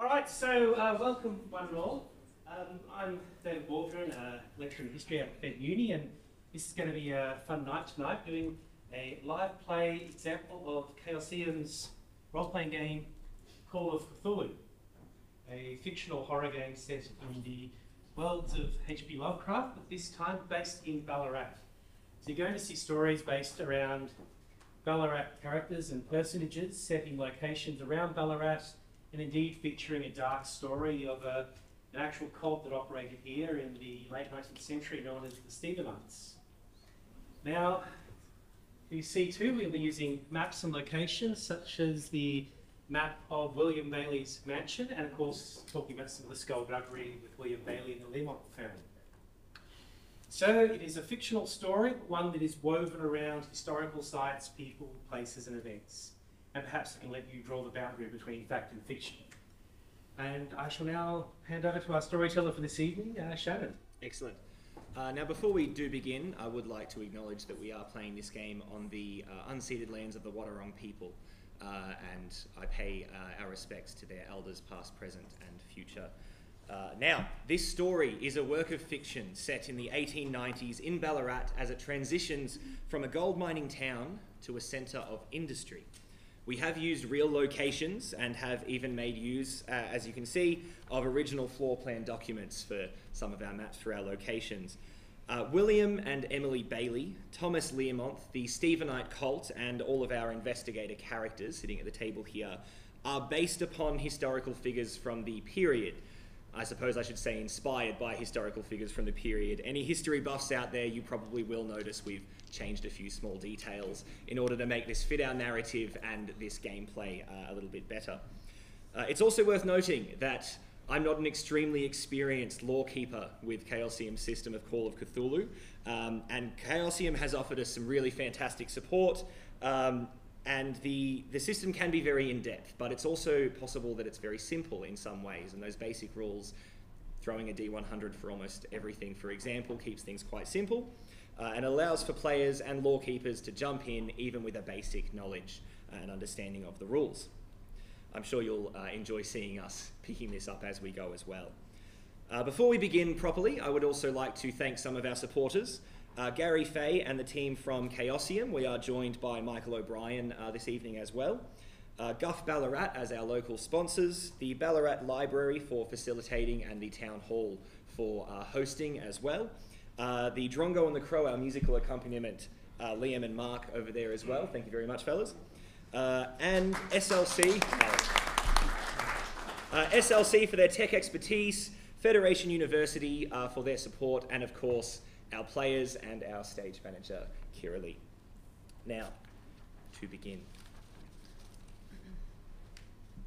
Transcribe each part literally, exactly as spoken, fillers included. All right, so uh, welcome one and all. Um, I'm David Waldron, a lecturer in history at Fed Uni, and this is going to be a fun night tonight, doing a live play example of Chaosium's role-playing game, Call of Cthulhu, a fictional horror game set in the worlds of H P Lovecraft, but this time based in Ballarat. So you're going to see stories based around Ballarat characters and personages set in locations around Ballarat, and indeed featuring a dark story of a, an actual cult that operated here in the late nineteenth century known as the Stephenites. Now, you see too, we'll be using maps and locations such as the map of William Bailey's mansion, and of course talking about some of the skullduggery with William Bailey and the Learmonth family. So it is a fictional story, but one that is woven around historical sites, people, places and events. And perhaps I can let you draw the boundary between fact and fiction. And I shall now hand over to our storyteller for this evening, uh, Shannon. Excellent. Uh, now before we do begin, I would like to acknowledge that we are playing this game on the uh, unceded lands of the Wadawurrung people, uh, and I pay uh, our respects to their elders past, present and future. Uh, now, this story is a work of fiction set in the eighteen nineties in Ballarat as it transitions from a gold mining town to a centre of industry. We have used real locations and have even made use, uh, as you can see, of original floor plan documents for some of our maps for our locations. Uh, William and Emily Bailey, Thomas Learmonth, the Stephenite cult, and all of our investigator characters sitting at the table here are based upon historical figures from the period. I suppose I should say inspired by historical figures from the period. Any history buffs out there, you probably will notice we've changed a few small details in order to make this fit our narrative and this gameplay uh, a little bit better. Uh, it's also worth noting that I'm not an extremely experienced lore-keeper with Chaosium's system of Call of Cthulhu, um, and Chaosium has offered us some really fantastic support, um, and the, the system can be very in-depth, but it's also possible that it's very simple in some ways, and those basic rules, throwing a D one hundred for almost everything, for example, keeps things quite simple, uh, and allows for players and lore keepers to jump in even with a basic knowledge and understanding of the rules. I'm sure you'll uh, enjoy seeing us picking this up as we go as well. Uh, before we begin properly, I would also like to thank some of our supporters. Uh, Gary Fay and the team from Chaosium. We are joined by Michael O'Brien uh, this evening as well. Uh, Guff Ballarat as our local sponsors, the Ballarat Library for facilitating, and the Town Hall for uh, hosting as well. Uh, the Drongo and the Crow, our musical accompaniment, uh, Liam and Mark over there as well. Thank you very much, fellas. Uh, and S L C, uh, S L C for their tech expertise, Federation University uh, for their support, and of course, our players and our stage manager, Kiralee. Now, to begin.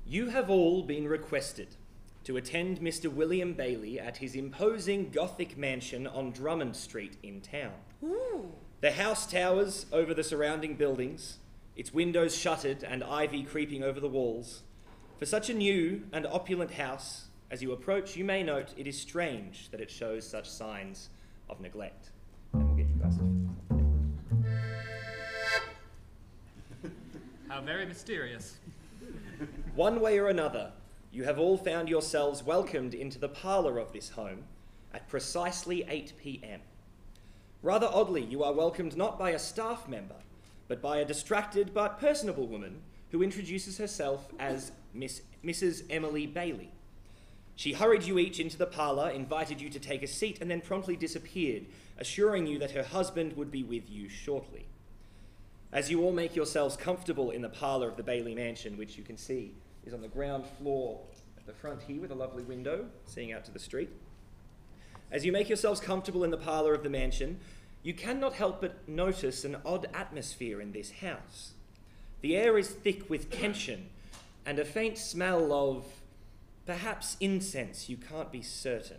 You have all been requested to attend Mister William Bailey at his imposing Gothic mansion on Drummond Street in town. Ooh. The house towers over the surrounding buildings, its windows shuttered and ivy creeping over the walls. For such a new and opulent house, as you approach, you may note it is strange that it shows such signs of neglect. And we'll get you guys off. How very mysterious. One way or another, you have all found yourselves welcomed into the parlour of this home at precisely eight p m Rather oddly, you are welcomed not by a staff member, but by a distracted but personable woman who introduces herself as Miss, Missus Emily Bailey. She hurried you each into the parlour, invited you to take a seat, and then promptly disappeared, assuring you that her husband would be with you shortly. As you all make yourselves comfortable in the parlour of the Bailey Mansion, which you can see is on the ground floor at the front here with a lovely window, seeing out to the street. As you make yourselves comfortable in the parlour of the mansion, you cannot help but notice an odd atmosphere in this house. The air is thick with tension, and a faint smell of perhaps incense, you can't be certain.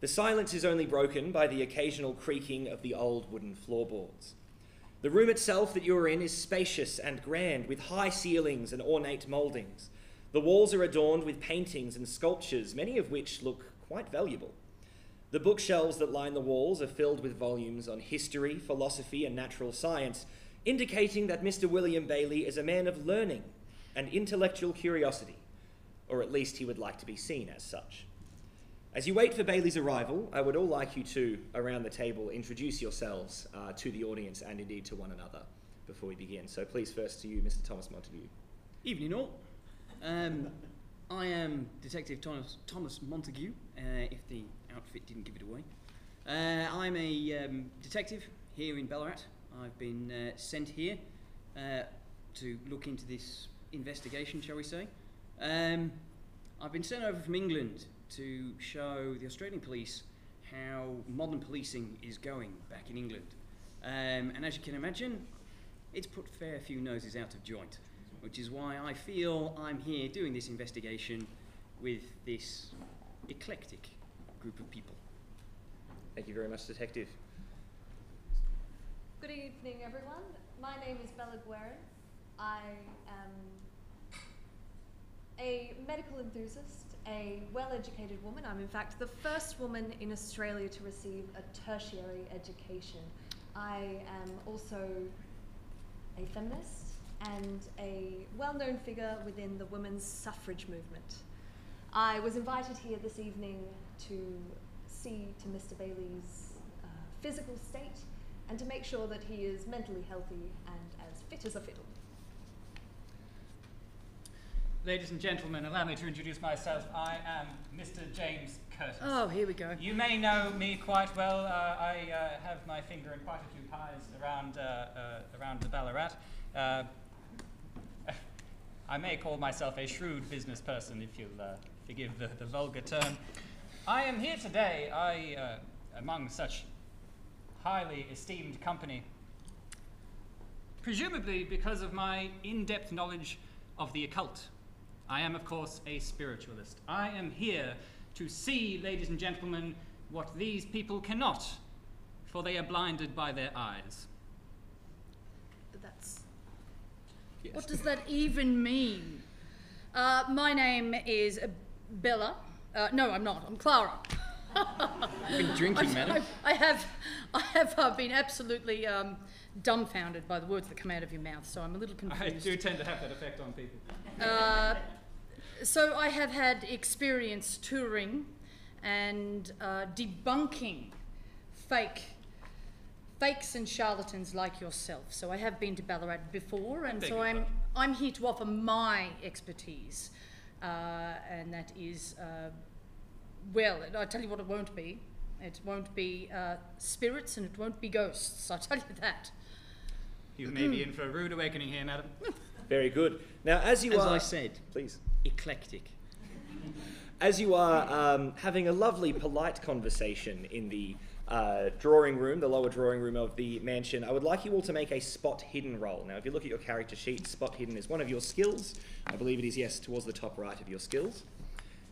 The silence is only broken by the occasional creaking of the old wooden floorboards. The room itself that you are in is spacious and grand, with high ceilings and ornate mouldings. The walls are adorned with paintings and sculptures, many of which look quite valuable. The bookshelves that line the walls are filled with volumes on history, philosophy, and natural science, indicating that Mister William Bailey is a man of learning and intellectual curiosity. or at least he would like to be seen as such. As you wait for Bailey's arrival, I would all like you to, around the table, introduce yourselves uh, to the audience and indeed to one another before we begin. So please, first to you, Mister Thomas Montague. Evening all. Um, I am Detective Thomas, Thomas Montague, uh, if the outfit didn't give it away. Uh, I'm a um, detective here in Ballarat. I've been uh, sent here uh, to look into this investigation, shall we say. Um, I've been sent over from England to show the Australian police how modern policing is going back in England. Um, and as you can imagine, it's put a fair few noses out of joint, which is why I feel I'm here doing this investigation with this eclectic group of people. Thank you very much, Detective. Good evening, everyone. My name is Bella Guerin. I am a medical enthusiast, a well-educated woman. I'm in fact the first woman in Australia to receive a tertiary education. I am also a feminist and a well-known figure within the women's suffrage movement. I was invited here this evening to see to Mister Bailey's uh, physical state and to make sure that he is mentally healthy and as fit as a fiddle. Ladies and gentlemen, allow me to introduce myself. I am Mister James Curtis. Oh, here we go. You may know me quite well. Uh, I uh, have my finger in quite a few pies around, uh, uh, around the Ballarat. Uh, I may call myself a shrewd business person, if you'll uh, forgive the, the vulgar term. I am here today, I, uh, among such highly esteemed company, presumably because of my in-depth knowledge of the occult. I am, of course, a spiritualist. I am here to see, ladies and gentlemen, what these people cannot, for they are blinded by their eyes. But that's... Yes. What does that even mean? Uh, my name is Bella. Uh, no, I'm not. I'm Clara. You've been drinking, I've, madam. I've, I have, I have uh, been absolutely um, dumbfounded by the words that come out of your mouth, so I'm a little confused. I do tend to have that effect on people. Uh, so I have had experience touring and uh, debunking fake, fakes and charlatans like yourself. So I have been to Ballarat before, and so I'm, I'm here to offer my expertise, uh, and that is, uh, well, I tell you what it won't be. It won't be uh, spirits and it won't be ghosts, I tell you that. You may be in for a rude awakening here, madam. Very good. Now, as you as are... As I said, please. Eclectic. As you are um, having a lovely, polite conversation in the uh, drawing room, the lower drawing room of the mansion, I would like you all to make a spot hidden roll. Now, if you look at your character sheet, spot hidden is one of your skills. I believe it is, yes, towards the top right of your skills.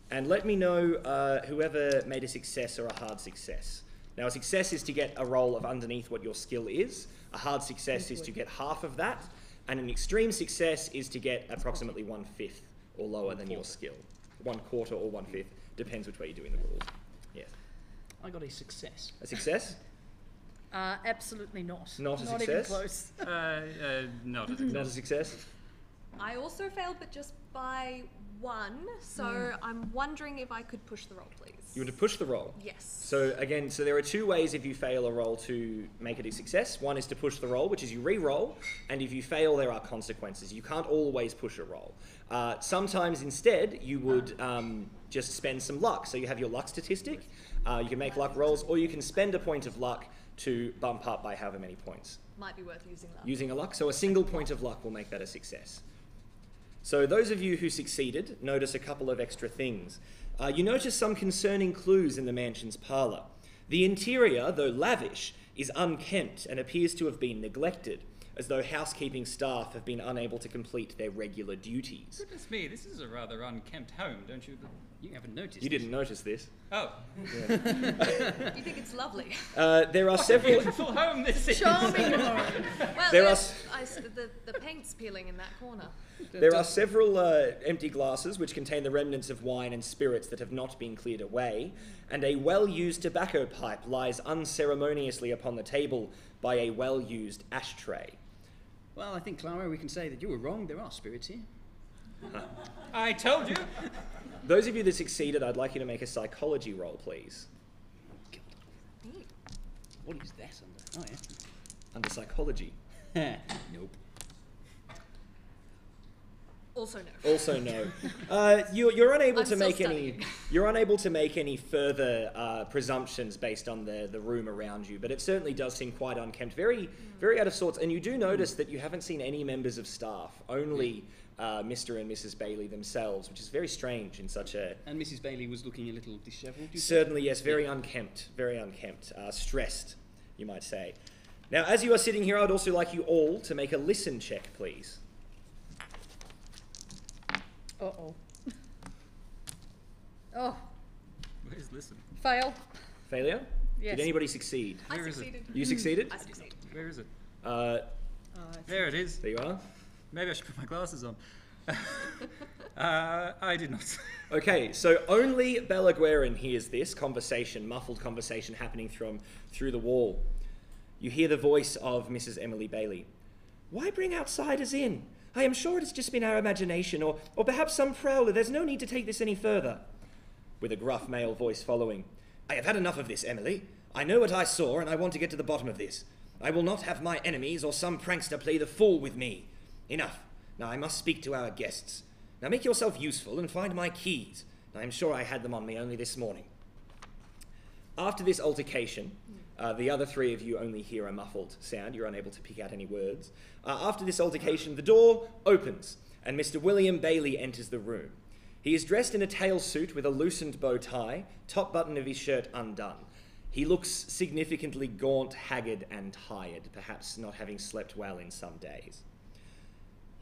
And let me know uh, whoever made a success or a hard success. Now, a success is to get a roll of underneath what your skill is. A hard success is to get half of that. And an extreme success is to get approximately one-fifth or lower than your skill. One quarter or one-fifth. Depends which way you're doing the rules. Yeah. I got a success. A success? Uh, absolutely not. Not a success? Not even close. uh, uh, not a success. Not a success? I also failed, but just by... one, so mm. I'm wondering if I could push the roll, please. You want to push the roll? Yes. So again, so there are two ways if you fail a roll to make it a success. One is to push the roll, which is you re-roll, and if you fail, there are consequences. You can't always push a roll. Uh, sometimes instead, you would um, just spend some luck. So you have your luck statistic, uh, you can make luck rolls, or you can spend a point of luck to bump up by however many points. Might be worth using luck. Using a luck, so a single point of luck will make that a success. So those of you who succeeded notice a couple of extra things. Uh, you notice some concerning clues in the mansion's parlour. The interior, though lavish, is unkempt and appears to have been neglected, as though housekeeping staff have been unable to complete their regular duties. Goodness me, this is a rather unkempt home, don't you? You haven't noticed. You didn't this. notice this. Oh. Yeah. You think it's lovely. Uh, there are what several. A beautiful home this is. Charming. Well, there yes, are. I, the, the paint's peeling in that corner. There are several uh, empty glasses which contain the remnants of wine and spirits that have not been cleared away, and a well-used tobacco pipe lies unceremoniously upon the table by a well-used ashtray. Well, I think, Clara, we can say that you were wrong. There are spirits here. I told you. Those of you that succeeded, I'd like you to make a psychology roll, please. What is that under? Oh, yeah. Under psychology. Nope. Also no. Also no. Uh, you, you're unable I'm to make studying. any. You're unable to make any further uh, presumptions based on the the room around you, but it certainly does seem quite unkempt, very, mm. very out of sorts. And you do notice mm. that you haven't seen any members of staff, only mm. uh, Mister and Missus Bailey themselves, which is very strange in such a. And Missus Bailey was looking a little dishevelled. Certainly, yes, very yeah. unkempt, very unkempt, uh, stressed, you might say. Now, as you are sitting here, I'd also like you all to make a listen check, please. Uh-oh. Oh. What is listen? Fail. Failure? Yes. Did anybody succeed? I Where succeeded. Is it? You succeeded? I succeeded. Where is it? Uh, oh, there it is. There you are. Maybe I should put my glasses on. uh, I did not. Okay, so only Bella Guerin hears this conversation, muffled conversation happening from through the wall. You hear the voice of Missus Emily Bailey. Why bring outsiders in? I am sure it has just been our imagination, or, or perhaps some prowler. There's no need to take this any further. With a gruff male voice following. I have had enough of this, Emily. I know what I saw, and I want to get to the bottom of this. I will not have my enemies or some prankster play the fool with me. Enough. Now I must speak to our guests. Now make yourself useful and find my keys. I am sure I had them on me only this morning. After this altercation, Uh, the other three of you only hear a muffled sound. You're unable to pick out any words. Uh, after this altercation, the door opens, and Mister William Bailey enters the room. He is dressed in a tail suit with a loosened bow tie, top button of his shirt undone. He looks significantly gaunt, haggard, and tired, perhaps not having slept well in some days.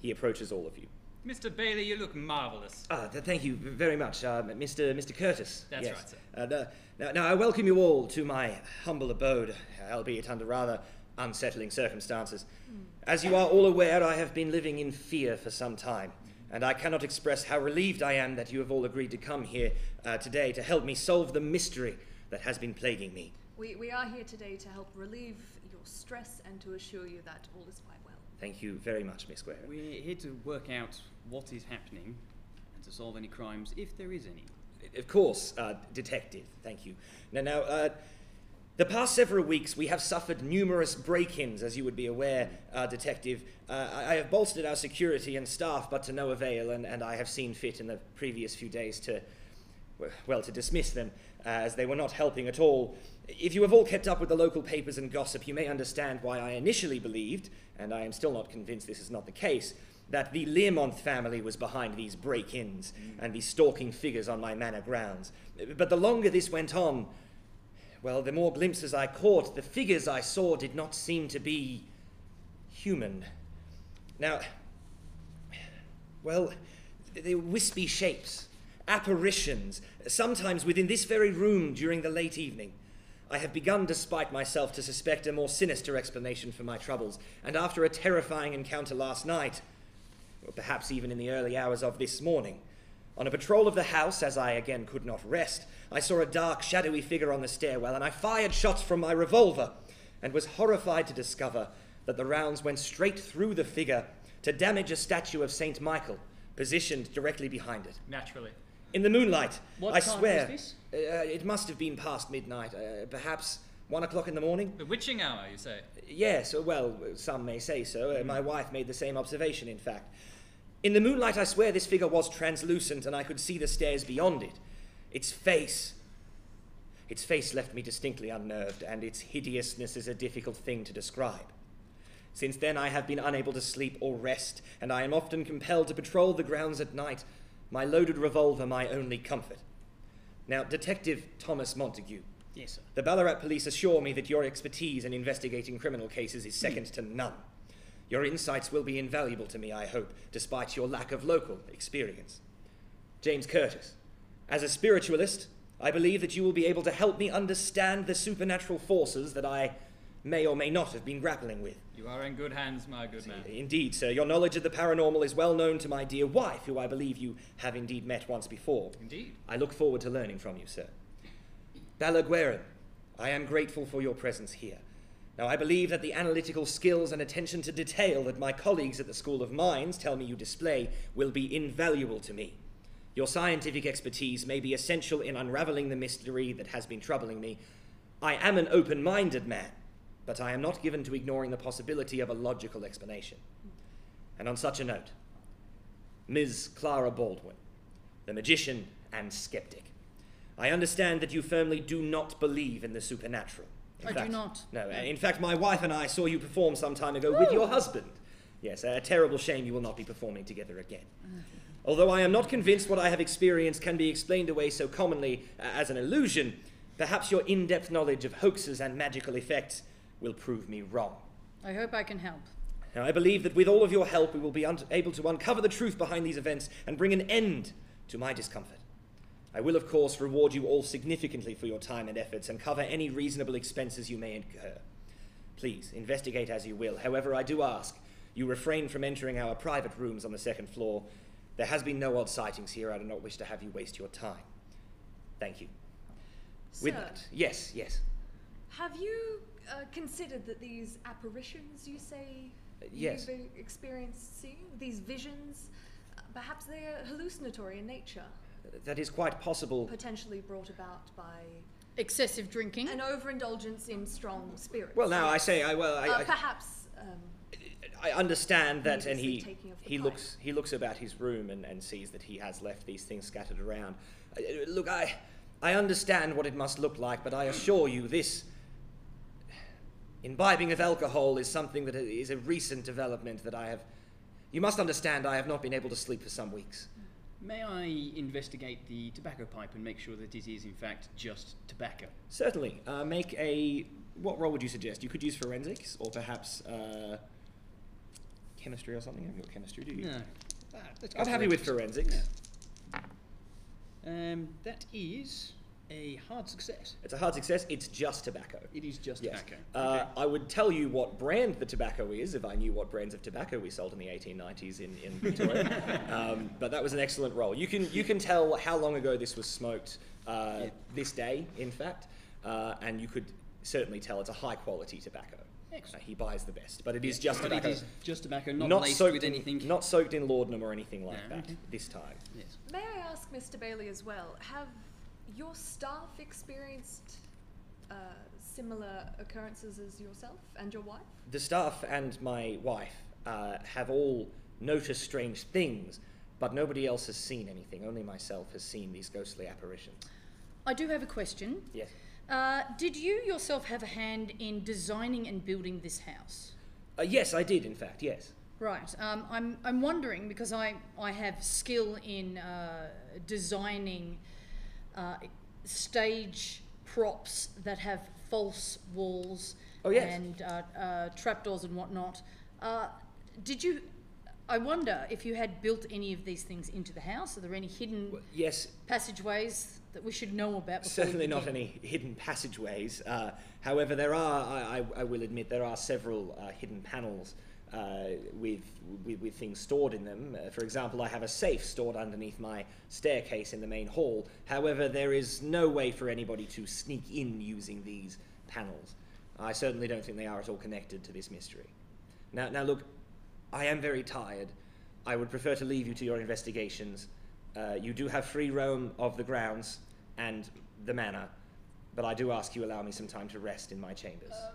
He approaches all of you. Mister Bailey, you look marvellous. Ah, th thank you very much, uh, Mister Mister Curtis. That's yes. right, sir. Uh, the, now, now, I welcome you all to my humble abode, albeit under rather unsettling circumstances. Mm. As you are all aware, I have been living in fear for some time, and I cannot express how relieved I am that you have all agreed to come here uh, today to help me solve the mystery that has been plaguing me. We, we are here today to help relieve your stress and to assure you that all is fine. Thank you very much, Miss Guerin. We're here to work out what is happening and to solve any crimes, if there is any. Of course, uh, detective. Thank you. Now, now uh, the past several weeks we have suffered numerous break-ins, as you would be aware, uh, detective. Uh, I, I have bolstered our security and staff, but to no avail, and, and I have seen fit in the previous few days to, well, to dismiss them, uh, as they were not helping at all. If you have all kept up with the local papers and gossip, you may understand why I initially believed, and I am still not convinced this is not the case, that the Learmonth family was behind these break-ins mm. and these stalking figures on my manor grounds. But the longer this went on, well, the more glimpses I caught, the figures I saw did not seem to be human. Now, well, they were wispy shapes, apparitions, sometimes within this very room during the late evening. I have begun, despite myself, to suspect a more sinister explanation for my troubles, and after a terrifying encounter last night, or perhaps even in the early hours of this morning, on a patrol of the house, as I again could not rest, I saw a dark, shadowy figure on the stairwell, and I fired shots from my revolver, and was horrified to discover that the rounds went straight through the figure to damage a statue of Saint Michael, positioned directly behind it. Naturally. In the moonlight, what I swear, is this? Uh, it must have been past midnight, uh, perhaps one o'clock in the morning. The witching hour, you say? Yes, well, some may say so. Mm. Uh, my wife made the same observation, in fact. In the moonlight, I swear this figure was translucent, and I could see the stairs beyond it. Its face, its face left me distinctly unnerved, and its hideousness is a difficult thing to describe. Since then, I have been unable to sleep or rest, and I am often compelled to patrol the grounds at night, my loaded revolver my only comfort. Now, Detective Thomas Montague. Yes, sir. The Ballarat police assure me that your expertise in investigating criminal cases is second mm. to none. Your insights will be invaluable to me, I hope, despite your lack of local experience. James Curtis. As a spiritualist, I believe that you will be able to help me understand the supernatural forces that I may or may not have been grappling with. You are in good hands, my good man. Indeed, sir. Your knowledge of the paranormal is well known to my dear wife, who I believe you have indeed met once before. Indeed. I look forward to learning from you, sir. Bella Guerin, I am grateful for your presence here. Now, I believe that the analytical skills and attention to detail that my colleagues at the School of Mines tell me you display will be invaluable to me. Your scientific expertise may be essential in unraveling the mystery that has been troubling me. I am an open-minded man, but I am not given to ignoring the possibility of a logical explanation. And on such a note, Miz Clara Baldwin, the magician and skeptic, I understand that you firmly do not believe in the supernatural. In I fact, do not. No, no, in fact, my wife and I saw you perform some time ago oh. with your husband. Yes, a terrible shame you will not be performing together again. Uh. Although I am not convinced what I have experienced can be explained away so commonly uh, as an illusion, perhaps your in-depth knowledge of hoaxes and magical effects will prove me wrong. I hope I can help. Now, I believe that with all of your help, we will be able to uncover the truth behind these events and bring an end to my discomfort. I will, of course, reward you all significantly for your time and efforts and cover any reasonable expenses you may incur. Please, investigate as you will. However, I do ask you refrain from entering our private rooms on the second floor. There has been no odd sightings here. I do not wish to have you waste your time. Thank you. Sir, with that, yes, yes. Have you uh, considered that these apparitions, you say, uh, yes. you've experienced seeing, these visions, uh, perhaps they are hallucinatory in nature? Uh, that is quite possible. Potentially brought about by excessive drinking, an overindulgence in strong spirits. Well, now I say, I well, I, uh, I perhaps. Um, I understand that, and he he pipe. looks he looks about his room and, and sees that he has left these things scattered around. Uh, look, I I understand what it must look like, but I assure you, this imbibing of alcohol is something that is a recent development that I have. You must understand, I have not been able to sleep for some weeks. May I investigate the tobacco pipe and make sure that it is in fact just tobacco? Certainly. Uh, make a what role would you suggest? You could use forensics or perhaps. Uh, Chemistry or something? Have you got chemistry, do you? No. Ah, I'm happy with forensics. Yeah. Um, that is a hard success. It's a hard success. It's just tobacco. It is just yes. tobacco. Uh, okay. I would tell you what brand the tobacco is if I knew what brands of tobacco we sold in the eighteen nineties in, in Victoria. um, but that was an excellent roll. You can, you can tell how long ago this was smoked, uh, yeah. this day, in fact, uh, and you could certainly tell it's a high-quality tobacco. Uh, he buys the best, but it is just but tobacco. It is just tobacco, not, not laced with anything. In, not soaked in laudanum or anything like no, that okay. this time. Yes. May I ask, Mister Bailey, as well, have your staff experienced uh, similar occurrences as yourself and your wife? The staff and my wife uh, have all noticed strange things, but nobody else has seen anything. Only myself has seen these ghostly apparitions. I do have a question. Yes. Uh, did you yourself have a hand in designing and building this house? Uh, yes, I did, in fact, yes. Right. Um, I'm, I'm wondering, because I, I have skill in uh, designing uh, stage props that have false walls oh, yes. and uh, uh, trapdoors and whatnot. Uh, did you... I wonder if you had built any of these things into the house. Are there any hidden well, yes. passageways that we should know about? Certainly not any hidden passageways. Uh, however, there are, I, I will admit, there are several uh, hidden panels uh, with, with, with things stored in them. Uh, for example, I have a safe stored underneath my staircase in the main hall. However, there is no way for anybody to sneak in using these panels. I certainly don't think they are at all connected to this mystery. Now, now look, I am very tired. I would prefer to leave you to your investigations. Uh, you do have free roam of the grounds and the manor, but I do ask you allow me some time to rest in my chambers. Uh,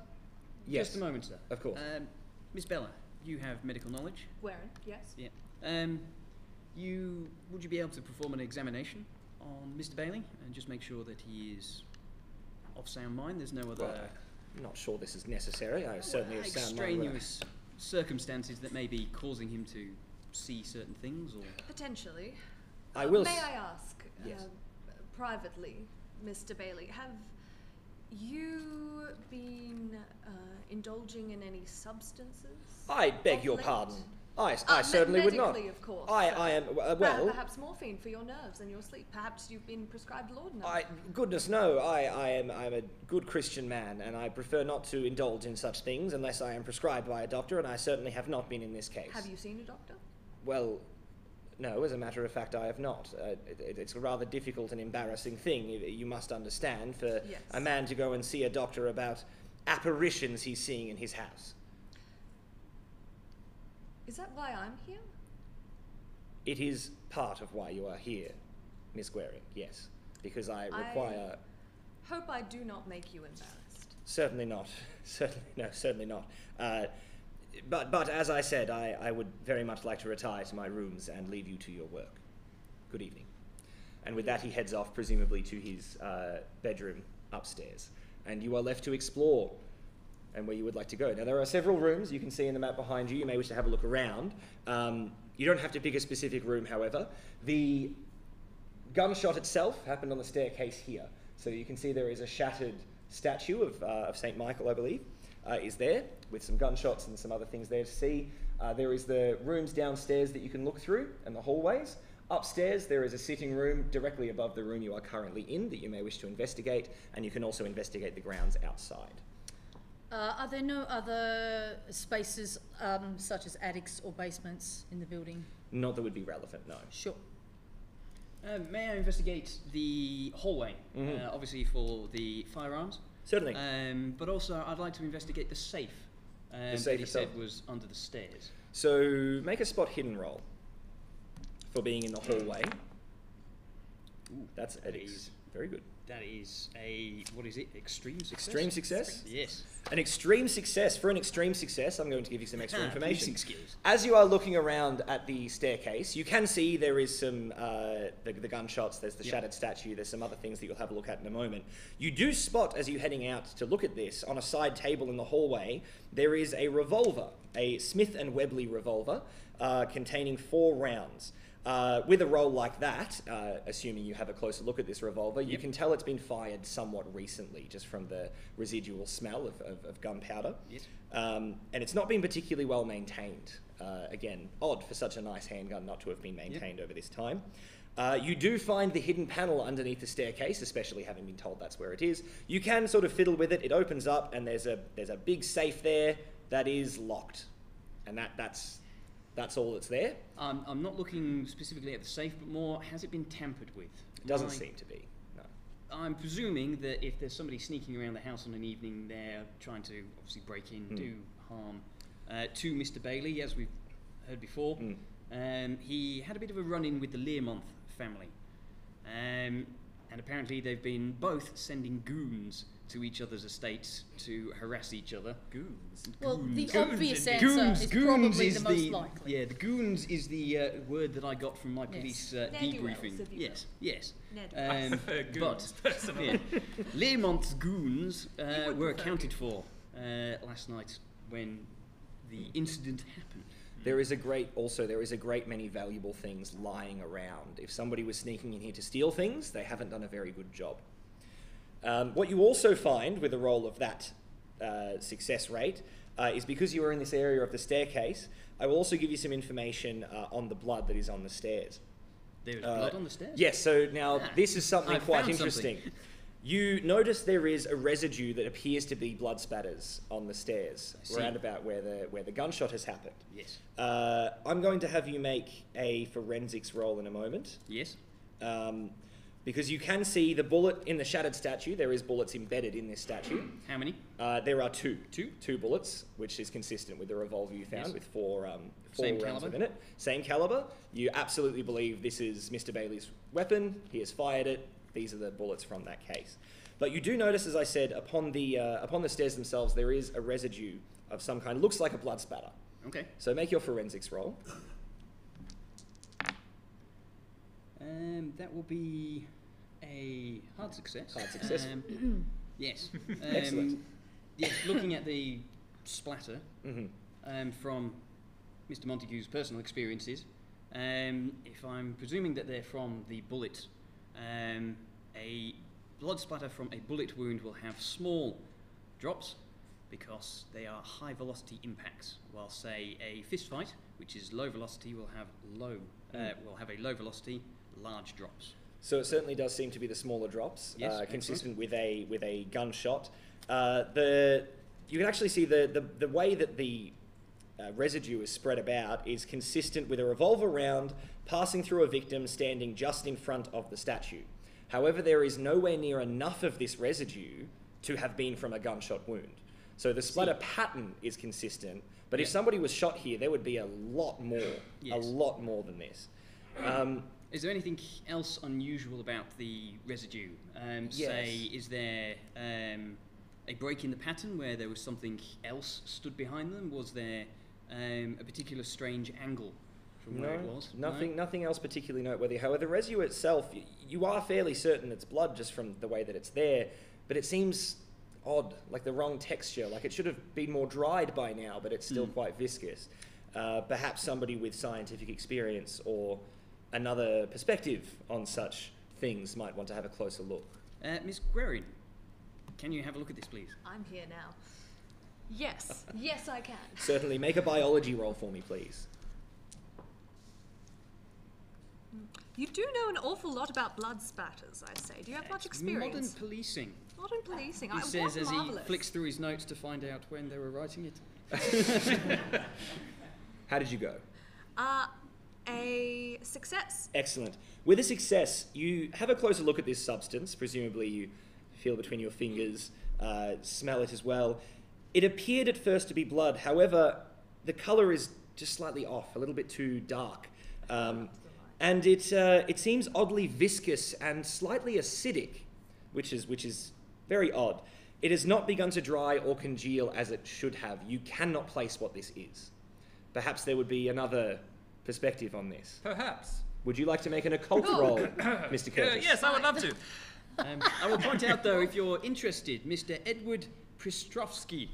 yes. Just a moment, sir. Of course. Um, Miss Bella, you have medical knowledge. Warren, yes. Yeah. Um, you would you be able to perform an examination on Mister Bailey and just make sure that he is of sound mind? There's no other. Well, I'm not sure this is necessary. I well, certainly have sound mind. Extraneous circumstances that may be causing him to see certain things, or potentially. I will. May I ask, yes. uh, privately, Mister Bailey, have you been uh, indulging in any substances? I beg your late? pardon. I, I uh, certainly would not. Medically, of course. I, I am, uh, well... Perhaps morphine for your nerves and your sleep. Perhaps you've been prescribed laudanum. I, goodness, no. I, I am I'm a good Christian man, and I prefer not to indulge in such things unless I am prescribed by a doctor, and I certainly have not been in this case. Have you seen a doctor? Well... No, as a matter of fact, I have not. Uh, it, it's a rather difficult and embarrassing thing, you, you must understand, for yes. a man to go and see a doctor about apparitions he's seeing in his house. Is that why I'm here? It is part of why you are here, Miss Guerin, yes. Because I require... I hope I do not make you embarrassed. Certainly not. Certainly, no, certainly not. Uh, but, but as I said, I, I would very much like to retire to my rooms and leave you to your work. Good evening. And with that, he heads off, presumably to his uh, bedroom upstairs. And you are left to explore and where you would like to go. Now, there are several rooms you can see in the map behind you. You may wish to have a look around. Um, you don't have to pick a specific room, however. The gunshot itself happened on the staircase here. So you can see there is a shattered statue of, uh, of Saint Michael, I believe, uh, is there, with some gunshots and some other things there to see. Uh, there is the rooms downstairs that you can look through and the hallways. Upstairs, there is a sitting room directly above the room you are currently in that you may wish to investigate, and you can also investigate the grounds outside. Uh, are there no other spaces um, such as attics or basements in the building? Not that would be relevant, no. Sure. Uh, may I investigate the hallway, mm-hmm. uh, obviously for the firearms? Certainly. Um, but also, I'd like to investigate the safe, um, the safe that he said was under the stairs. So, make a spot hidden roll. For being in the hallway. Ooh, that's that is very good. That is a, what is it, extreme success? Extreme success? Extreme. Yes. An extreme success. For an extreme success, I'm going to give you some extra ah, information. Skills. As you are looking around at the staircase, you can see there is some, uh, the, the gunshots, there's the yep. shattered statue, there's some other things that you'll have a look at in a moment. You do spot, as you're heading out to look at this, on a side table in the hallway, there is a revolver, a Smith and Webley revolver, uh, containing four rounds. Uh, with a roll like that, uh, assuming you have a closer look at this revolver, you yep. can tell it's been fired somewhat recently, just from the residual smell of, of, of gunpowder. Yep. Um, and it's not been particularly well maintained. Uh, again, odd for such a nice handgun not to have been maintained yep. over this time. Uh, you do find the hidden panel underneath the staircase, especially having been told that's where it is. You can sort of fiddle with it. It opens up and there's a, there's a big safe there that is locked. And that, that's... That's all that's there. Um, I'm not looking specifically at the safe, but more, has it been tampered with? It doesn't like, seem to be, no. I'm presuming that if there's somebody sneaking around the house on an evening, they're trying to obviously break in, mm. do harm uh, to Mister Bailey, as we've heard before. Mm. Um, he had a bit of a run-in with the Learmonth family. Um, and apparently they've been both sending goons to each other's estates to harass each other. Goons. Well, goons. the goons obvious answer goons, is goons probably is the most the, likely. Yeah, the goons is the uh, word that I got from my police yes. uh, debriefing. Yes, yes. Um, goons, but yeah. Learmonth's goons uh, were accounted for uh, last night when the incident happened. There is a great, also there is a great many valuable things lying around. If somebody was sneaking in here to steal things, they haven't done a very good job. Um, what you also find with a roll of that uh, success rate uh, is because you are in this area of the staircase, I will also give you some information uh, on the blood that is on the stairs. There is uh, blood on the stairs? Yes, so now ah, this is something I quite interesting. Something. You notice there is a residue that appears to be blood spatters on the stairs, round about where the, where the gunshot has happened. Yes. Uh, I'm going to have you make a forensics roll in a moment. Yes. Um, because you can see the bullet in the shattered statue. There is bullets embedded in this statue. How many? Uh, there are two. Two? Two bullets, which is consistent with the revolver you found yes. with four, um, four Same rounds within it. Same caliber. You absolutely believe this is Mister Bailey's weapon. He has fired it. These are the bullets from that case. But you do notice, as I said, upon the, uh, upon the stairs themselves, there is a residue of some kind. It looks like a blood spatter. Okay. So make your forensics roll. Um, that will be a hard success. Hard success. Um, yes. Um, Excellent. Yes, looking at the splatter mm-hmm. um, from Mister Montague's personal experiences, um, if I'm presuming that they're from the bullet, um, a blood splatter from a bullet wound will have small drops because they are high velocity impacts, while say a fist fight, which is low velocity, will have low uh, will have a low velocity. Large drops. So it certainly does seem to be the smaller drops, yes, uh, consistent with a with a gunshot. Uh, the you can actually see the the, the way that the uh, residue is spread about is consistent with a revolver round passing through a victim standing just in front of the statue. However, there is nowhere near enough of this residue to have been from a gunshot wound. So the splatter pattern is consistent, but yeah. if somebody was shot here, there would be a lot more, yes. a lot more than this. Um, is there anything else unusual about the residue? Um, yes. Say, is there um, a break in the pattern where there was something else stood behind them? Was there um, a particular strange angle from no, where it was? Nothing, no? nothing else particularly noteworthy. However, the residue itself, y you are fairly certain it's blood just from the way that it's there, but it seems odd, like the wrong texture, like it should have been more dried by now, but it's still mm. quite viscous. Uh, perhaps somebody with scientific experience or another perspective on such things might want to have a closer look. Uh, Miss Guerin, can you have a look at this, please? I'm here now. Yes, yes I can. Certainly, make a biology roll for me, please. You do know an awful lot about blood spatters, I say. Do you have much experience? Modern policing. Modern policing. He I, says as marvelous. He flicks through his notes to find out when they were writing it. How did you go? Uh, a success. Excellent. With a success, you have a closer look at this substance. Presumably you feel between your fingers, uh, smell it as well. It appeared at first to be blood. However, the colour is just slightly off, a little bit too dark. Um, And it, uh, it seems oddly viscous and slightly acidic, which is, which is very odd. It has not begun to dry or congeal as it should have. You cannot place what this is. Perhaps there would be another perspective on this. Perhaps. Would you like to make an occult oh. roll, Mister Curtis? Uh, yes, I would love to. um, I will point out, though, if you're interested, Mister Edward Pistrovsky,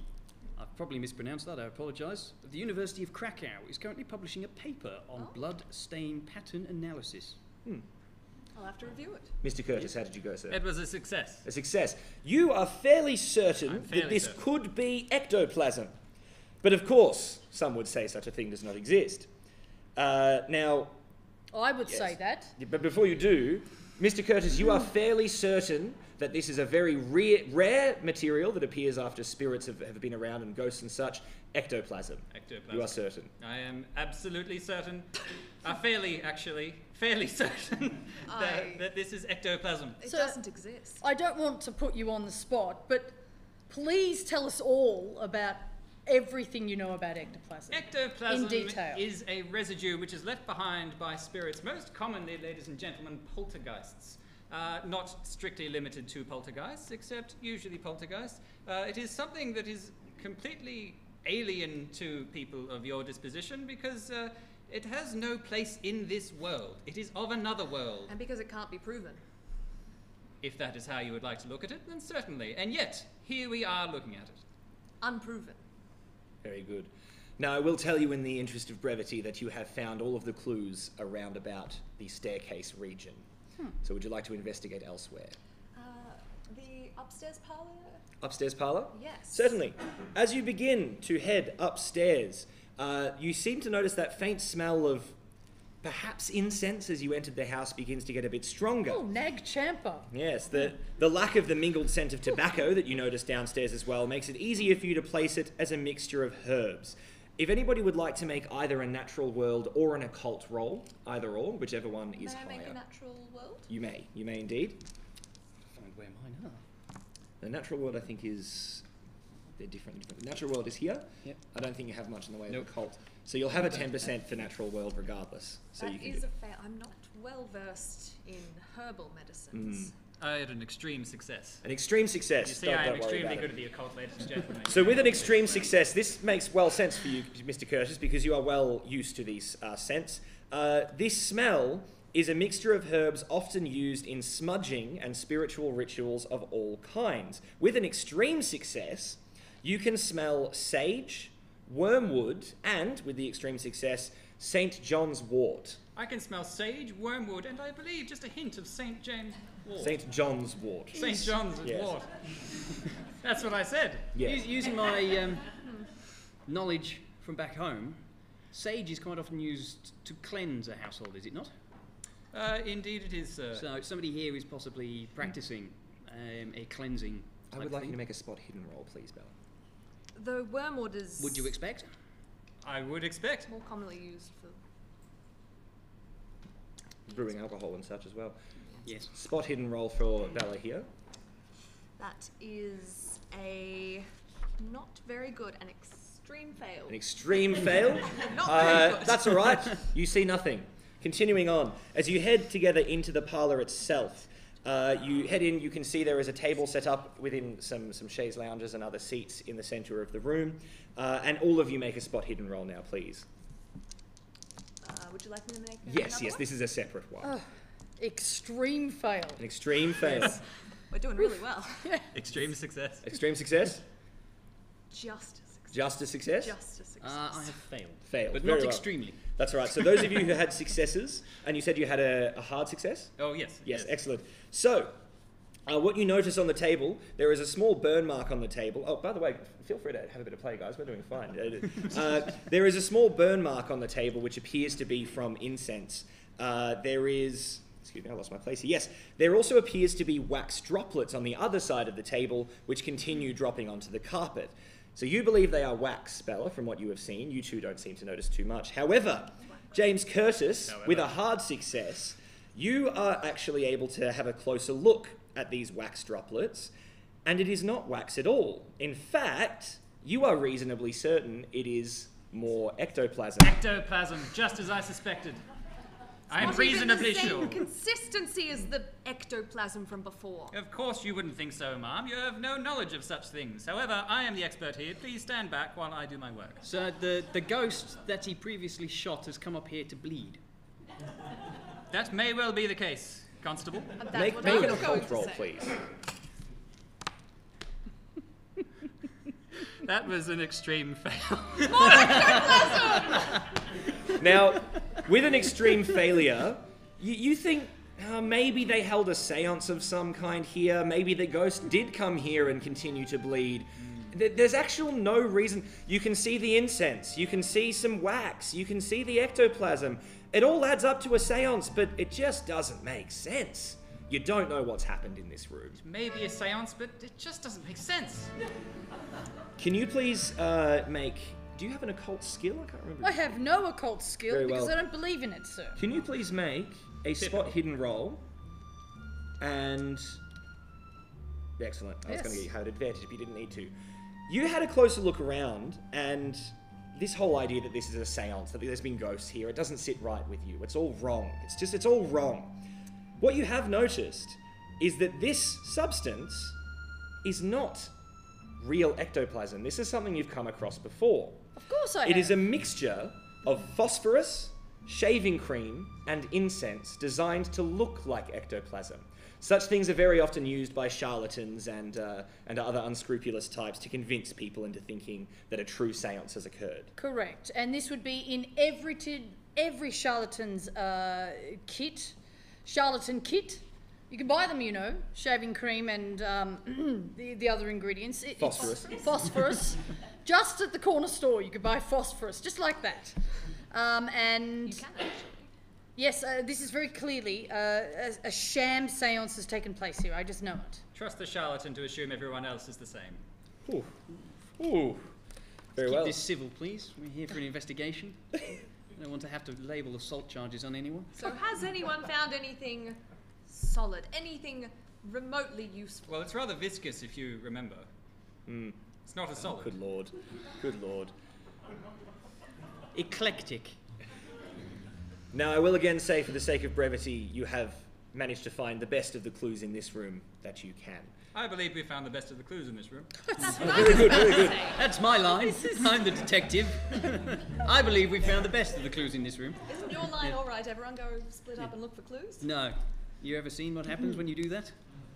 I've probably mispronounced that, I apologise, the University of Krakow is currently publishing a paper on oh. blood stain pattern analysis. Hmm. I'll have to review it. Mister Curtis, how did you go, sir? It was a success. A success. You are fairly certain fairly that this certain. could be ectoplasm. But of course, some would say such a thing does not exist. Uh, now... Oh, I would yes. say that. But before you do, Mister Curtis, you are fairly certain that this is a very rare, rare material that appears after spirits have, have been around and ghosts and such. Ectoplasm. Ectoplasm. You are certain. I am absolutely certain. I uh, fairly, actually, fairly certain that, I... that this is ectoplasm. It so doesn't exist. I don't want to put you on the spot, but please tell us all about everything you know about ectoplasm. Ectoplasm in detail. Is a residue which is left behind by spirits, most commonly, ladies and gentlemen, poltergeists. Uh, not strictly limited to poltergeists, except usually poltergeists. Uh, it is something that is completely alien to people of your disposition because uh, it has no place in this world. It is of another world. And because it can't be proven. If that is how you would like to look at it, then certainly. And yet, here we are looking at it. Unproven. Very good. Now, I will tell you in the interest of brevity that you have found all of the clues around about the staircase region. Hmm. So would you like to investigate elsewhere? Uh, the upstairs parlour? Upstairs parlour? Yes. Certainly. As you begin to head upstairs, uh, you seem to notice that faint smell of perhaps incense as you entered the house begins to get a bit stronger. Oh, nag champa. Yes, the, the lack of the mingled scent of tobacco that you notice downstairs as well makes it easier for you to place it as a mixture of herbs. If anybody would like to make either a natural world or an occult roll, either or, whichever one is higher. May I make a natural world? You may. You may indeed. Find where mine are. The natural world, I think, is... They're different. The natural world is here. Yep. I don't think you have much in the way of nope. occult. So you'll have a ten percent for natural world regardless. So that you can is a fair... I'm not well-versed in herbal medicines. Mm. I had an extreme success. An extreme success. You see, don't, I am extremely good it. at the occult, ladies and gentlemen. So with an extreme success, this makes well sense for you, Mister Curtis, because you are well used to these uh, scents. Uh, this smell is a mixture of herbs often used in smudging and spiritual rituals of all kinds. With an extreme success, you can smell sage, wormwood, and, with the extreme success, Saint John's wort. I can smell sage, wormwood, and I believe just a hint of Saint James wort. Saint John's wort. Saint John's yes. wort. That's what I said. Yes. Using my um, knowledge from back home, sage is quite often used to cleanse a household, is it not? Uh, indeed it is, sir. So somebody here is possibly practising um, a cleansing. I would like thing. you to make a spot hidden roll, please, Bella. The wormwood is... Would you expect? I would expect. More commonly used for... brewing alcohol and such as well. Yes. Spot hidden roll for Bella here. That is a not very good. An extreme fail. An extreme fail? Not very uh, good. That's all right. You see nothing. Continuing on, as you head together into the parlour itself, uh, you head in, you can see there is a table set up within some, some chaise lounges and other seats in the centre of the room. Uh, and all of you make a spot hidden roll now, please. Uh, would you like me to make another Yes, yes, one? This is a separate one. Oh, extreme fail. An extreme fail. Yes. We're doing really well. Extreme success. Extreme success? Just a success. Just a success? Just a success. Uh, I have failed. Failed. But Very not well. extremely. That's right. So those of you who had successes, and you said you had a, a hard success? Oh, yes. Yes, yes. Excellent. So, uh, what you notice on the table, there is a small burn mark on the table. Oh, by the way, feel free to have a bit of play, guys. We're doing fine. uh, there is a small burn mark on the table, which appears to be from incense. Uh, there is... Excuse me, I lost my place here. Yes, there also appears to be wax droplets on the other side of the table, which continue dropping onto the carpet. So you believe they are wax, Bella, from what you have seen. You two don't seem to notice too much. However, James Curtis, However. with a hard success, you are actually able to have a closer look at these wax droplets, and it is not wax at all. In fact, you are reasonably certain it is more ectoplasm. Ectoplasm, just as I suspected. I'm reasonably sure. Consistency is the ectoplasm from before. Of course you wouldn't think so, ma'am. You have no knowledge of such things. However, I am the expert here. Please stand back while I do my work. So the, the ghost that he previously shot has come up here to bleed. That may well be the case, Constable. Make it a fault roll, please. That was an extreme fail. More ectoplasm! Now... With an extreme failure, you, you think uh, maybe they held a seance of some kind here. Maybe the ghost did come here and continue to bleed. Mm. There's actual no reason. You can see the incense. You can see some wax. You can see the ectoplasm. It all adds up to a seance, but it just doesn't make sense. You don't know what's happened in this room. It may be a seance, but it just doesn't make sense. Can you please uh, make... Do you have an occult skill? I can't remember. I have no occult skill well. because I don't believe in it, sir. Can you please make a spot hidden roll? And excellent. I yes. was going to get you had an advantage if you didn't need to. You had a closer look around, and this whole idea that this is a seance, that there's been ghosts here, it doesn't sit right with you. It's all wrong. It's just, it's all wrong. What you have noticed is that this substance is not real ectoplasm. This is something you've come across before. Of course I have. It is a mixture of phosphorus, shaving cream, and incense designed to look like ectoplasm. Such things are very often used by charlatans and, uh, and other unscrupulous types to convince people into thinking that a true seance has occurred. Correct. And this would be in every, every charlatan's uh, kit, charlatan kit. You can buy them, you know, shaving cream and um, the, the other ingredients. It, phosphorus. It's phosphorus. Just at the corner store, you could buy phosphorus, just like that. Um, and you can actually. Yes, uh, this is very clearly uh, a, a sham seance has taken place here. I just know it. Trust the charlatan to assume everyone else is the same. Ooh, ooh, very Keep well. Keep this civil, please. We're here for an investigation. I don't want to have to label assault charges on anyone. So, has anyone found anything? Solid, anything remotely useful. Well, it's rather viscous, if you remember. Mm. It's not a solid. Good lord, good lord. Eclectic. Now, I will again say, for the sake of brevity, you have managed to find the best of the clues in this room that you can. I believe we found the best of the clues in this room. That's very good, very good. That's my line. I'm the detective. I believe we found the best of the clues in this room. Isn't your line yeah. all right? Everyone go split up and look for clues? No. You ever seen what happens when you do that?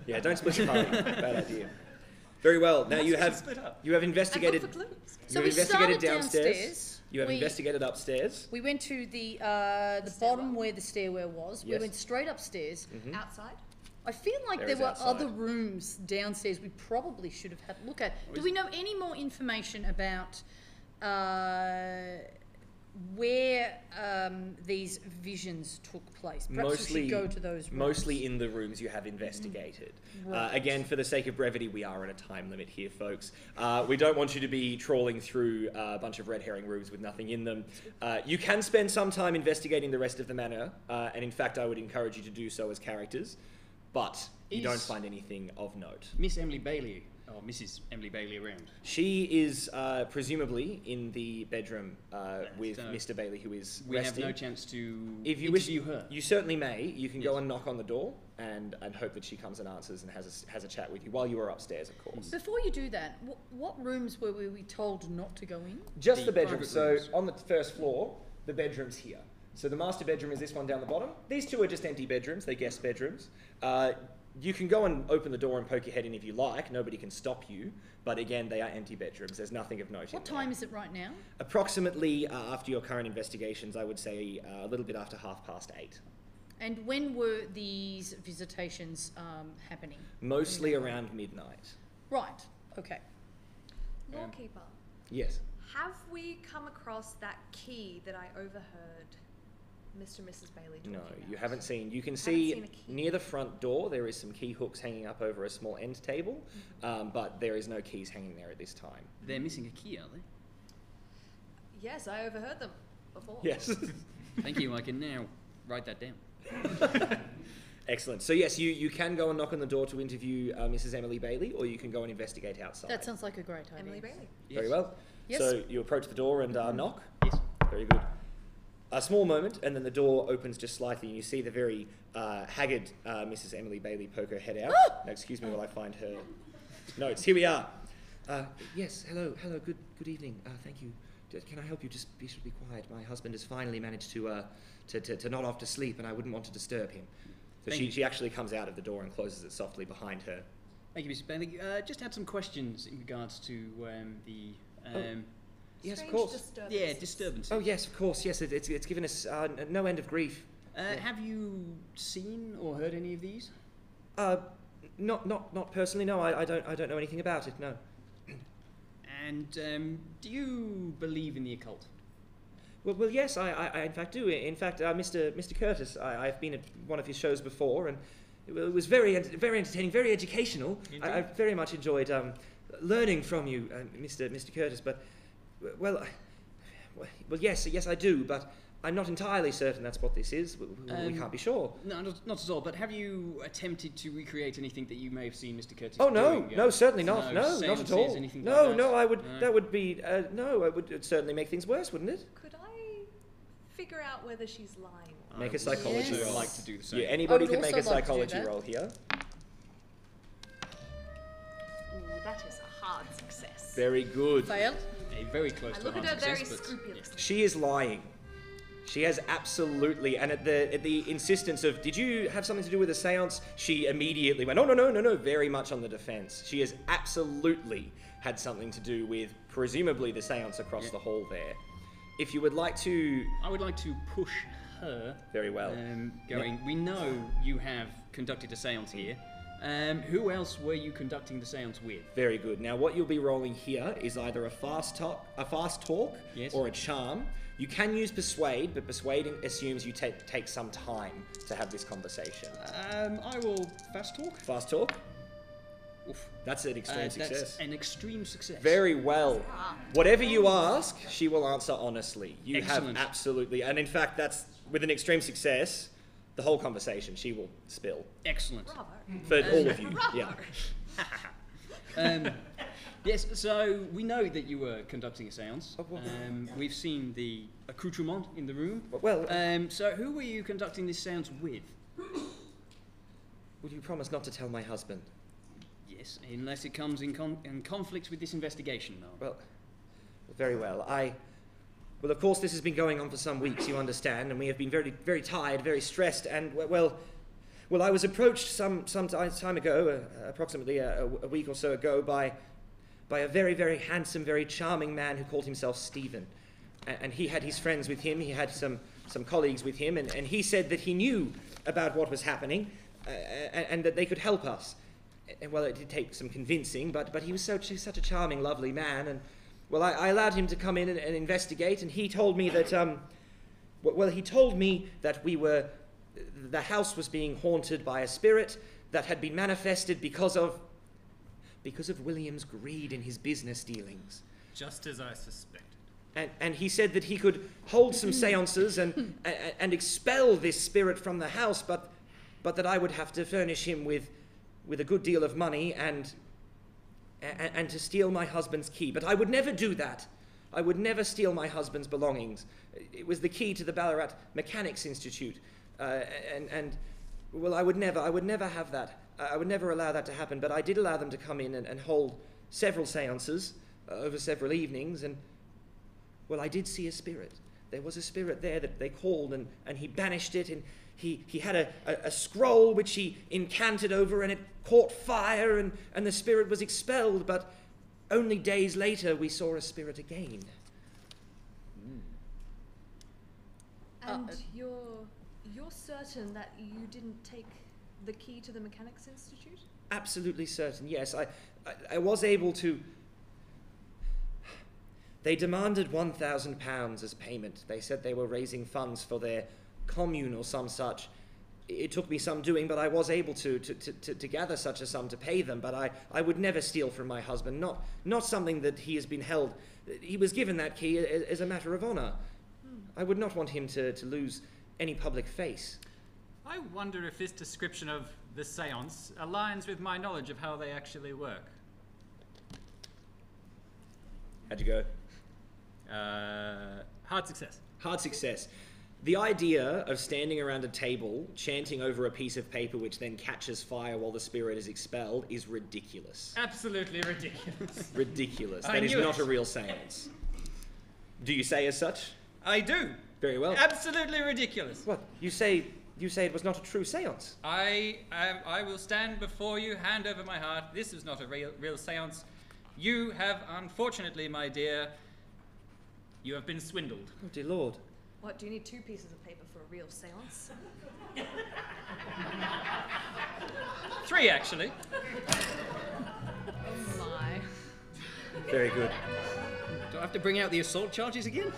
Yeah, don't split your party. Bad idea. Very well. Now you have you have investigated. You so have we investigated downstairs. downstairs. You have we, investigated upstairs. We went to the uh, the stairwell. bottom where the stairwell was. Yes. We went straight upstairs. Mm-hmm. Outside. I feel like there, there were outside. other rooms downstairs we probably should have had a look at. Do we know any more information about uh, where um, these visions took place? Perhaps mostly, we should go to those rooms. Mostly in the rooms you have investigated. Right. Uh, again, for the sake of brevity, we are on a time limit here, folks. Uh, we don't want you to be trawling through uh, a bunch of red herring rooms with nothing in them. Uh, you can spend some time investigating the rest of the manor, uh, and in fact, I would encourage you to do so as characters, but you Is don't find anything of note. Miss Emily Bailey uh, or Missus Emily Bailey around? She is uh, presumably in the bedroom uh, yeah, with so Mister Bailey, who is we resting. We have no chance to if you interview wish, her. You certainly may. You can yes. go and knock on the door and, and hope that she comes and answers and has a, has a chat with you while you are upstairs, of course. Before you do that, w what rooms were we told not to go in? Just the, the bedrooms. So rooms. on the first floor, the bedroom's here. So the master bedroom is this one down the bottom. These two are just empty bedrooms. They're guest bedrooms. Uh, you can go and open the door and poke your head in if you like. Nobody can stop you. But again, they are empty bedrooms. There's nothing of note. What time is it right now? Approximately, uh, after your current investigations, I would say uh, a little bit after half past eight. And when were these visitations um, happening? Mostly around midnight. Right. Okay. Lawkeeper. Um, yes. Have we come across that key that I overheard Mister and Missus Bailey talking No, about? You haven't seen. You can see near the front door there is some key hooks hanging up over a small end table, mm-hmm. um, but there is no keys hanging there at this time. They're missing a key, are they? Yes, I overheard them before. Yes. Thank you. I can now write that down. Excellent. So yes, you, you can go and knock on the door to interview uh, Missus Emily Bailey, or you can go and investigate outside. That sounds like a great idea. Emily Bailey. Yes. Very well. Yes. So you approach the door and uh, knock? Yes. Very good. A small moment, and then the door opens just slightly, and you see the very uh, haggard uh, Missus Emily Bailey poke her head out. Now, excuse me while I find her notes. Here we are. Uh, yes, hello, hello, good good evening. Uh, thank you. Can I help you? Just be, be quiet. My husband has finally managed to, uh, to, to, to nod off to sleep, and I wouldn't want to disturb him. So she, she actually comes out of the door and closes it softly behind her. Thank you, Missus Bailey. Uh, just had some questions in regards to um, the... Um, oh. Yes, of course. Disturbances. Yeah, disturbances. Oh, yes, of course. Yes, it, it's, it's given us uh, no end of grief. Uh, yeah. Have you seen or heard any of these? Uh, not, not, not personally. No, I, I don't. I don't know anything about it. No. And um, do you believe in the occult? Well, well, yes, I, I, I in fact do. In fact, uh, Mister Mister Curtis, I, I've been at one of his shows before, and it was very, very entertaining, very educational. I, I very much enjoyed um, learning from you, uh, Mister Mister Curtis, but. Well, I, well, yes, yes, I do, but I'm not entirely certain that's what this is. We, we um, can't be sure. No, not, not at all. But have you attempted to recreate anything that you may have seen, Mister Curtis? Oh no, doing, no, uh, certainly not. No, no not at all. No, like no, that? I would. No. That would be. Uh, no, it would it'd certainly make things worse, wouldn't it? Could I figure out whether she's lying? Or make a psychology yes. roll. I like to do the same. Yeah, anybody can make a psychology like roll here. Ooh, that is a hard success. Very good. Failed. Very close I to look at her success, very scrupulously. She is lying. She has absolutely, and at the at the insistence of, did you have something to do with a seance? She immediately went, oh, no, no, no, no, very much on the defense. She has absolutely had something to do with, presumably, the seance across yeah. the hall there. If you would like to... I would like to push her. Very well. Um, going, yeah. We know you have conducted a seance here. Um, who else were you conducting the seance with? Very good. Now, what you'll be rolling here is either a fast talk, a fast talk yes. or a charm. You can use persuade, but persuade assumes you take take some time to have this conversation. Um, I will fast talk. Fast talk. Oof. That's an extreme uh, that's success. An extreme success. Very well. Whatever you ask, she will answer honestly. You Excellent. have absolutely, and in fact, that's with an extreme success. The whole conversation, she will spill. Excellent. Bravo. For um, all of you. Bravo. Yeah. um, yes, so we know that you were conducting a seance. Um, we've seen the accoutrement in the room. Well, um, so who were you conducting this seance with? Would you promise not to tell my husband? Yes, unless it comes in, con in conflict with this investigation, though. Well, very well. I... Well, of course, this has been going on for some weeks, you understand, and we have been very, very tired, very stressed, and, well, well, I was approached some, some time ago, uh, approximately a, a week or so ago, by, by a very, very handsome, very charming man who called himself Steven. And, and he had his friends with him, he had some, some colleagues with him, and, and he said that he knew about what was happening, uh, and, and that they could help us. And, well, it did take some convincing, but, but he was so, such a charming, lovely man, and... Well, I, I allowed him to come in and, and investigate, and he told me that, um, well, he told me that we were, the house was being haunted by a spirit that had been manifested because of, because of William's greed in his business dealings. Just as I suspected. And, and he said that he could hold some seances and, and, and expel this spirit from the house, but, but that I would have to furnish him with, with a good deal of money and... and, and to steal my husband's key. But I would never do that. I would never steal my husband's belongings. It was the key to the Ballarat Mechanics Institute. Uh, and, and, well, I would never, I would never have that. I would never allow that to happen, but I did allow them to come in and, and hold several seances uh, over several evenings, and, well, I did see a spirit. There was a spirit there that they called, and, and he banished it, and he, he had a, a, a scroll which he incanted over, and it caught fire, and, and the spirit was expelled, but only days later we saw a spirit again. Mm. And uh, you're, you're certain that you didn't take the key to the Mechanics Institute? Absolutely certain, yes. I, I, I was able to... They demanded one thousand pounds as payment. They said they were raising funds for their commune or some such. It took me some doing, but I was able to, to, to, to, to gather such a sum to pay them. But I, I would never steal from my husband, not, not something that he has been held. He was given that key as, as a matter of honour. Hmm. I would not want him to, to lose any public face. I wonder if this description of the séance aligns with my knowledge of how they actually work. How'd you go? Uh, hard success. Hard success. The idea of standing around a table chanting over a piece of paper which then catches fire while the spirit is expelled is ridiculous. Absolutely ridiculous. Ridiculous. That is not a real séance. Do you say as such? I do. Very well. Absolutely ridiculous. What? You say you say it was not a true séance. I am, I will stand before you, hand over my heart. This is not a real real séance. You have, unfortunately, my dear, you have been swindled. Oh, dear Lord. What, do you need two pieces of paper for a real séance? Three, actually. Oh, my. Very good. Do I have to bring out the assault charges again?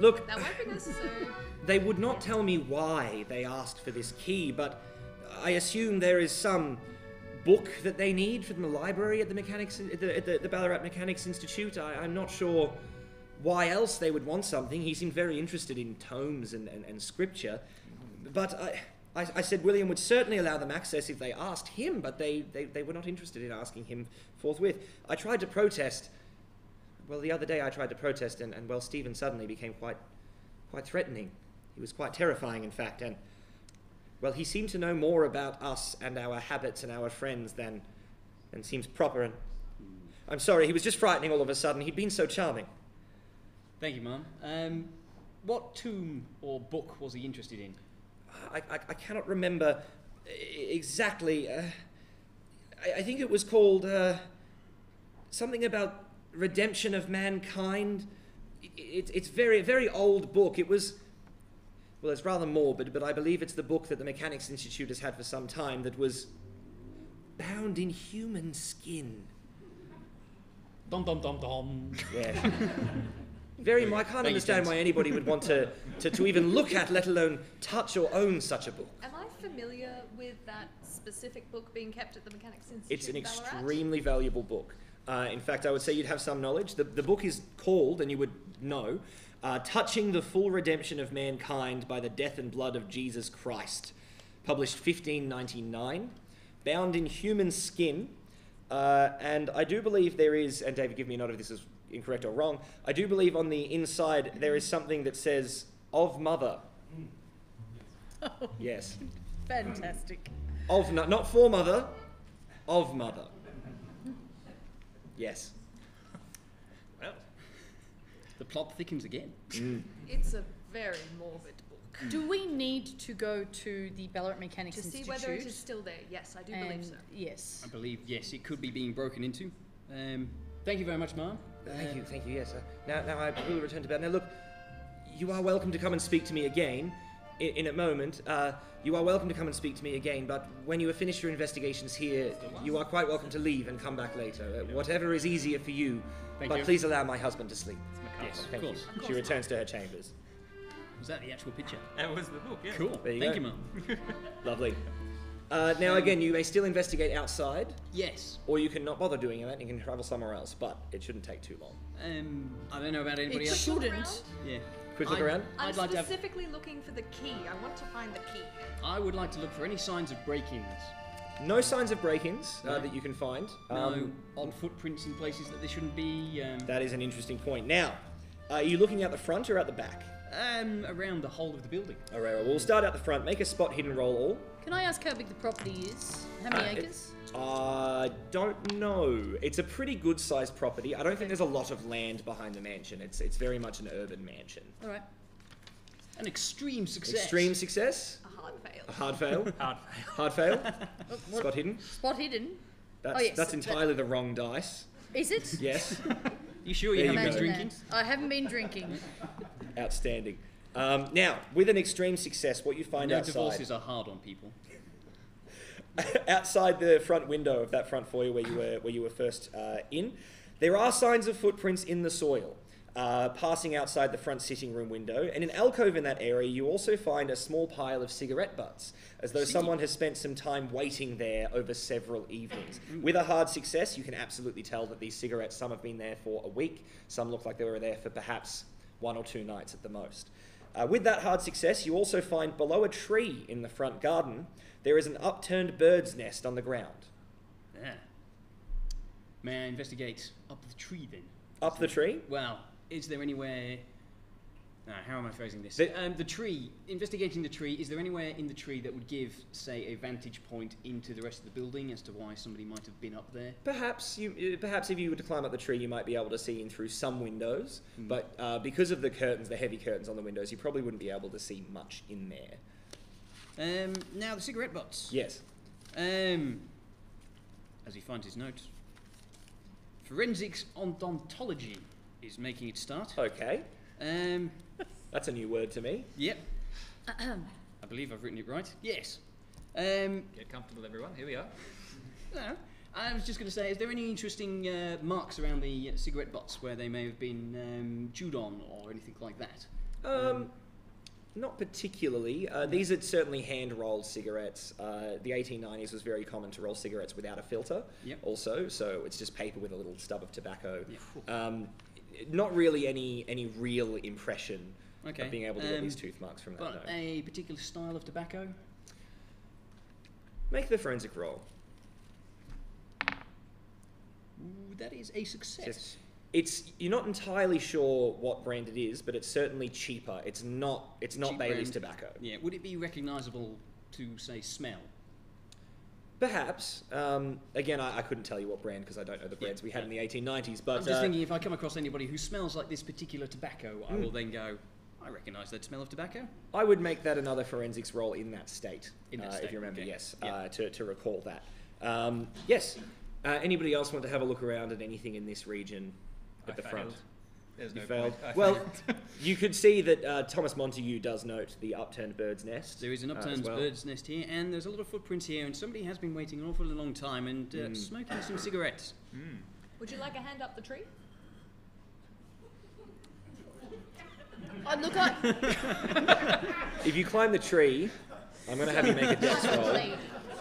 Look... That won't be necessary. They would not tell me why they asked for this key, but I assume there is some book that they need from the library at the, mechanics, at the, at the, the Ballarat Mechanics Institute. I, I'm not sure... Why else they would want something? He seemed very interested in tomes and, and, and scripture. But I, I, I said William would certainly allow them access if they asked him, but they, they, they were not interested in asking him forthwith. I tried to protest. Well, the other day I tried to protest, and, and well, Steven suddenly became quite, quite threatening. He was quite terrifying, in fact, and, well, he seemed to know more about us and our habits and our friends than, than seems proper. And I'm sorry, he was just frightening all of a sudden. He'd been so charming. Thank you, Mum. Um, what tomb or book was he interested in? I, I, I cannot remember exactly. Uh, I, I think it was called uh, something about Redemption of Mankind. It, it, it's very, very old book. It was, well, it's rather morbid, but I believe it's the book that the Mechanics Institute has had for some time that was bound in human skin. Dum dum dum dum. Yeah. Very, I can't Thank understand why anybody would want to, to, to even look at, let alone touch or own such a book. Am I familiar with that specific book being kept at the Mechanics Institute? It's an extremely valuable book. Uh, in fact, I would say you'd have some knowledge. The, the book is called, and you would know, uh, Touching the Full Redemption of Mankind by the Death and Blood of Jesus Christ, published fifteen ninety-nine, bound in human skin, uh, and I do believe there is, and David, give me a note if this is incorrect or wrong, I do believe on the inside there is something that says, of mother. Oh, yes. Fantastic. Of, no, not for mother, of mother. Yes. Well, the plot thickens again. Mm. It's a very morbid book. Mm. Do we need to go to the Ballarat Mechanics Institute? To see whether it is still there, yes, I do and believe so. Yes. I believe, yes, it could be being broken into. Um, thank you very much, Ma'am. Thank you, thank you, yes. Uh, now, now I will return to bed. Now, look, you are welcome to come and speak to me again in, in a moment. Uh, you are welcome to come and speak to me again, but when you have finished your investigations here, you are quite welcome to leave and come back later. Uh, whatever is easier for you, thank but you. Please allow my husband to sleep. Yes, of thank course. You. Of course. She returns to her chambers. Was that the actual picture? That was the book, yeah. Cool. There you thank go. You, Mum. Lovely. Uh, now, again, you may still investigate outside. Yes. Or you can not bother doing that and you can travel somewhere else, but it shouldn't take too long. Um, I don't know about anybody it else. It shouldn't. Yeah. Quick look around. I'm I'd like specifically to have... looking for the key. I want to find the key. I would like to look for any signs of break-ins. No signs of break-ins uh, no. that you can find. Um, no odd footprints in places that they shouldn't be. Um... That is an interesting point. Now, uh, are you looking out the front or out the back? Um, around the whole of the building. All right, well, we'll start out the front. Make a spot hidden roll all. Can I ask how big the property is? How many uh, acres? I uh, don't know. It's a pretty good-sized property. I don't okay. think there's a lot of land behind the mansion. It's it's very much an urban mansion. All right. An extreme success. Extreme success. A hard fail. A hard fail. hard fail. Hard fail. Spot hidden. Spot hidden. That's, oh, yes. that's entirely that... the wrong dice. Is it? Yes. You sure you haven't been drinking? I haven't been drinking. Outstanding. Um, now, with an extreme success, what you find no outside... divorces are hard on people. Outside the front window of that front foyer where you were, where you were first uh, in, there are signs of footprints in the soil, uh, passing outside the front sitting room window. And in an alcove in that area, you also find a small pile of cigarette butts, as though someone has spent some time waiting there over several evenings. With a hard success, you can absolutely tell that these cigarettes, some have been there for a week, some look like they were there for perhaps one or two nights at the most. Uh, with that hard success, you also find below a tree in the front garden, there is an upturned bird's nest on the ground. Yeah. May I investigate up the tree then? Up is the there, tree? Well, is there anywhere... No, how am I phrasing this? The, um, the tree, investigating the tree, is there anywhere in the tree that would give, say, a vantage point into the rest of the building as to why somebody might have been up there? Perhaps you, perhaps if you were to climb up the tree, you might be able to see in through some windows, mm. but uh, because of the curtains, the heavy curtains on the windows, you probably wouldn't be able to see much in there. Um, now, the cigarette butts. Yes. Um, as he finds his note. Forensics odontology is making its start. Okay. Um... That's a new word to me. Yep. I believe I've written it right. Yes. Um, Get comfortable, everyone. Here we are. No, I was just going to say, is there any interesting uh, marks around the uh, cigarette butts where they may have been um, chewed on or anything like that? Um, um, not particularly. Uh, these are certainly hand-rolled cigarettes. Uh, the eighteen nineties was very common to roll cigarettes without a filter yep. also, so it's just paper with a little stub of tobacco. Yep. Um, not really any, any real impression Okay. of being able to um, get these tooth marks from that note. A particular style of tobacco? Make the forensic roll. Ooh, that is a success. Yes. It's you're not entirely sure what brand it is, but it's certainly cheaper. It's not it's not Cheap Bailey's brand. Tobacco. Yeah, would it be recognisable to say smell? Perhaps. Um, again, I, I couldn't tell you what brand because I don't know the brands yeah. we had in the eighteen nineties. But I'm just uh, thinking if I come across anybody who smells like this particular tobacco, mm. I will then go, I recognise that smell of tobacco. I would make that another forensics role in that state, in that uh, state if you remember, okay. yes, yeah. uh, to, to recall that. Um, yes. Uh, anybody else want to have a look around at anything in this region at I the failed. front? There's you no failed. Point. Well, you could see that uh, Thomas Montague does note the upturned bird's nest. There is an upturned uh, well. bird's nest here, and there's a lot of footprints here, and somebody has been waiting an awfully long time and uh, mm. smoking some cigarettes. Mm. Would you like a hand up the tree? Oh, look I... If you climb the tree, I'm going to have you make a death roll.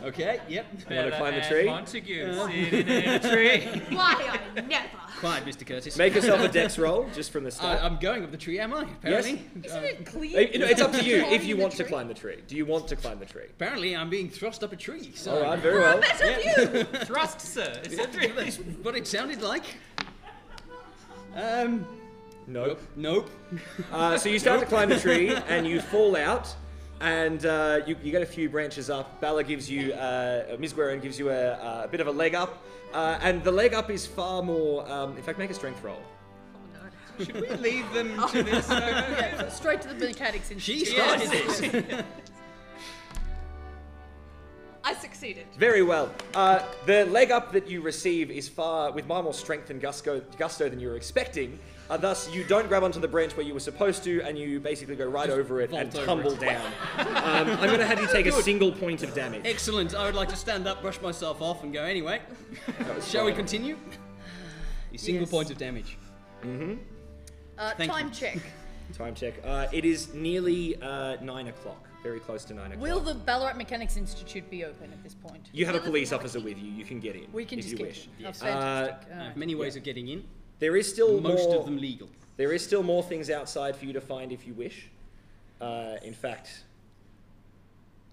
Okay, yep. You want to climb the tree? Montague, oh. sitting in a tree. Why, I never. Quiet, Mister Curtis. Make yourself a dex roll, just from the start. I, I'm going up the tree, am I? Apparently. Yes. Isn't it clear? It, it's up to you if you want to climb the tree. Do you want to climb the tree? Apparently, I'm being thrust up a tree. So. All right, very well. That's of you. Thrust, sir. It's a tree. That's what it sounded like. Um. Nope. Nope. Uh, so you start nope. to climb the tree, and you fall out. And uh, you, you get a few branches up. Bella gives you, uh, Miz Guerin gives you a, a bit of a leg up. Uh, and the leg up is far more, um, in fact, make a strength roll. Oh, no. Should we leave them to this? No, no, no. Yeah, straight to the Mechanics Institute. She started it. I succeeded. Very well. Uh, the leg up that you receive is far, with far more strength and gusto, gusto than you were expecting. Uh, thus, you don't grab onto the branch where you were supposed to, and you basically go right Just over it and tumble it. down. um, I'm going to have you take Good. a single point of damage. Excellent. I would like to stand up, brush myself off, and go, anyway, shall we continue? A single yes. point of damage. Mm-hmm. Uh, time you. check. Time check. Uh, it is nearly uh, nine o'clock. Very close to nine o'clock. Will the Ballarat Mechanics Institute be open at this point? You have Will a police officer with you. You can get in we can if just you get wish. In. Yes. Oh, fantastic. Uh, right. Many ways yeah. of getting in. There is still most more, of them legal. There is still more things outside for you to find if you wish. Uh, in fact,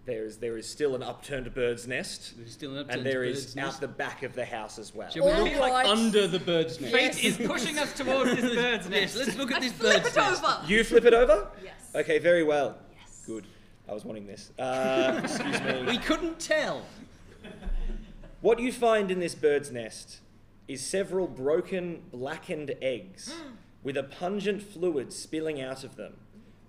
There is there is still an upturned bird's nest. There's still an upturned and there bird's is nest. Out the back of the house as well. Should we look like under the bird's nest? Yes. Fate is pushing us towards this bird's nest. Let's look at I this flip bird's it nest. Over. You flip it over? Yes. Okay, very well. Yes. Good. I was wanting this. Uh, excuse me. We couldn't tell. What you find in this bird's nest is several broken, blackened eggs with a pungent fluid spilling out of them,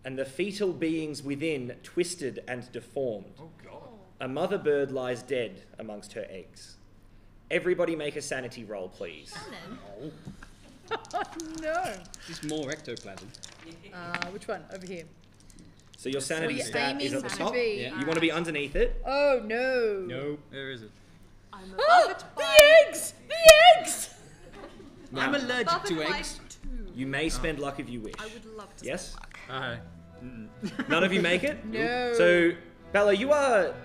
and the fetal beings within twisted and deformed. Oh God. A mother bird lies dead amongst her eggs. Everybody make a sanity roll, please. Oh. No. Just more ectoplasm. Uh, which one? Over here. So your sanity so stat is at the top. To yeah. You want to be underneath it? Oh no. No. Where is it? I'm above oh, it by the eggs! The eggs! No. I'm allergic to eggs. You may spend oh. luck if you wish. I would love to yes? spend luck. Uh-huh. Mm-mm. None of you make it? No. So, Bella, you are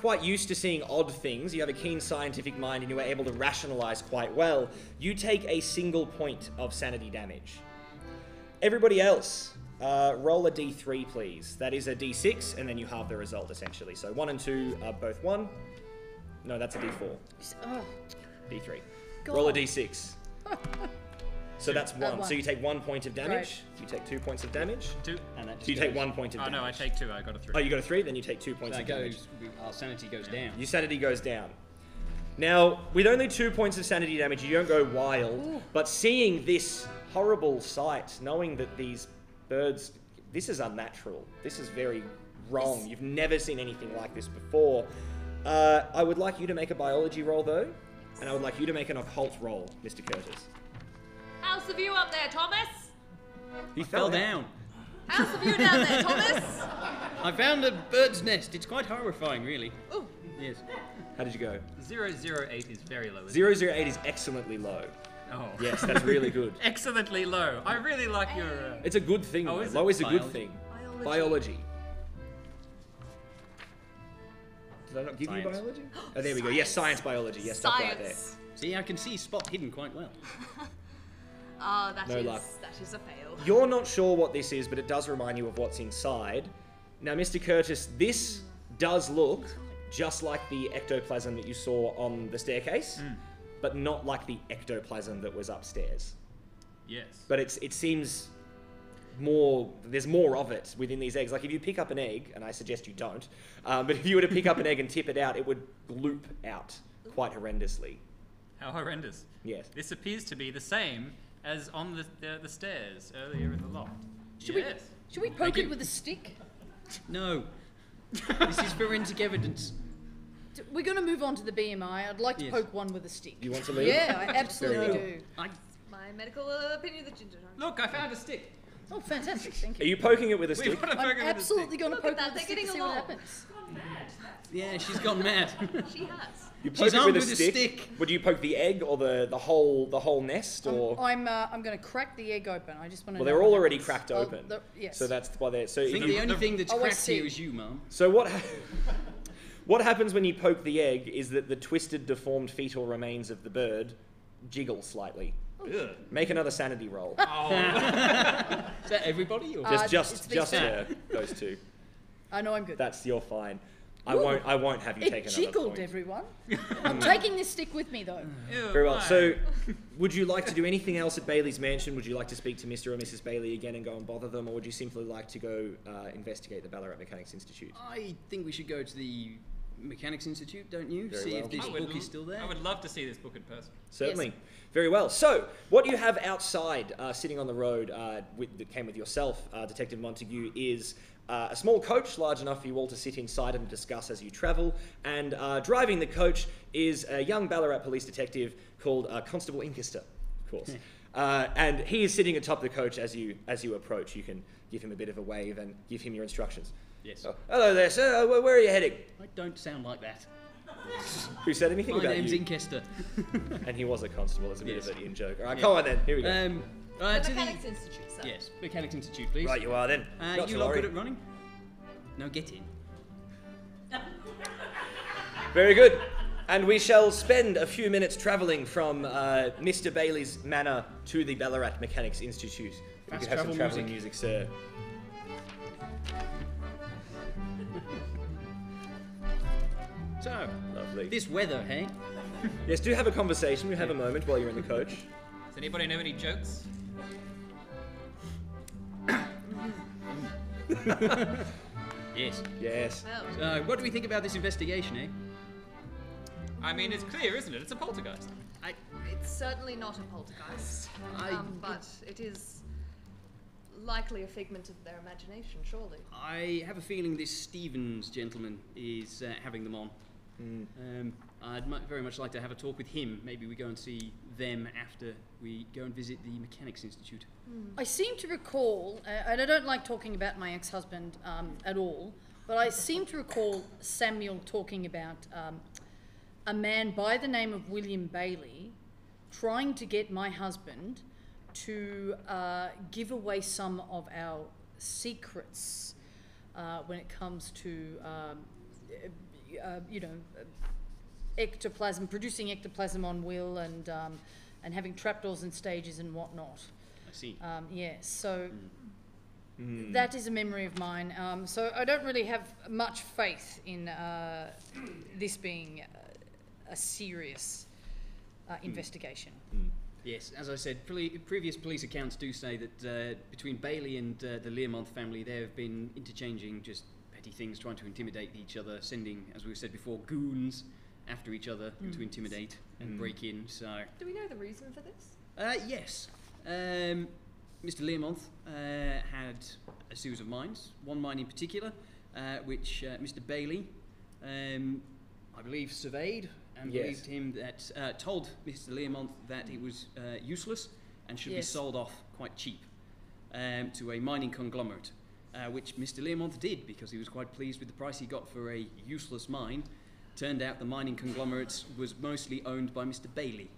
quite used to seeing odd things. You have a keen scientific mind and you are able to rationalise quite well. You take a single point of sanity damage. Everybody else, uh, roll a d three, please. That is a d six, and then you halve the result, essentially. So one and two are both one. No, that's a d four. Oh. d three. God. Roll a d six. So that's one. Uh, one. So you take one point of damage. Right. You take two points of damage. Two. And that so you goes. Take one point of damage. Oh no, I take two. I got a three. Oh, you got a three. Then you take two points that of goes, damage. Our sanity goes yeah. down. Your sanity goes down. Now, with only two points of sanity damage, you don't go wild. Ooh. But seeing this horrible sight, knowing that these birds, this is unnatural. This is very wrong. This... You've never seen anything like this before. Uh, I would like you to make a biology roll though, and I would like you to make an occult roll, Mister Curtis. House of you up there, Thomas? He I fell down. down. House of you down there, Thomas? I found a bird's nest. It's quite horrifying, really. Ooh. Yes. How did you go? Zero zero eight is very low. Zero zero eight is excellently low. Oh. Yes, that's really good. Excellently low. I really like your... Uh... It's a good thing. Oh, is low is biology? A good thing. Biology. biology. Did I not give science. You biology? Oh, there science. We go. Yes, science biology. Yes, science. Stuff right there. See, I can see Spot hidden quite well. Oh, that, no is, that is a fail. You're not sure what this is, but it does remind you of what's inside. Now, Mister Curtis, this does look just like the ectoplasm that you saw on the staircase, mm. but not like the ectoplasm that was upstairs. Yes. But it's, it seems more, there's more of it within these eggs. Like if you pick up an egg, and I suggest you don't, um, but if you were to pick up an egg and tip it out, it would gloop out quite horrendously. How horrendous. Yes. This appears to be the same as on the, the the stairs earlier in the loft. Should yes. we should we poke it with a stick? No. This is forensic evidence. We're going to move on to the B M I. I'd like to yes. poke one with a stick. You want to leave? Yeah, I absolutely do. I, it's my medical opinion that you don't. Look, I found a stick. Oh, fantastic! Thank you. Are you poking it with a stick? We've got to I'm absolutely going to poke that. With a stick. They're getting along. What happens. She's gone mad. Yeah, she's gone mad. She has. You poke she's it with, a, with stick. a stick. Would you poke the egg or the, the whole the whole nest? Or I'm I'm, uh, I'm going to crack the egg open. I just want to. Well, they're all already happens. Cracked open. Oh, the, yes. So that's why they're. So I think you, the only the, thing that's oh, cracked here is you, Mum. So what? Ha what happens when you poke the egg is that the twisted, deformed fetal remains of the bird jiggle slightly. Ugh. Make another sanity roll. Oh. Is that everybody? Or? Just, uh, just, just her, those two. I know I'm good. That's you're fine. I Ooh. won't. I won't have you it take another jiggled, point. It jiggled, everyone. I'm taking this stick with me, though. Ew, very well. No. So, would you like to do anything else at Bailey's mansion? Would you like to speak to Mister or Missus Bailey again and go and bother them, or would you simply like to go uh, investigate the Ballarat Mechanics Institute? I think we should go to the Mechanics Institute, don't you? Very see well. If this book is still there. I would love to see this book in person. Certainly. Yes. Very well. So, what you have outside, uh, sitting on the road, uh, with, that came with yourself, uh, Detective Montague, is uh, a small coach large enough for you all to sit inside and discuss as you travel. And uh, driving the coach is a young Ballarat police detective called uh, Constable Inkster, of course. uh, and he is sitting atop the coach as you as you approach. You can give him a bit of a wave and give him your instructions. Yes. Oh, hello there, sir. Where are you heading? I don't sound like that. Who said anything My about you? My name's Inkester. And he was a constable. It's a bit yes. of an in joke. All right, yeah. Come on then. Here we go. Um, right, the Mechanics the... Institute, sir. Yes, Mechanics Institute, please. Right, you are then. Uh, you lot good at running? No, get in. Very good. And we shall spend a few minutes travelling from uh, Mister Bailey's manor to the Ballarat Mechanics Institute. If we could have some travelling music. music, sir. So, lovely. This weather, hey? Yes, do have a conversation. We have a moment while you're in the coach. Does anybody know any jokes? Yes. Yes. So, what do we think about this investigation, eh? I mean, it's clear, isn't it? It's a poltergeist. I... It's certainly not a poltergeist, I, um, but it is likely a figment of their imagination, surely. I have a feeling this Stevens gentleman is uh, having them on. Mm. Um, I'd very much like to have a talk with him. Maybe we go and see them after we go and visit the Mechanics Institute. Mm. I seem to recall, uh, and I don't like talking about my ex-husband um, at all, but I seem to recall Samuel talking about um, a man by the name of William Bailey trying to get my husband to uh, give away some of our secrets uh, when it comes to... Um, Uh, you know, ectoplasm, producing ectoplasm on will, and um, and having trapdoors and stages and whatnot. I see. Um, yeah, so mm. that is a memory of mine. Um, so I don't really have much faith in uh, this being a, a serious uh, investigation. Mm. Mm. Yes, as I said, pre previous police accounts do say that uh, between Bailey and uh, the Learmonth family, they have been interchanging just things, trying to intimidate each other, sending, as we said before, goons after each other mm. to intimidate and mm. break in. So, do we know the reason for this? Uh, yes. Um, Mister Learmonth uh, had a series of mines, one mine in particular, uh, which uh, Mister Bailey, um, I believe, surveyed and yes. believed him that, uh, told Mister Learmonth that mm. it was uh, useless and should yes. be sold off quite cheap um, to a mining conglomerate. Uh, which Mister Learmonth did because he was quite pleased with the price he got for a useless mine. Turned out the mining conglomerate was mostly owned by Mister Bailey,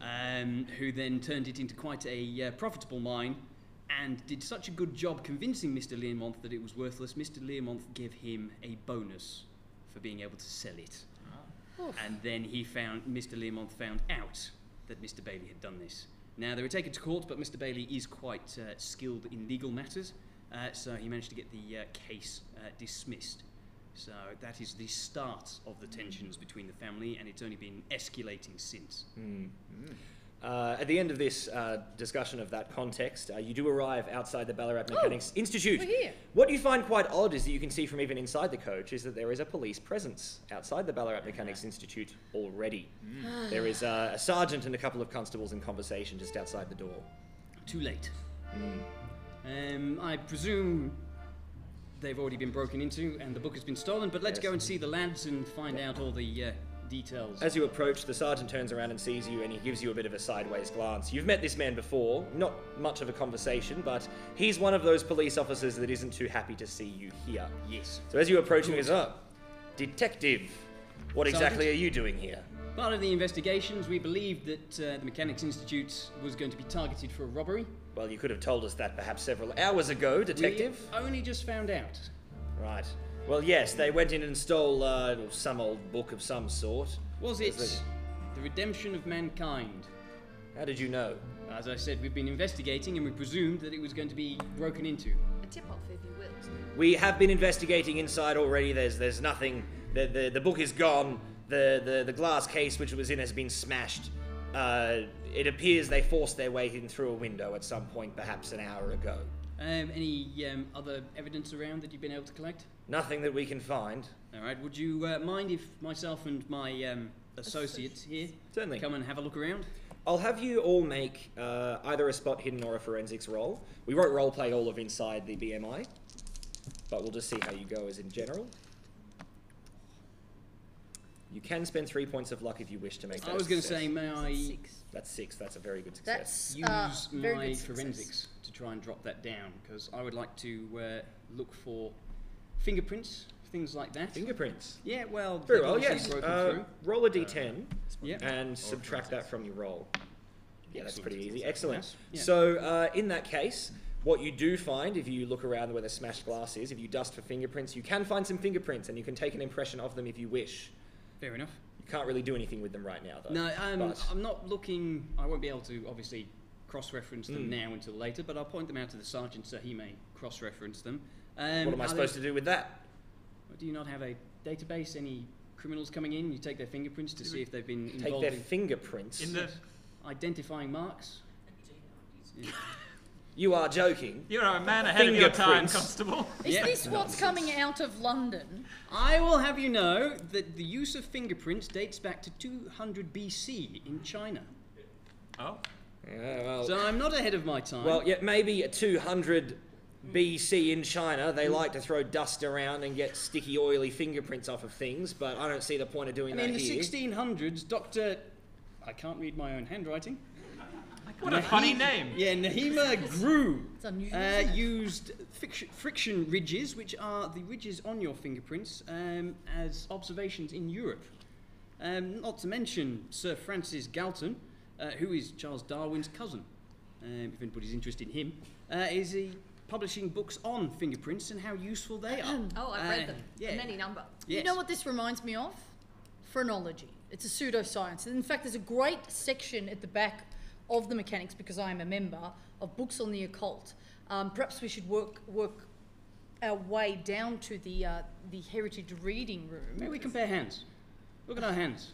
um, who then turned it into quite a uh, profitable mine and did such a good job convincing Mister Learmonth that it was worthless, Mister Learmonth gave him a bonus for being able to sell it. Oh. And then he found, Mister Learmonth found out that Mister Bailey had done this. Now, they were taken to court, but Mister Bailey is quite uh, skilled in legal matters. Uh, so he managed to get the uh, case uh, dismissed. So that is the start of the tensions between the family, and it's only been escalating since. Mm. Mm. Uh, at the end of this uh, discussion of that context, uh, you do arrive outside the Ballarat Mechanics oh, Institute. We're here. What you find quite odd is that you can see from even inside the coach is that there is a police presence outside the Ballarat Mechanics Institute already. Mm. There is uh, a sergeant and a couple of constables in conversation just outside the door. Too late. Mm. Um, I presume they've already been broken into and the book has been stolen, but let's yes. go and see the lads and find out all the uh, details. As you approach, the sergeant turns around and sees you, and he gives you a bit of a sideways glance. You've met this man before, not much of a conversation, but he's one of those police officers that isn't too happy to see you here. Yes. So as you approach him, he goes, oh, detective, what sergeant? Exactly are you doing here? Part of the investigations, we believed that uh, the Mechanics Institute was going to be targeted for a robbery. Well, you could have told us that perhaps several hours ago, detective. We only just found out. Right. Well, yes, they went in and stole uh, some old book of some sort. Was it The Redemption of Mankind? How did you know? As I said, we've been investigating and we presumed that it was going to be broken into. A tip-off, if you will. We have been investigating inside already. There's, there's nothing. The, the, the book is gone. The, the, the glass case which it was in has been smashed. Uh, it appears they forced their way in through a window at some point, perhaps an hour ago. Um, any um, other evidence around that you've been able to collect? Nothing that we can find. All right. Would you uh, mind if myself and my um, associates here Certainly. come and have a look around? I'll have you all make uh, either a spot hidden or a forensics roll. We won't roleplay all of inside the B M I, but we'll just see how you go as in general. You can spend three points of luck if you wish to make that I was going to say, may I... Six. That's six. That's a very good success. That's, uh, Use my forensics to try and drop that down, because I would like to uh, look for fingerprints, things like that. Fingerprints? Yeah, well... Very well, yes. Uh, roll a d ten uh, yep. and or subtract that from your roll. Yeah, that's pretty easy. Excellent. Yeah. So, uh, in that case, what you do find, if you look around where the smashed glass is, if you dust for fingerprints, you can find some fingerprints, and you can take an impression of them if you wish. Fair enough. You can't really do anything with them right now, though. No, um, I'm not looking... I won't be able to, obviously, cross-reference them mm. now until later, but I'll point them out to the sergeant so he may cross-reference them. Um, what am I supposed to do with that? Do you not have a database, any criminals coming in, you take their fingerprints to see if they've been involved. Take their in fingerprints? In the identifying marks. Yeah. You are joking. You're a man ahead of your time, Constable. Is yep. this what's coming out of London? I will have you know that the use of fingerprints dates back to two hundred B C in China. Oh. Yeah, well, so I'm not ahead of my time. Well, yeah, maybe at two hundred B C in China, they mm. like to throw dust around and get sticky, oily fingerprints off of things, but I don't see the point of doing and that here. In the sixteen hundreds, Doctor... I can't read my own handwriting. What a Nahima, funny name! Yeah, Nahima Grew uh, used friction ridges, which are the ridges on your fingerprints, um, as observations in Europe. Um, not to mention Sir Francis Galton, uh, who is Charles Darwin's cousin, um, if anybody's interested in him, uh, is he publishing books on fingerprints and how useful they are. Oh, I've uh, read them. Yeah. Many number. Yes. You know what this reminds me of? Phrenology. It's a pseudoscience. And in fact, there's a great section at the back of the mechanics, because I am a member, of books on the occult. Um, perhaps we should work work our way down to the uh, the heritage reading room. Maybe we compare hands. Look at our hands.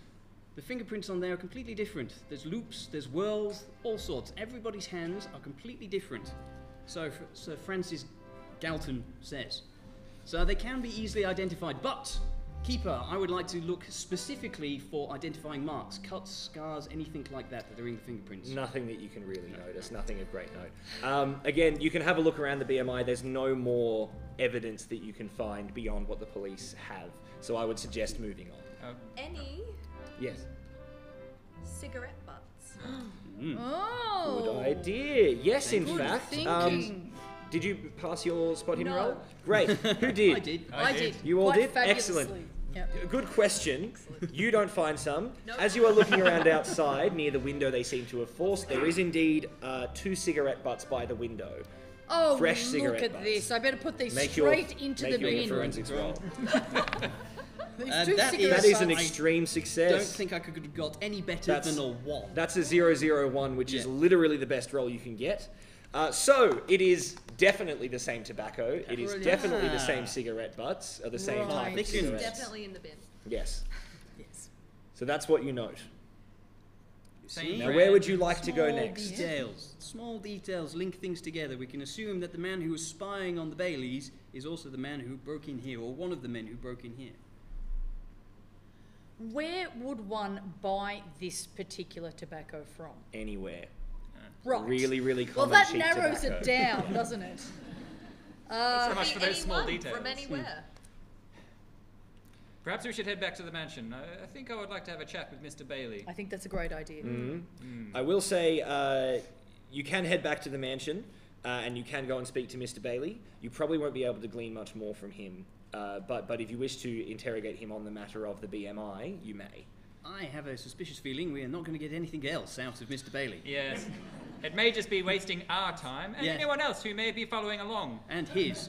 The fingerprints on there are completely different. There's loops, there's whirls, all sorts. Everybody's hands are completely different. So Sir Francis Galton says. So they can be easily identified, but Keeper, I would like to look specifically for identifying marks, cuts, scars, anything like that that are in the fingerprints. Nothing that you can really no. notice, nothing of great note. Um, again, you can have a look around the B M I, there's no more evidence that you can find beyond what the police have, so I would suggest moving on. Um, Any? Yes. Cigarette butts. mm. Oh! Good idea, yes in Good fact. Thinking. Um, Did you pass your spot hidden no. roll? Great. Who did? I did. I did. You all Quite did? Fabulously. Excellent. Yep. Good question. Excellent. You don't find some. Nope. As you are looking around outside, near the window they seem to have forced, there is indeed uh, two cigarette butts by the window. Oh, Fresh look at butts. This. I better put these make straight your, into make the bin. Make your forensics roll. Uh, that, is, that is an extreme I success. I don't think I could have got any better that's, than a one. That's a zero zero one, which yeah. is literally the best roll you can get. Uh, so, it is definitely the same tobacco, it is definitely the same cigarette butts, or the same right. type of cigarettes. It's definitely in the bin. Yes. Yes. So that's what you note. See? Now where would you like Small to go next? Details. Small details link things together. We can assume that the man who was spying on the Baileys is also the man who broke in here, or one of the men who broke in here. Where would one buy this particular tobacco from? Anywhere. Right. Really, really common. Well, that cheap narrows tobacco. It down, doesn't it? Uh, so much for those small details. From anywhere. Perhaps we should head back to the mansion. I, I think I would like to have a chat with Mister Bailey. I think that's a great idea. Mm-hmm. mm. I will say uh, you can head back to the mansion uh, and you can go and speak to Mister Bailey. You probably won't be able to glean much more from him, uh, but, but if you wish to interrogate him on the matter of the B M I, you may. I have a suspicious feeling we are not going to get anything else out of Mister Bailey. Yes. It may just be wasting our time and yeah. anyone else who may be following along. And his.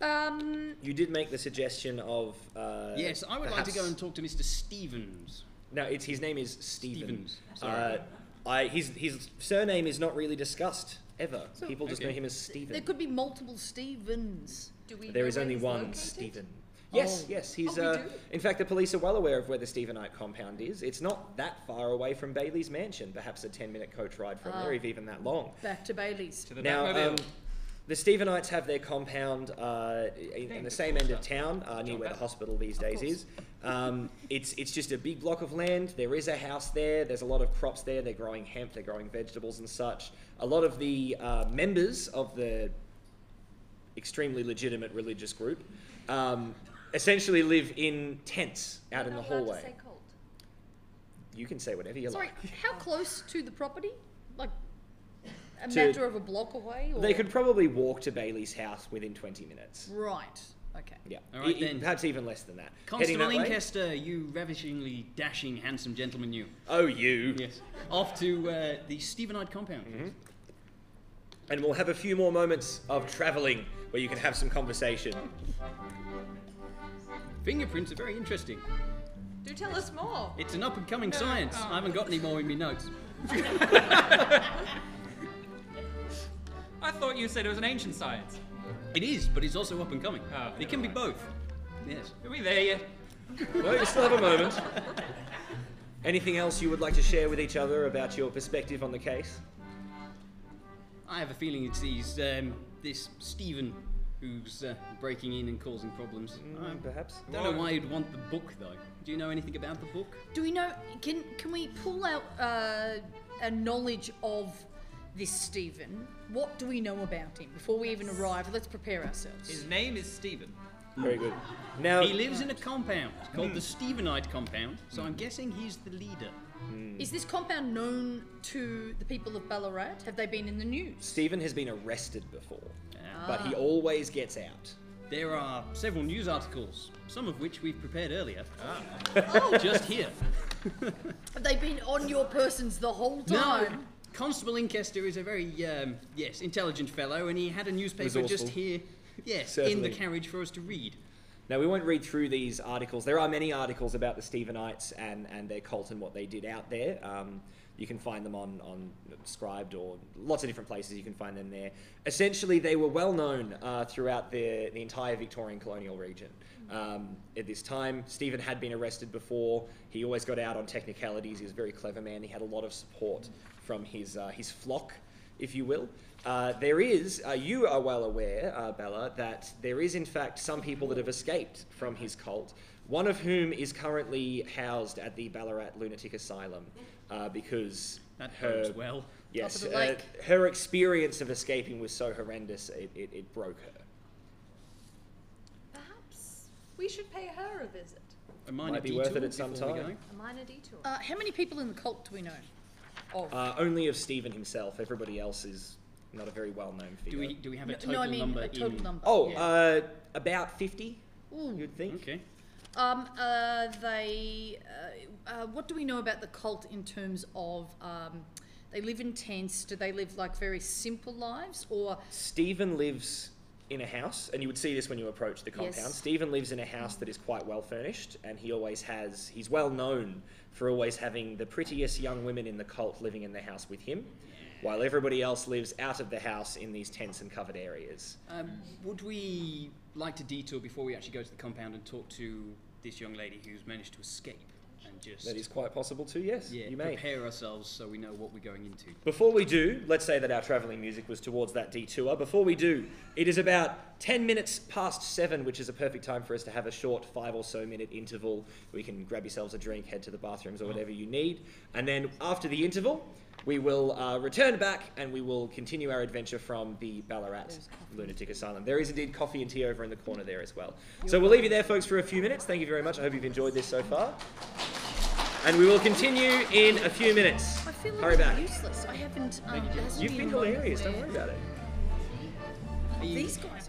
um, you did make the suggestion of... Uh, yes, I would like to go and talk to Mister Stevens. No, it's, his name is Steven. Stevens. Uh, I, his, his surname is not really discussed, ever. So, People just okay. know him as Steven. There could be multiple Stevens. Do we there is only one Steven. Yes, oh. yes. He's. Oh, uh, in fact, the police are well aware of where the Stephenite compound is. It's not that far away from Bailey's mansion, perhaps a ten-minute coach ride from uh, there, if even that long. Back to Bailey's. To the now, um, the Stephenites have their compound uh, in, in the same end of town, uh, near where the hospital these days is. Um, it's it's just a big block of land. There is a house there. There's a lot of crops there. They're growing hemp. They're growing vegetables and such. A lot of the uh, members of the extremely legitimate religious group. Um, Essentially live in tents out in the hallway. To say cold. You can say whatever you Sorry, like. Sorry, how close to the property? Like a to, matter of a block away? Or? They could probably walk to Bailey's house within twenty minutes. Right, okay. Yeah, All right, e then. perhaps even less than that. Constable Inkester, you ravishingly dashing handsome gentleman you. Oh, you. Yes. Off to uh, the Stephenite compound. Mm-hmm. And we'll have a few more moments of travelling where you can have some conversation. Fingerprints are very interesting. Do tell us more. It's an up-and-coming no, science. Oh. I haven't got any more in my notes. I thought you said it was an ancient science. It is, but it's also up-and-coming. Oh, it can right. be both. Yes. Are we there yet? No, you still have a moment. Anything else you would like to share with each other about your perspective on the case? I have a feeling it's these, um, this Steven who's uh, breaking in and causing problems. Mm, I perhaps. Don't no. know why you'd want the book, though. Do you know anything about the book? Do we know... Can, can we pull out uh, a knowledge of this Steven? What do we know about him? Before we even arrive, let's prepare ourselves. His name is Steven. Very good. Now he lives in a compound called mm. the Stephenite compound, so I'm guessing he's the leader. Mm. Is this compound known to the people of Ballarat? Have they been in the news? Steven has been arrested before, ah. but he always gets out. There are several news articles, some of which we've prepared earlier. Ah. Oh, just here. Have they been on your persons the whole time? No. Constable Inkster is a very, um, yes, intelligent fellow, and he had a newspaper Resourceful. just here. Yes, Certainly. in the carriage for us to read. Now, we won't read through these articles. There are many articles about the Stephenites and, and their cult and what they did out there. Um, you can find them on, on Scribd or lots of different places. You can find them there. Essentially, they were well known uh, throughout the, the entire Victorian colonial region. Um, at this time, Stephen had been arrested before. He always got out on technicalities. He was a very clever man. He had a lot of support from his, uh, his flock, if you will. Uh, there is, uh, you are well aware, uh, Bella, that there is in fact some people that have escaped from his cult, one of whom is currently housed at the Ballarat Lunatic Asylum uh, because that her, well. yes, uh, her experience of escaping was so horrendous it, it, it broke her. Perhaps we should pay her a visit. A minor Might be detour worth it at some time. A minor detour. Uh, how many people in the cult do we know? Of? Uh, only of Stephen himself. Everybody else is... Not a very well-known figure. Do we, do we have a total no, I mean number? A total in... number. Oh, yeah. uh, about fifty, Ooh. you'd think. Okay. Um, uh, they, uh, uh, what do we know about the cult in terms of, um, they live in tents, do they live like very simple lives, or? Stephen lives in a house, and you would see this when you approach the compound. Yes. Stephen lives in a house that is quite well-furnished, and he always has, he's well-known for always having the prettiest young women in the cult living in the house with him. While everybody else lives out of the house in these tents and covered areas. Um, would we like to detour before we actually go to the compound and talk to this young lady who's managed to escape? And just that is quite possible too, yes. Yeah, you may. Prepare ourselves so we know what we're going into. Before we do, let's say that our travelling music was towards that detour. Before we do, it is about ten minutes past seven, which is a perfect time for us to have a short five or so minute interval. We can grab yourselves a drink, head to the bathrooms or whatever you need. And then after the interval, we will uh, return back and we will continue our adventure from the Ballarat Lunatic Asylum. There is indeed coffee and tea over in the corner there as well. So we'll leave you there, folks, for a few minutes. Thank you very much. I hope you've enjoyed this so far. And we will continue in a few minutes. I feel like Hurry back. useless. I haven't... Um, You've been, been hilarious. Don't worry about it. These guys...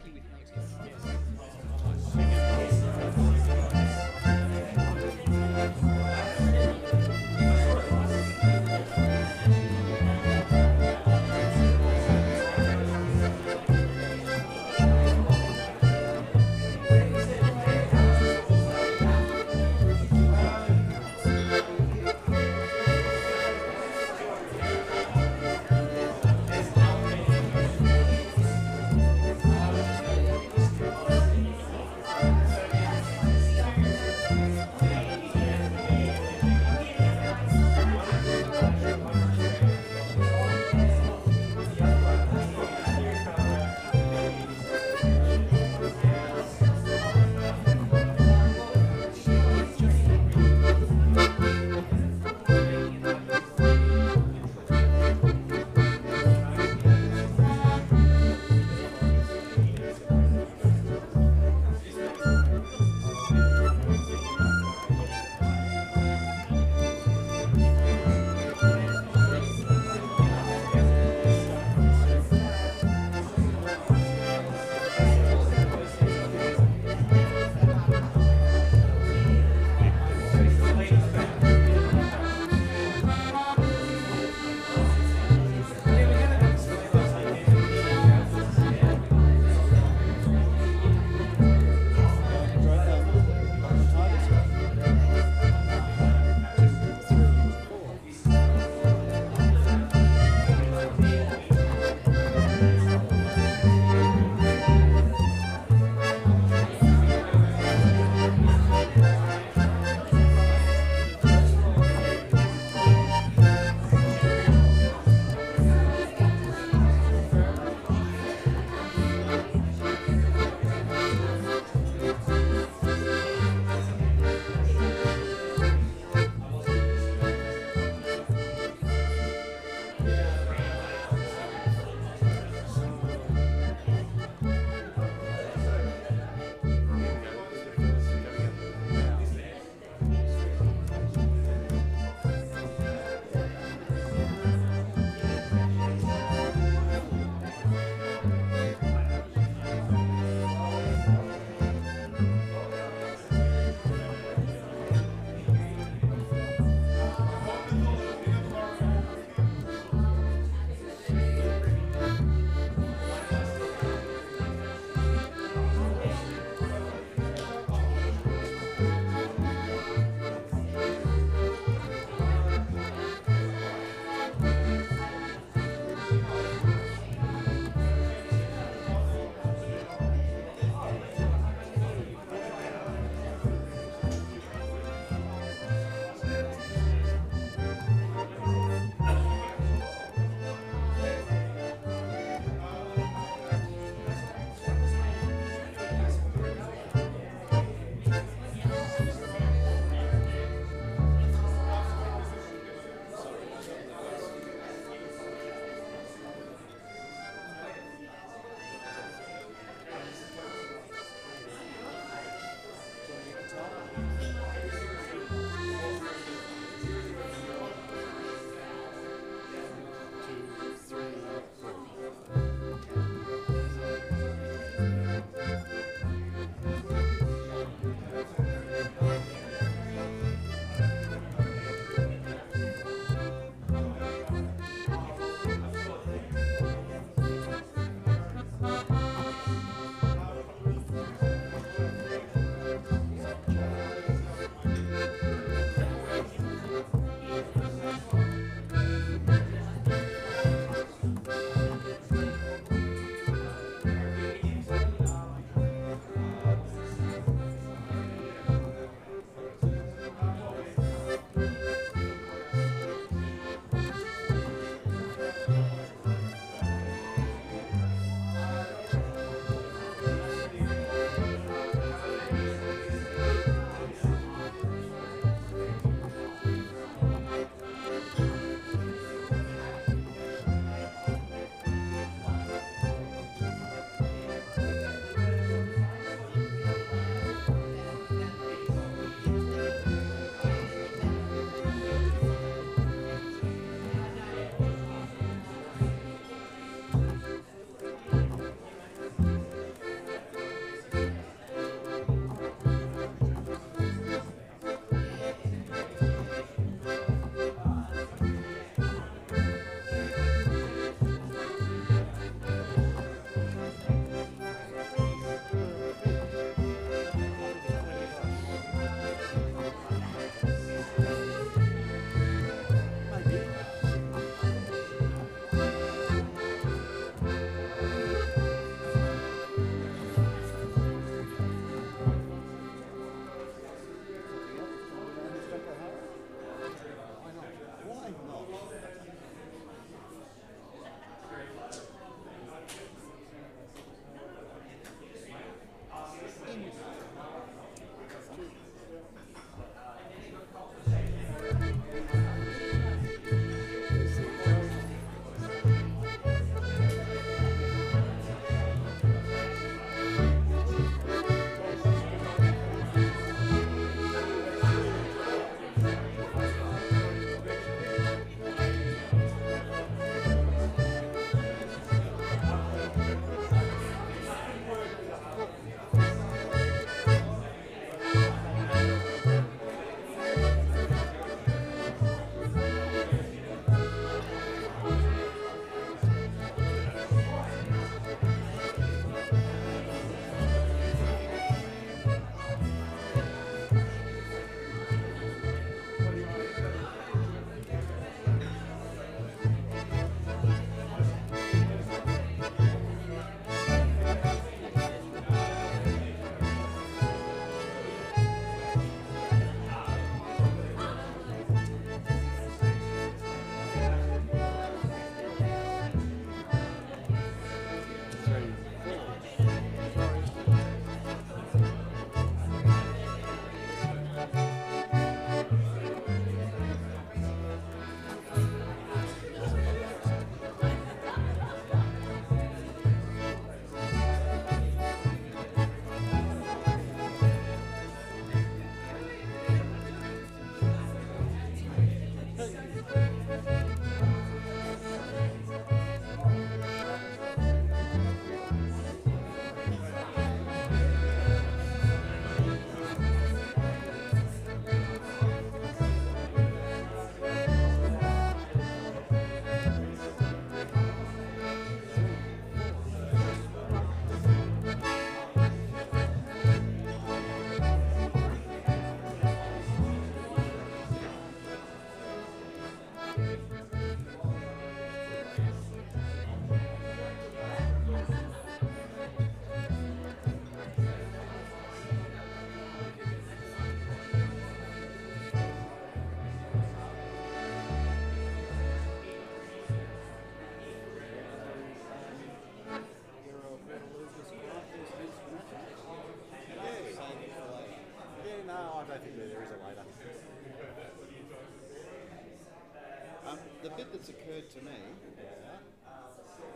the bit that's occurred to me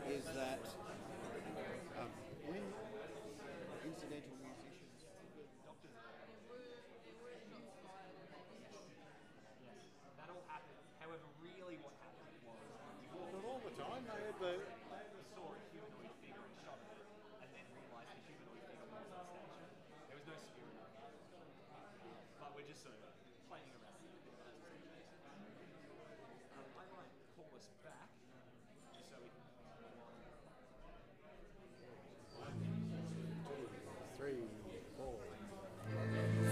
is that um, when incidental musicians... Yes, that all happened. However, really what happened was... Not all the time, they had the... They ever saw a humanoid figure and shot it, and then realised the humanoid figure was on stage. There was no spirit. But we're just sort of playing around. Um, I might call us back, just so we can... One, two, three, four... So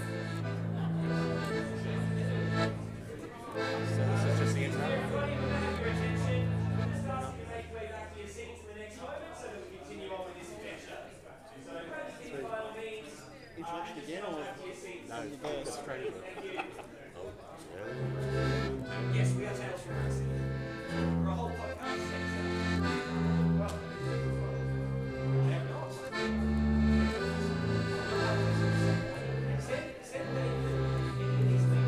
this is just the intro? Everybody, without your attention, the staff can make way back to your seats in the next moment, so that we continue on with this adventure. So, grab your by all means... Introduction uh, again, or no? You go straight into it. Yes, we are Tales for a whole podcast section. Well, have not. Except, except any of these things.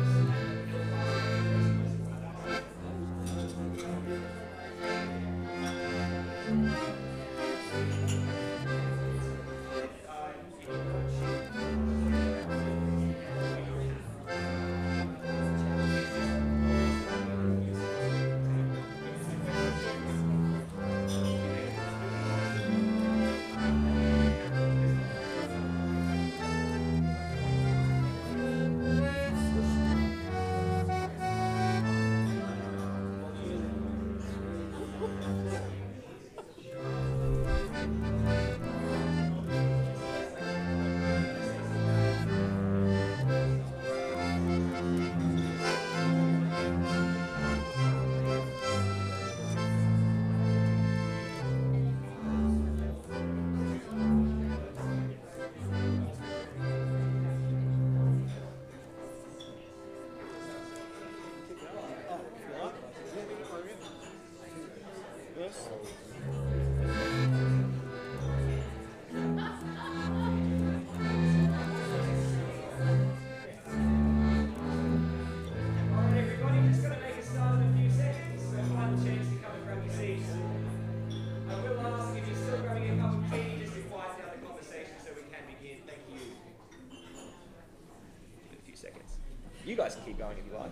You guys can keep going if you like.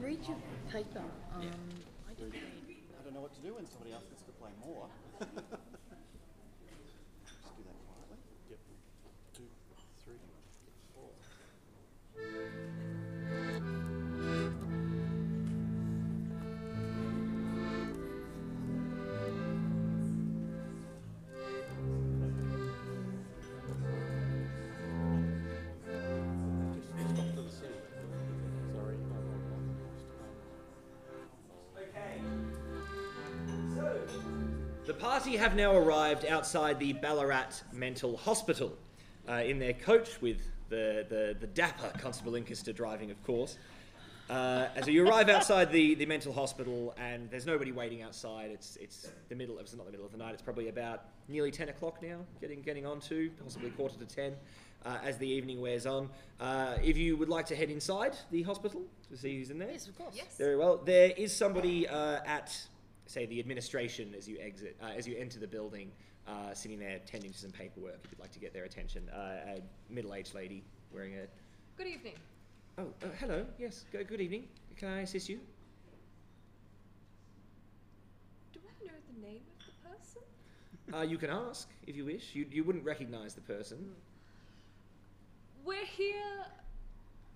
Read your paper. Um, yeah. I, don't I don't know what to do when somebody asks us to play more. Just do that quietly. Yep. Two, three, four. The party have now arrived outside the Ballarat Mental Hospital uh, in their coach with the, the, the dapper Constable Inkster driving, of course. Uh, and so you arrive outside the, the mental hospital and there's nobody waiting outside. It's it's the middle, it's not the middle of the night, it's probably about nearly ten o'clock now, getting getting on to, possibly quarter to ten uh, as the evening wears on. Uh, if you would like to head inside the hospital to see who's in there. Yes, of course. Yes. Very well. There is somebody uh, at... say the administration as you exit, uh, as you enter the building, uh, sitting there tending to some paperwork. If you'd like to get their attention, uh, a middle-aged lady wearing a. Good evening. Oh, uh, hello. Yes. Good evening. Can I assist you? Do I know the name of the person? Uh, you can ask if you wish. You you wouldn't recognise the person. We're here.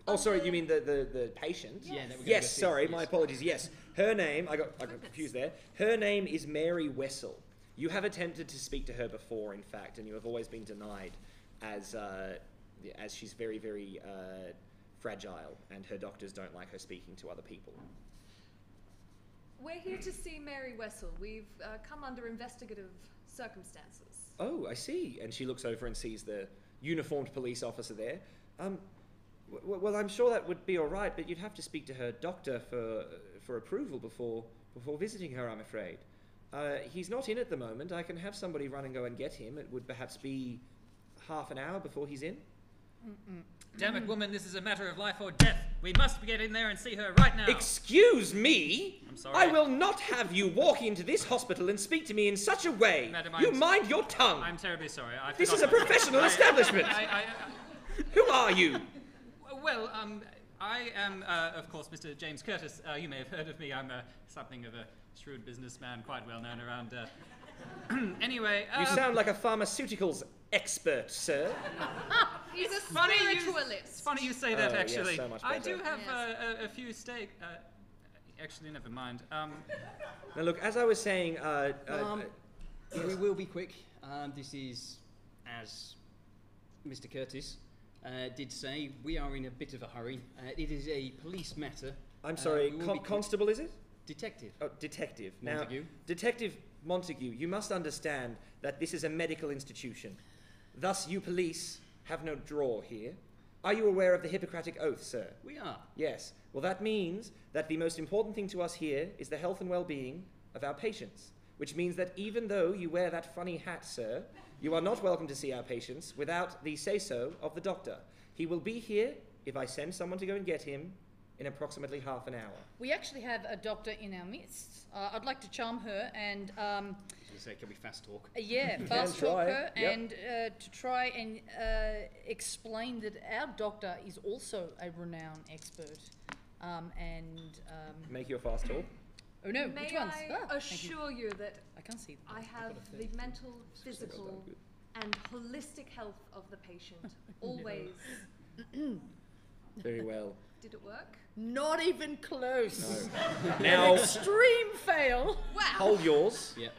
Oh, sorry, you mean the, the, the patient? Yes, yeah, yes sorry, my apologies. Yes, her name, I got, I got confused there. Her name is Mary Wessel. You have attempted to speak to her before, in fact, and you have always been denied as uh, as she's very, very uh, fragile and her doctors don't like her speaking to other people. We're here to see Mary Wessel. We've uh, come under investigative circumstances. Oh, I see. And she looks over and sees the uniformed police officer there. Um... Well, I'm sure that would be all right, but you'd have to speak to her doctor for for approval before before visiting her, I'm afraid. Uh, he's not in at the moment. I can have somebody run and go and get him. It would perhaps be half an hour before he's in. Damn it, woman, this is a matter of life or death. We must get in there and see her right now. Excuse me? I'm sorry. I will not have you walk into this hospital and speak to me in such a way. Madam, you I'm mind your tongue. I'm terribly sorry. I this is a professional I, establishment. I, I, I, I, Who are you? Well, um, I am, uh, of course, Mister James Curtis. Uh, you may have heard of me. I'm uh, something of a shrewd businessman, quite well known around... Uh, anyway... Uh, you sound like a pharmaceuticals expert, sir. He's a spiritualist. You, it's funny you say that, oh, actually. Yes, so much better. I do have yes. a, a, a few stake... Uh, actually, never mind. Um, now, look, as I was saying... Uh, um, uh, we will be quick. Um, this is, as Mister Curtis uh, did say, we are in a bit of a hurry. Uh, it is a police matter. I'm sorry, uh, con constable, is it? Detective. Oh, detective. Montague. Now, Detective Montague, you must understand that this is a medical institution. Thus, you police... have no draw here. Are you aware of the Hippocratic Oath, sir? We are. Yes. Well, that means that the most important thing to us here is the health and well-being of our patients, which means that even though you wear that funny hat, sir, you are not welcome to see our patients without the say-so of the doctor. He will be here if I send someone to go and get him in approximately half an hour. We actually have a doctor in our midst. Uh, I'd like to charm her and... Um, Say, can we fast talk? Yeah, fast talk her yep. and uh, to try and uh, explain that our doctor is also a renowned expert. Um, and um, make your fast talk. Oh no, May which ones? I ah, assure you. you that I can't see. I have the mental, physical, and holistic health of the patient always. Very well. Did it work? Not even close. No. Now, an extreme fail. Wow. Hold yours. Yep.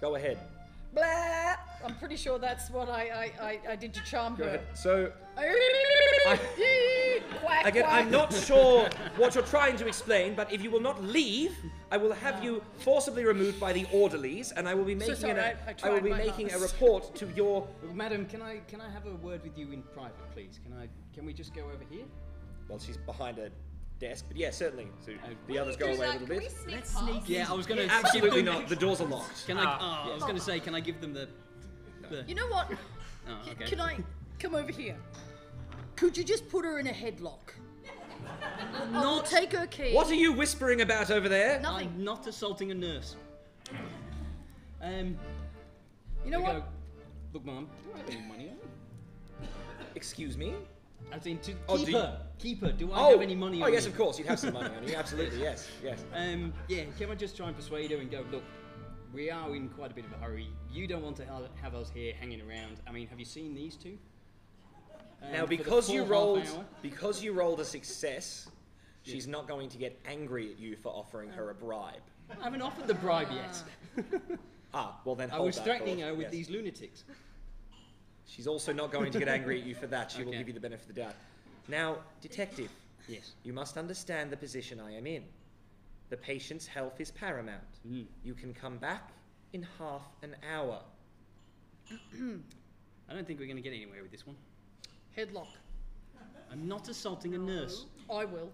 Go ahead. Blah! I'm pretty sure that's what I, I, I, I did to charm Go her. Ahead. So... I, quack, again, quack. I'm not sure what you're trying to explain, but if you will not leave, I will have no. you forcibly removed by the orderlies, and I will be making, so sorry, an, I, I I will be making a report to your... Madam, can I, can I have a word with you in private, please? Can I, can we just go over here? Well, she's behind her... desk, but yeah, certainly. So uh, the others go away that? a little bit. Sneak Let's sneak yeah, I was going to absolutely not. The doors are locked. Can I? Uh, oh, yeah. I was going to say, can I give them the? the you know what? Oh, okay. Can I come over here? Could you just put her in a headlock? Not I'll take her key. What are you whispering about over there? Nothing. I'm not assaulting a nurse. Um. You know what? Go. Look, Mum. Do I have any money on? Excuse me. As in, to oh, keep her. Keep her. Do I oh. have any money oh, on Oh, yes, you? of course. You'd have some money on you. Absolutely, yes. yes. Um, yeah, can I just try and persuade her and go, look, we are in quite a bit of a hurry. You don't want to have us here hanging around. I mean, have you seen these two? Um, now, because you, rolled, because you rolled a success, yeah. she's not going to get angry at you for offering her a bribe. I haven't offered the bribe yet. ah, well then hold I was that threatening thought. her with yes. these lunatics. She's also not going to get angry at you for that. She okay. will give you the benefit of the doubt. Now, detective, yes, you must understand the position I am in. The patient's health is paramount. Mm. You can come back in half an hour. I don't think we're going to get anywhere with this one. Headlock. I'm not assaulting a nurse. I will.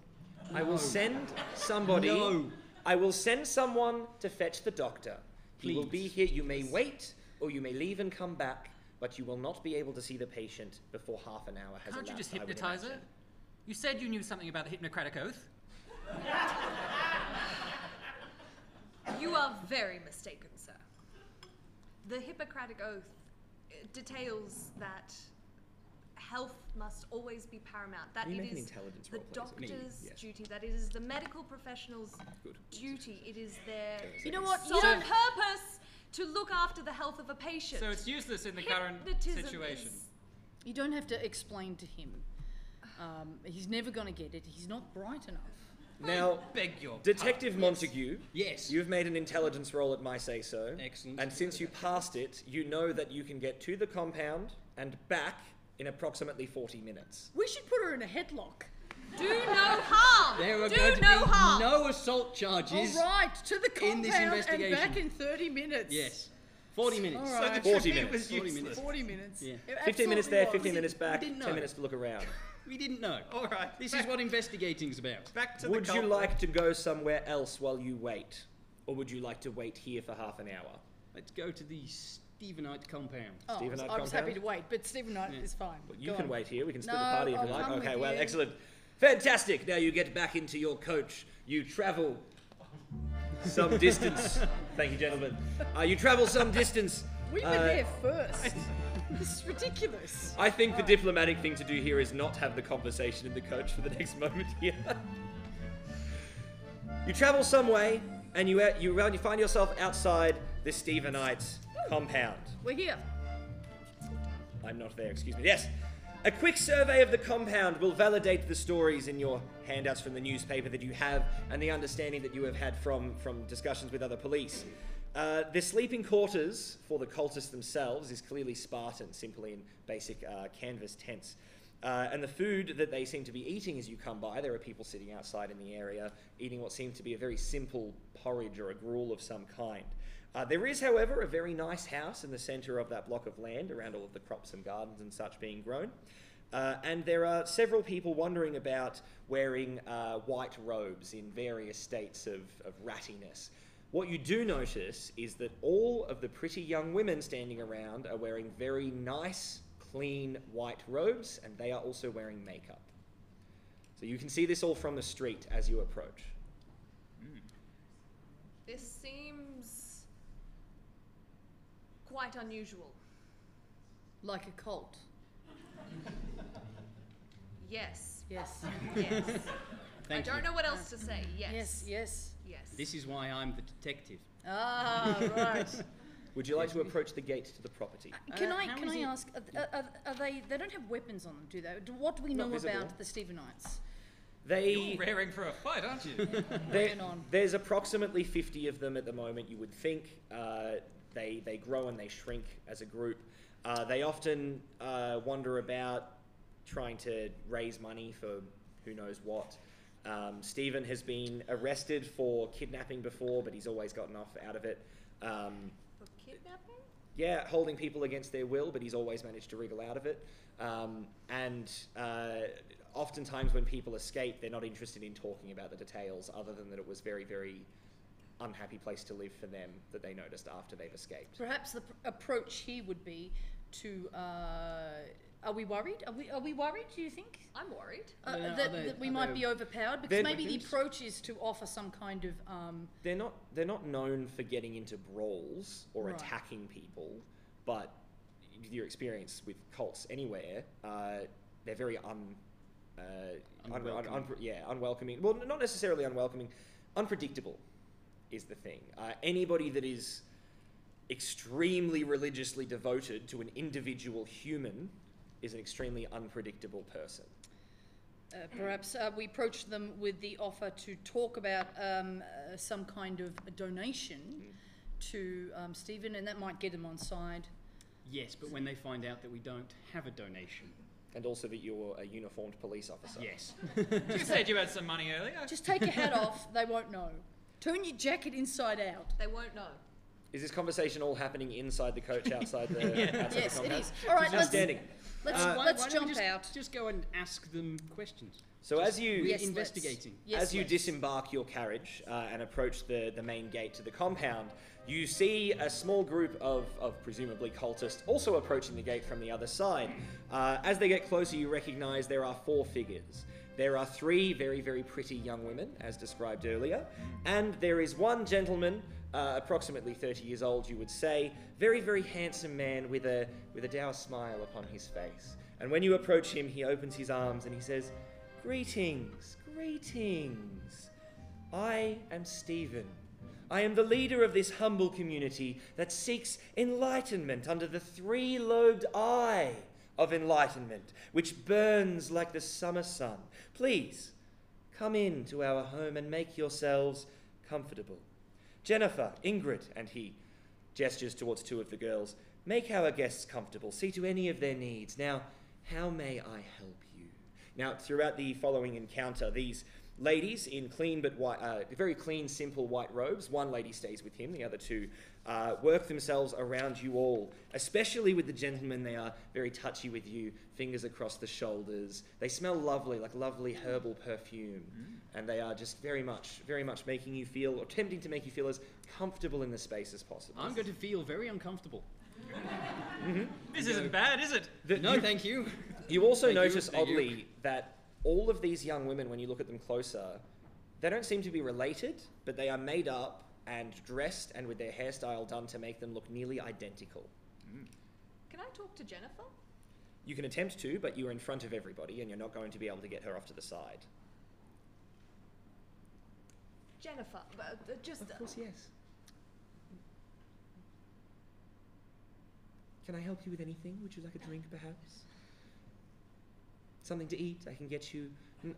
No. I will send somebody. No. I will send someone to fetch the doctor. Please. He will be here. You may wait, or you may leave and come back. But you will not be able to see the patient before half an hour has elapsed. Can't you just hypnotise her? You said you knew something about the Hippocratic Oath. You are very mistaken, sir. The Hippocratic Oath details that health must always be paramount. That it is the doctor's yes. duty. That it is the medical professional's Good. duty. It is their you know what? sole purpose. To look after the health of a patient. So it's useless in the Hypnotism current situation. You don't have to explain to him. Um, he's never going to get it. He's not bright enough. Now, beg your Detective pardon. Montague, yes. you've made an intelligence roll at my say-so. Excellent. And since you passed it, you know that you can get to the compound and back in approximately forty minutes. We should put her in a headlock. Do no harm. There are Do going to no be harm. no assault charges. All right, to the compound in this investigation. And back in thirty minutes. Yes, forty minutes. All right. So forty minutes. forty minutes. forty minutes. Yeah. fifteen minutes there, fifteen minutes back, ten minutes to look around. We didn't know. All right. This back. is what investigating's about. Back to would the Would you like to go somewhere else while you wait? Or would you like to wait here for half an hour? Let's go to the Stevenite compound. Oh, Stevenite I was compound? Happy to wait, but Stevenite yeah. is fine. Well, you Go can on. wait here. We can split no, the party if you like. Okay, well, you. excellent. Fantastic. Now you get back into your coach. You travel some distance. Thank you, gentlemen. Uh, you travel some distance. We were uh, there first. This is ridiculous. I think oh. the diplomatic thing to do here is not have the conversation in the coach for the next moment here. You travel some way, and you you you find yourself outside the Stevenite compound. We're here. I'm not there, excuse me. Yes. A quick survey of the compound will validate the stories in your handouts from the newspaper that you have and the understanding that you have had from, from discussions with other police. Uh, the sleeping quarters for the cultists themselves is clearly Spartan, simply in basic uh, canvas tents. Uh, and the food that they seem to be eating as you come by, there are people sitting outside in the area eating what seems to be a very simple porridge or a gruel of some kind. Uh, there is, however, a very nice house in the centre of that block of land around all of the crops and gardens and such being grown. Uh, and there are several people wandering about wearing uh, white robes in various states of, of rattiness. What you do notice is that all of the pretty young women standing around are wearing very nice, clean white robes, and they are also wearing makeup. So you can see this all from the street as you approach. Mm. This seems quite unusual. Like a cult. Yes. Yes. Yes. Thank I don't you. know what else to say. Yes. Yes, yes. Yes. This is why I'm the detective. Ah, right. Would you like to approach the gate to the property? Uh, can uh, I can I it? ask? Are, are, are they? They don't have weapons on them, do they? Do, what do we Not know visible. about the Stephenites? They. You're raring for a fight, aren't you? Yeah, on. There's approximately fifty of them at the moment. You would think uh, they they grow and they shrink as a group. Uh, they often uh, wander about trying to raise money for who knows what. Um, Steven has been arrested for kidnapping before, but he's always gotten off out of it. Um, for kidnapping? Yeah, holding people against their will, but he's always managed to wriggle out of it. Um, and uh, oftentimes when people escape, they're not interested in talking about the details, other than that it was very, very unhappy place to live for them that they noticed after they've escaped. Perhaps the pr approach here would be to... Uh Are we worried? Are we, are we worried, do you think? I'm worried. Uh, no, that, they, that we might be overpowered, because maybe the approach is to offer some kind of... Um, they're not They're not known for getting into brawls or right. attacking people, but your experience with cults anywhere, uh, they're very un, uh, unwelcoming. Un, un, un, yeah, unwelcoming. Well, not necessarily unwelcoming. Unpredictable is the thing. Uh, anybody that is extremely religiously devoted to an individual human... is an extremely unpredictable person. Uh, perhaps uh, we approach them with the offer to talk about um, uh, some kind of a donation mm. to um, Stephen, and that might get them on side. Yes, but when they find out that we don't have a donation. And also that you're a uniformed police officer. Yes. You said you had some money earlier. Just take your hat off, they won't know. Turn your jacket inside out, they won't know. Is this conversation all happening inside the coach, outside the yeah. outside Yes, the it is. All right, let's, let's, uh, why, let's why jump just, out. Just go and ask them questions. So just as you... Yes, investigating. Yes, as you let's. disembark your carriage uh, and approach the, the main gate to the compound, you see a small group of, of presumably cultists also approaching the gate from the other side. Uh, as they get closer, you recognise there are four figures. There are three very, very pretty young women, as described earlier, and there is one gentleman... Uh, approximately thirty years old, you would say. Very, very handsome man with a with a dour smile upon his face. And when you approach him, he opens his arms and he says, "Greetings, greetings. I am Stephen. I am the leader of this humble community that seeks enlightenment under the three-lobed eye of enlightenment, which burns like the summer sun. Please, come in to our home and make yourselves comfortable. Jennifer, Ingrid," and he gestures towards two of the girls, "make our guests comfortable, see to any of their needs. Now, how may I help you?" Now, throughout the following encounter, these ladies in clean but white, uh, very clean, simple white robes, one lady stays with him, the other two uh, work themselves around you all, especially with the gentlemen. They are very touchy with you, fingers across the shoulders. They smell lovely, like lovely herbal perfume. Mm. And they are just very much, very much making you feel, or tempting to make you feel as comfortable in the space as possible. I'm going to feel very uncomfortable. Mm-hmm. This isn't bad, is it? The, no, you, thank you. You also thank notice, you, oddly, you. that all of these young women, when you look at them closer, they don't seem to be related, but they are made up and dressed and with their hairstyle done to make them look nearly identical. Mm. Can I talk to Jennifer? You can attempt to, but you're in front of everybody and you're not going to be able to get her off to the side. Jennifer, uh, just... Of course, uh, yes. Can I help you with anything? Would you like a drink, perhaps? Something to eat? I can get you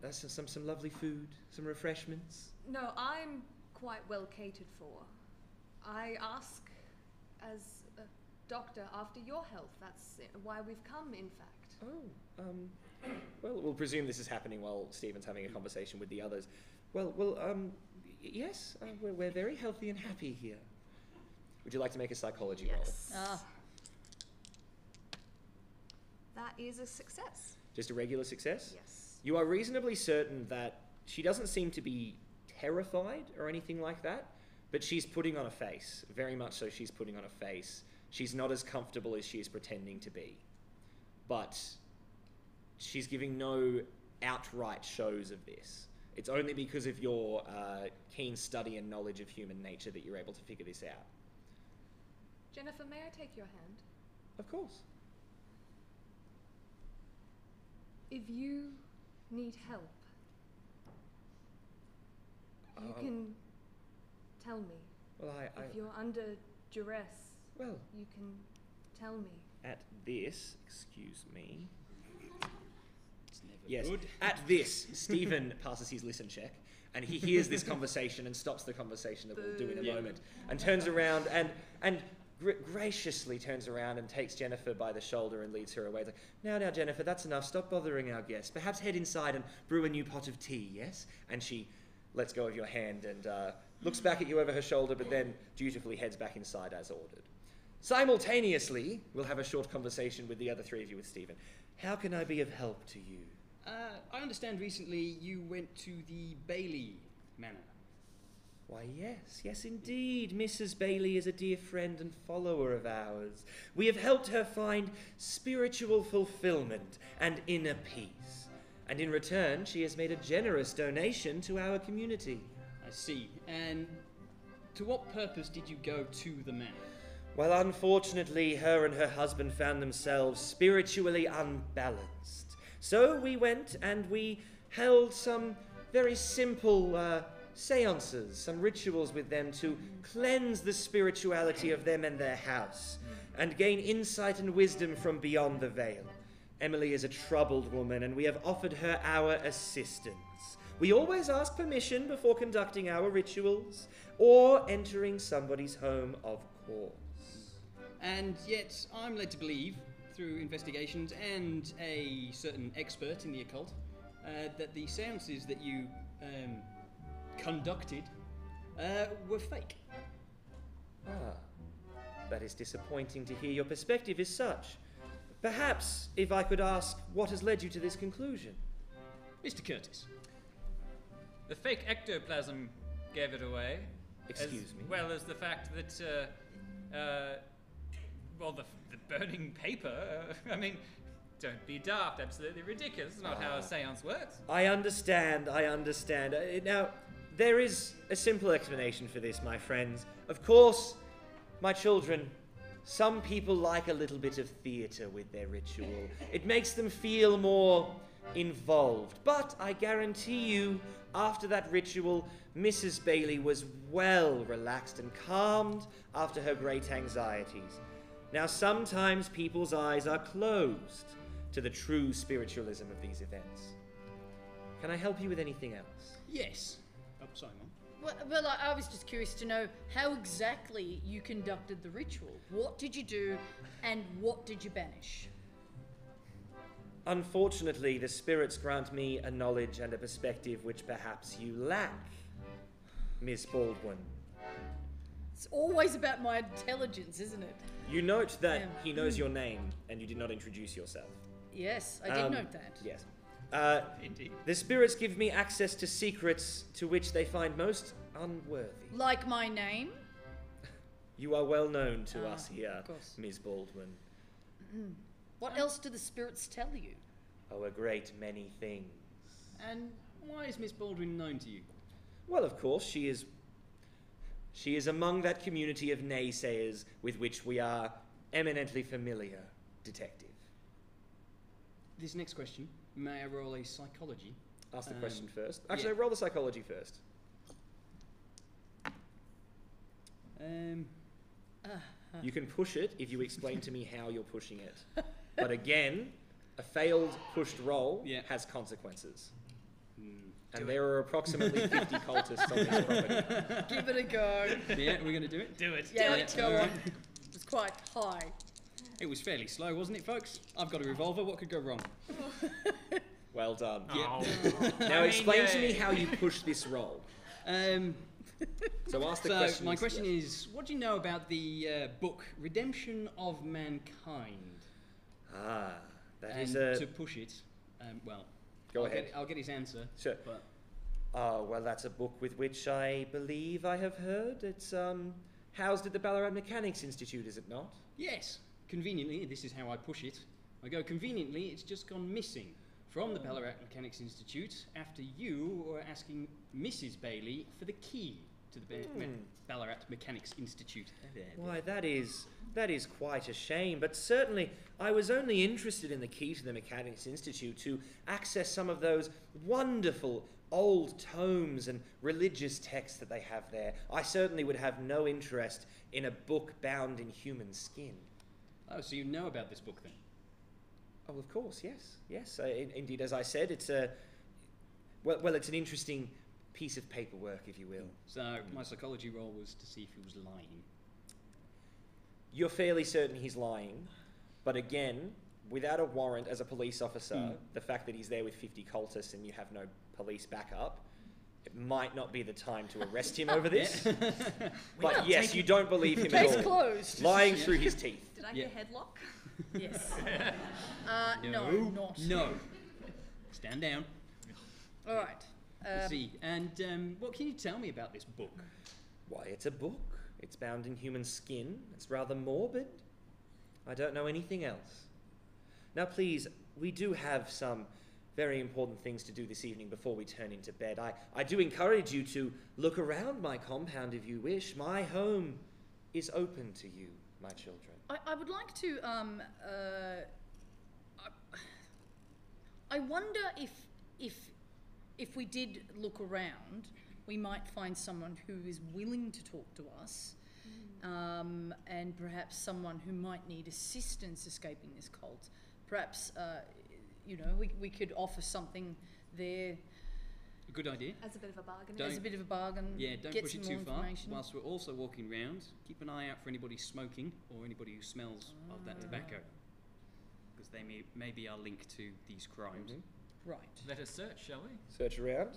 uh, some, some, some lovely food, some refreshments. No, I'm quite well catered for. I ask as a doctor after your health. That's why we've come, in fact. Oh, um, well, we'll presume this is happening while Stephen's having a conversation with the others. Well, well, um, yes, uh, we're, we're very healthy and happy here. Would you like to make a psychology yes. roll? Yes. Oh. That is a success. Just a regular success? Yes. You are reasonably certain that she doesn't seem to be terrified or anything like that, but she's putting on a face. Very much so, she's putting on a face. She's not as comfortable as she is pretending to be. But she's giving no outright shows of this. It's only because of your uh, keen study and knowledge of human nature that you're able to figure this out. Jennifer, may I take your hand? Of course. If you need help, you um, can tell me. Well, I, I, if you're under duress, well, you can tell me. At this, excuse me. It's never yes, good. At this, Stephen passes his listen check, and he hears this conversation and stops the conversation that Boo. We'll do in a yeah. moment, and turns around and and. graciously turns around and takes Jennifer by the shoulder and leads her away. It's like, now, now, Jennifer, that's enough. Stop bothering our guests. Perhaps head inside and brew a new pot of tea, yes? And she lets go of your hand and uh, looks back at you over her shoulder, but then dutifully heads back inside as ordered. Simultaneously, we'll have a short conversation with the other three of you with Stephen. How can I be of help to you? Uh, I understand recently you went to the Bailey Manor. Why, yes, yes indeed. Missus Bailey is a dear friend and follower of ours. We have helped her find spiritual fulfillment and inner peace. And in return, she has made a generous donation to our community. I see. And to what purpose did you go to the manor? Well, unfortunately, her and her husband found themselves spiritually unbalanced. So we went and we held some very simple... Uh, seances, some rituals with them to cleanse the spirituality of them and their house and gain insight and wisdom from beyond the veil. Emily is a troubled woman and we have offered her our assistance. We always ask permission before conducting our rituals or entering somebody's home, of course. And yet I'm led to believe, through investigations and a certain expert in the occult, uh, that the seances that you... Um, conducted uh, were fake. Ah, that is disappointing to hear. Your perspective is such. Perhaps if I could ask what has led you to this conclusion. Mister Curtis. The fake ectoplasm gave it away. Excuse as me? As well as the fact that, uh, uh, well, the, the burning paper, uh, I mean... Don't be daft, absolutely ridiculous. It's not uh, how a seance works. I understand, I understand. Uh, now, there is a simple explanation for this, my friends. Of course, my children, some people like a little bit of theatre with their ritual. It makes them feel more involved. But I guarantee you, after that ritual, Missus Bailey was well relaxed and calmed after her great anxieties. Now, sometimes people's eyes are closed to the true spiritualism of these events. Can I help you with anything else? Yes. Oh, sorry, Mum. Well, well, I was just curious to know how exactly you conducted the ritual. What did you do and what did you banish? Unfortunately, the spirits grant me a knowledge and a perspective which perhaps you lack, Miss Baldwin. It's always about my intelligence, isn't it? You note that yeah. he knows your name and you did not introduce yourself. Yes, I did um, note that. Yes. Uh, Indeed. The spirits give me access to secrets to which they find most unworthy. Like my name? You are well known to ah, us here, Miss Baldwin. What else do the spirits tell you? Oh, a great many things. And why is Miss Baldwin known to you? Well, of course, she is... She is among that community of naysayers with which we are eminently familiar, Detective. This next question, may I roll a psychology? Ask the um, question first. Actually, yeah. Roll the psychology first. Um, uh, uh. You can push it if you explain to me how you're pushing it. But again, a failed pushed roll yeah. has consequences. Mm. And there are approximately fifty cultists on this property. Give it a go. Yeah, we're going to do it? Do it. Yeah, do it. Go on. It was quite high. It was fairly slow, wasn't it, folks? I've got a revolver. What could go wrong? Well done. Oh. Yep. Now explain to me how you push this roll. Um, so ask the so question. My question yes. is, what do you know about the uh, book Redemption of Mankind? Ah, that and is a... to push it, um, well... Go I'll ahead. Get, I'll get his answer. Sure. But. Oh, well, that's a book with which I believe I have heard. It's um, housed at the Ballarat Mechanics Institute, is it not? Yes. Conveniently, this is how I push it. I go, conveniently, it's just gone missing from the Ballarat Mechanics Institute after you were asking Missus Bailey for the key to the ba- mm. me- Ballarat Mechanics Institute. Why, that is, that is quite a shame, but certainly I was only interested in the key to the Mechanics Institute to access some of those wonderful old tomes and religious texts that they have there. I certainly would have no interest in a book bound in human skin. Oh, so you know about this book then? Oh, of course, yes. Yes, I, in, indeed, as I said, it's a... Well, well, it's an interesting... piece of paperwork, if you will. So, my psychology role was to see if he was lying. You're fairly certain he's lying, but again, without a warrant as a police officer, mm. the fact that he's there with fifty cultists and you have no police backup, it might not be the time to arrest him over this. But yes, you don't believe him at all. Case closed. Lying through his teeth. Did I get yeah. a headlock? Yes. uh, no, no, not. No. Stand down. All right. Um, see, and um, what can you tell me about this book? Why, it's a book. It's bound in human skin. It's rather morbid. I don't know anything else. Now, please, we do have some very important things to do this evening before we turn into bed. I, I do encourage you to look around my compound if you wish. My home is open to you, my children. I, I would like to... Um, uh, I, I wonder if... if If we did look around, we might find someone who is willing to talk to us, mm. um, and perhaps someone who might need assistance escaping this cult. Perhaps, uh, you know, we, we could offer something there. A good idea. As a bit of a bargain. Don't, as a bit of a bargain. Yeah, don't push it too far. Whilst we're also walking around, keep an eye out for anybody smoking or anybody who smells ah. of that tobacco, because they may, may be our link to these crimes. Mm-hmm. Right. Let us search, shall we? Search around.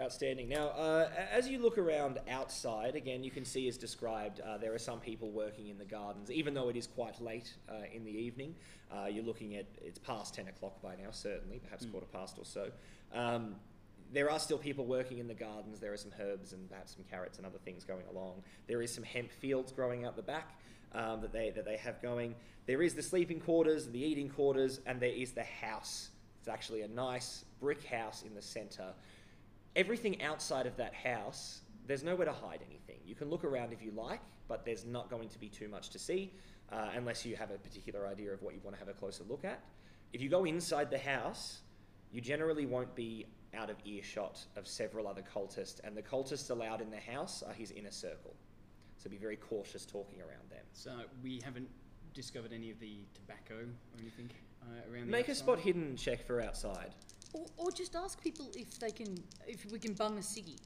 Outstanding. Now, uh, as you look around outside, again, you can see as described, uh, there are some people working in the gardens, even though it is quite late uh, in the evening. Uh, you're looking at, it's past ten o'clock by now, certainly, perhaps mm. quarter past or so. Um, there are still people working in the gardens. There are some herbs and perhaps some carrots and other things going along. There is some hemp fields growing out the back. Um, that they that they have going. There is the sleeping quarters, the eating quarters, and there is the house. It's actually a nice brick house in the centre. Everything outside of that house, there's nowhere to hide anything. You can look around if you like, but there's not going to be too much to see, uh, unless you have a particular idea of what you want to have a closer look at. If you go inside the house, you generally won't be out of earshot of several other cultists, and the cultists allowed in the house are his inner circle. So be very cautious talking around them. So we haven't discovered any of the tobacco or anything? Uh, Make outside. a spot hidden check for outside, or, or just ask people if they can, if we can bung a ciggy.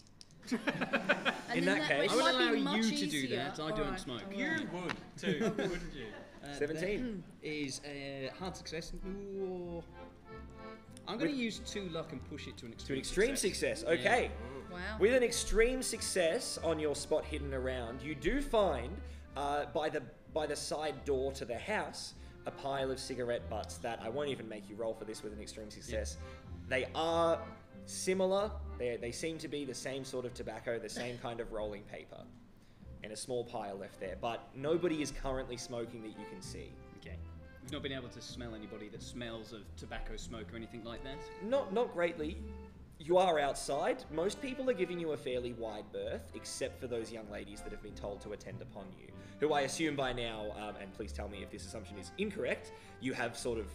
In then that case, I would allow you to easier. do that. I All don't right. smoke. Right. You would too, wouldn't you? Uh, Seventeen is a hard success. Ooh. I'm going to use two luck and push it to an extreme. To an extreme success. success. Okay. Yeah. Wow. With an extreme success on your spot hidden around, you do find uh, by the by the side door to the house. A pile of cigarette butts that I won't even make you roll for this with an extreme success. Yep. They are similar. They, they seem to be the same sort of tobacco, the same kind of rolling paper. and a small pile left there, but nobody is currently smoking that you can see. Okay. We've not been able to smell anybody that smells of tobacco smoke or anything like that? Not, not greatly. You are outside. Most people are giving you a fairly wide berth, except for those young ladies that have been told to attend upon you, who I assume by now, um, and please tell me if this assumption is incorrect, you have sort of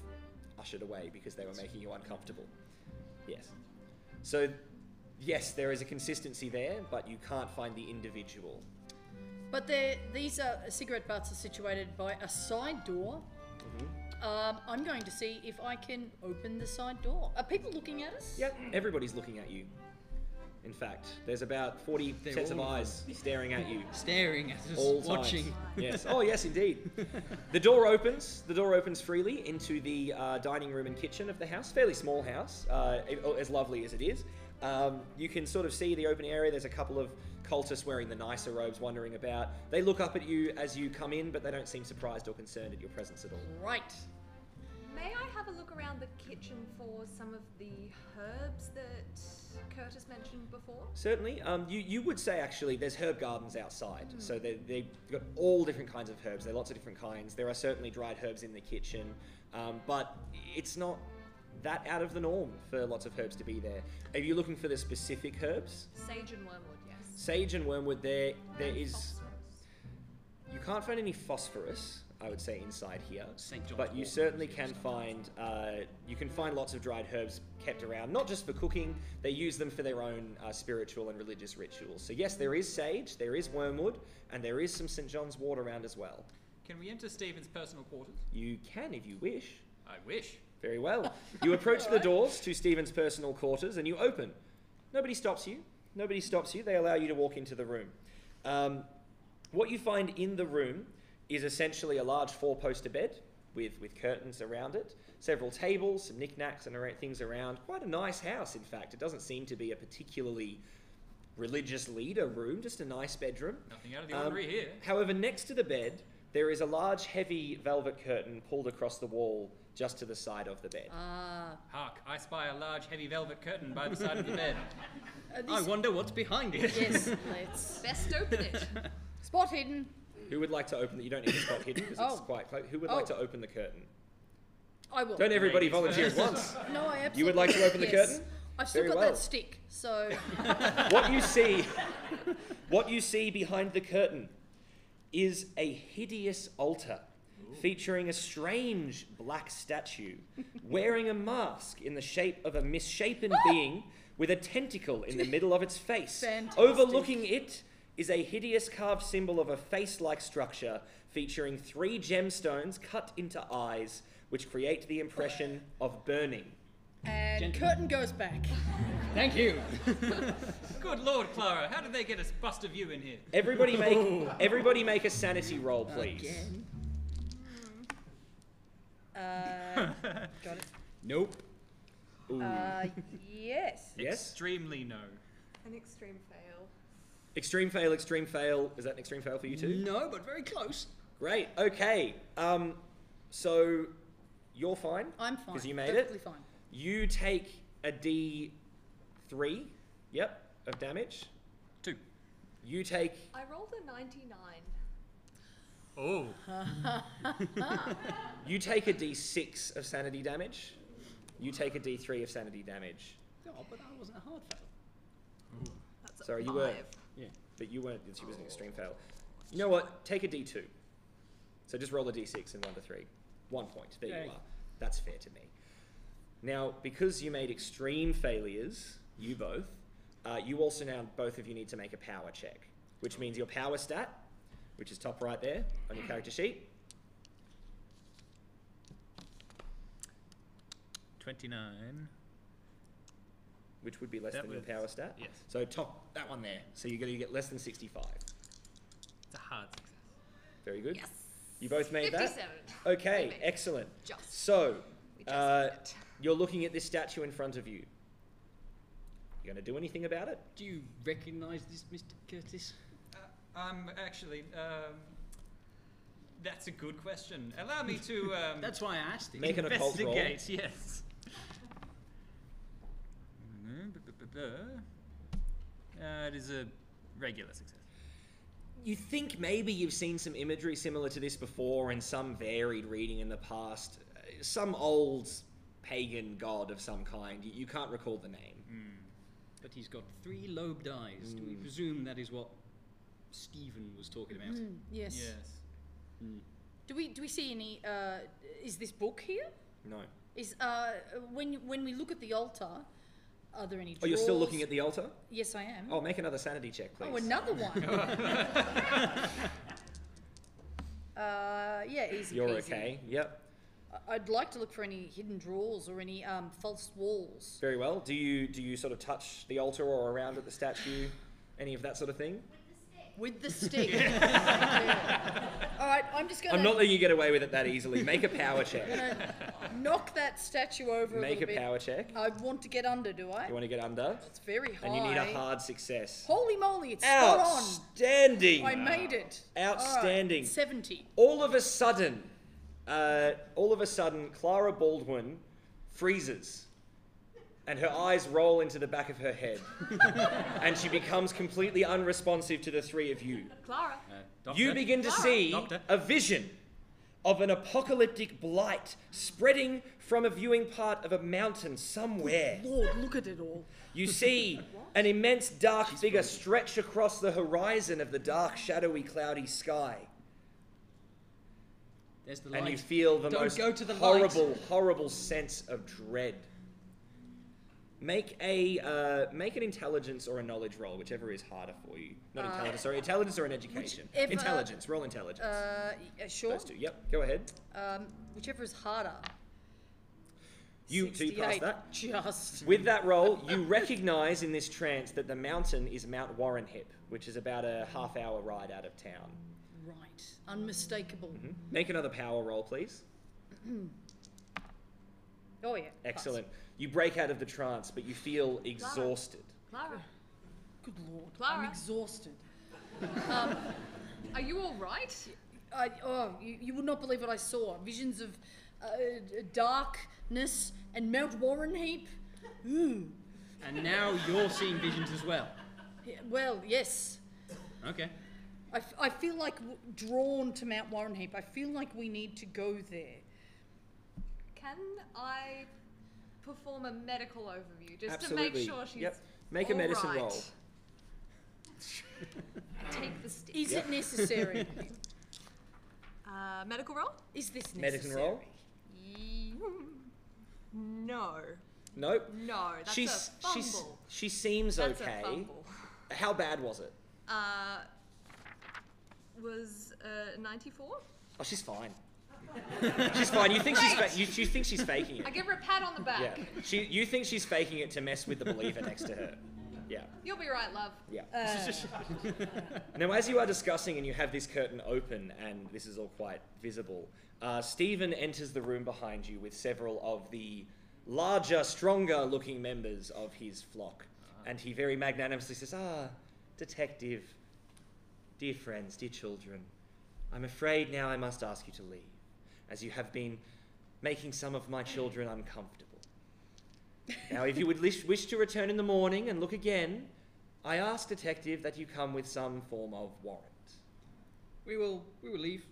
ushered away because they were making you uncomfortable. Yes. So, yes, there is a consistency there, but you can't find the individual. But these uh, cigarette butts are situated by a side door. Mm-hmm. um, I'm going to see if I can open the side door. Are people looking at us? Yep, everybody's looking at you. In fact, there's about forty They're sets of eyes staring at you. Staring at us, all watching. Yes. Oh, yes, indeed. The door opens. The door opens freely into the uh, dining room and kitchen of the house. Fairly small house, uh, as lovely as it is. Um, you can sort of see the open area. There's a couple of cultists wearing the nicer robes wandering about. They look up at you as you come in, but they don't seem surprised or concerned at your presence at all. Right. May I have a look around the kitchen for some of the herbs that Curtis mentioned before? Certainly. Um, you, you would say, actually, there's herb gardens outside. Mm. So they, they've got all different kinds of herbs. There are lots of different kinds. There are certainly dried herbs in the kitchen, um, but it's not that out of the norm for lots of herbs to be there. Are you looking for the specific herbs? Sage and wormwood, yes. Sage and wormwood, there, there and is... Phosphorus. You can't find any phosphorus, I would say, inside here, but you certainly can find uh, you can find lots of dried herbs kept around, not just for cooking. They use them for their own uh, spiritual and religious rituals. So yes, there is sage, there is wormwood, and there is some Saint John's wort around as well. Can we enter Stephen's personal quarters? You can if you wish. I wish. Very well. You approach the doors to Stephen's personal quarters and you open. Nobody stops you. Nobody stops you. They allow you to walk into the room. Um, what you find in the room is essentially a large four-poster bed with, with curtains around it, several tables, some knickknacks and things around. Quite a nice house, in fact. It doesn't seem to be a particularly religious leader room, just a nice bedroom. Nothing out of the ordinary um, here. However, next to the bed, there is a large, heavy velvet curtain pulled across the wall just to the side of the bed. Ah. Uh, Hark, I spy a large, heavy velvet curtain by the side of the bed. Uh, I wonder what's behind it. Yes, let's best open it. Spot hidden. Who would like to open the... You don't need to spot hidden because oh. it's quite close. Who would oh. like to open the curtain? I will. Don't everybody Ladies volunteer at once. No, I absolutely... You would like to open yes. the curtain? I've still Very got well. that stick, so... What you see... What you see behind the curtain is a hideous altar Ooh. featuring a strange black statue wearing a mask in the shape of a misshapen being with a tentacle in the middle of its face. Fantastic. Overlooking it... is a hideous carved symbol of a face-like structure featuring three gemstones cut into eyes, which create the impression of burning. And Gentlemen. curtain goes back. Thank you. Good Lord, Clara, how did they get a bust of you in here? Everybody make, everybody make a sanity roll, please. Again. Uh, got it. Nope. Ooh. Uh, yes. Yes? Extremely no. An extreme fail. Extreme fail, extreme fail. Is that an extreme fail for you too? No, but very close. Great. Okay. Um, so you're fine. I'm fine. Because you made Definitely it. Fine. You take a D three. Yep. Of damage. Two. You take. I rolled a ninety-nine. Oh. You take a D six of sanity damage. You take a D three of sanity damage. Oh, but that wasn't a hard fail. Ooh. That's Sorry, you were. Yeah, but you weren't, she was an extreme fail. You know what, take a D two. So just roll a D six and one to three. One point, there Dang. you are. That's fair to me. Now, because you made extreme failures, you both, uh, you also now, both of you need to make a power check, which means your power stat, which is top right there on your character sheet. twenty-nine. Which would be less that than your power stat. Yes. So top that one there. So you're going to get less than sixty-five. It's a hard success. Very good. Yes. You both made fifty-seven. That? Okay, excellent. Just. So uh, just you're looking at this statue in front of you. You going to do anything about it? Do you recognise this, Mister Curtis? Uh, I'm actually... Um, that's a good question. Allow me to... Um, that's why I asked it. Make an occult roll. Investigate, yes. Uh, it is a regular success. you think maybe you've seen some imagery similar to this before and some varied reading in the past. Some old pagan god of some kind. You can't recall the name. Mm. But he's got three lobed eyes. Mm. Do we presume that is what Stephen was talking about? Mm. Yes. Yes. Mm. Do we do we see any? Uh, is this book here? No. Is uh, when when we look at the altar, are there any drawers? Oh, you're still looking at the altar? Yes, I am. Oh, make another sanity check, please. Oh, another one. uh, yeah, easy. You're easy. Okay. Yep. I'd like to look for any hidden drawers or any um, false walls. Very well. Do you do you sort of touch the altar or around at the statue, any of that sort of thing? With the stick. With the stick. Yeah. All right, I'm just going. I'm not letting you get away with it that easily. Make a power check. I'm knock that statue over. Make a little bit. Make a power check. I want to get under. Do I? You want to get under? It's very high. And you need a hard success. Holy moly! It's spot on. Outstanding. I made it. Outstanding. All right, Seventy. All of a sudden. Uh, all of a sudden, Clara Baldwin freezes and her eyes roll into the back of her head and she becomes completely unresponsive to the three of you. Clara. Uh, you begin to Clara. see Doctor. a vision of an apocalyptic blight spreading from a viewing part of a mountain somewhere. Oh, Lord, look at it all. You see an immense dark She's figure brilliant. stretch across the horizon of the dark, shadowy, cloudy sky. The and you feel the Don't most go to the horrible, light. horrible sense of dread. Make a uh, make an intelligence or a knowledge roll, whichever is harder for you. Not uh, intelligence, sorry, intelligence or an education. Whichever, intelligence, roll intelligence. Uh, sure. Those two. Yep. Go ahead. Um, whichever is harder. You so you pass that. Just with that roll, you recognise in this trance that the mountain is Mount Warrenheip, which is about a half-hour ride out of town. Right. Unmistakable. Mm-hmm. Make another power roll, please. Oh, yeah. Excellent. Pass. You break out of the trance, but you feel exhausted. Clara. Good Lord. Clara. I'm exhausted. um, are you all right? I, oh, you, you would not believe what I saw. Visions of uh, darkness and Mount Warrenheip. Ooh. And now you're seeing visions as well. Yeah, well, yes. Okay. I, f I feel like w drawn to Mount Warrenheip. I feel like we need to go there. Can I perform a medical overview just Absolutely. to make sure she's yep. Make all a medicine right. roll. Take the stick. Is yep. it necessary? uh, medical roll? Is this necessary? Medicine roll? No. Nope. No. That's she's, a fumble. She's, she seems that's okay. A fumble. How bad was it? Uh. Was uh, ninety-four? Oh, she's fine. She's fine. You think she's fa you, you think she's faking it? I give her a pat on the back. Yeah. She you think she's faking it to mess with the believer next to her? Yeah. You'll be right, love. Yeah. Uh. Now, as you are discussing, and you have this curtain open, and this is all quite visible. Uh, Stephen enters the room behind you with several of the larger, stronger-looking members of his flock, uh-huh. and he very magnanimously says, "Ah, detective. Dear friends, dear children, I'm afraid now I must ask you to leave, as you have been making some of my children uncomfortable. Now, if you would wish to return in the morning and look again, I ask, detective, that you come with some form of warrant." We will, we will leave,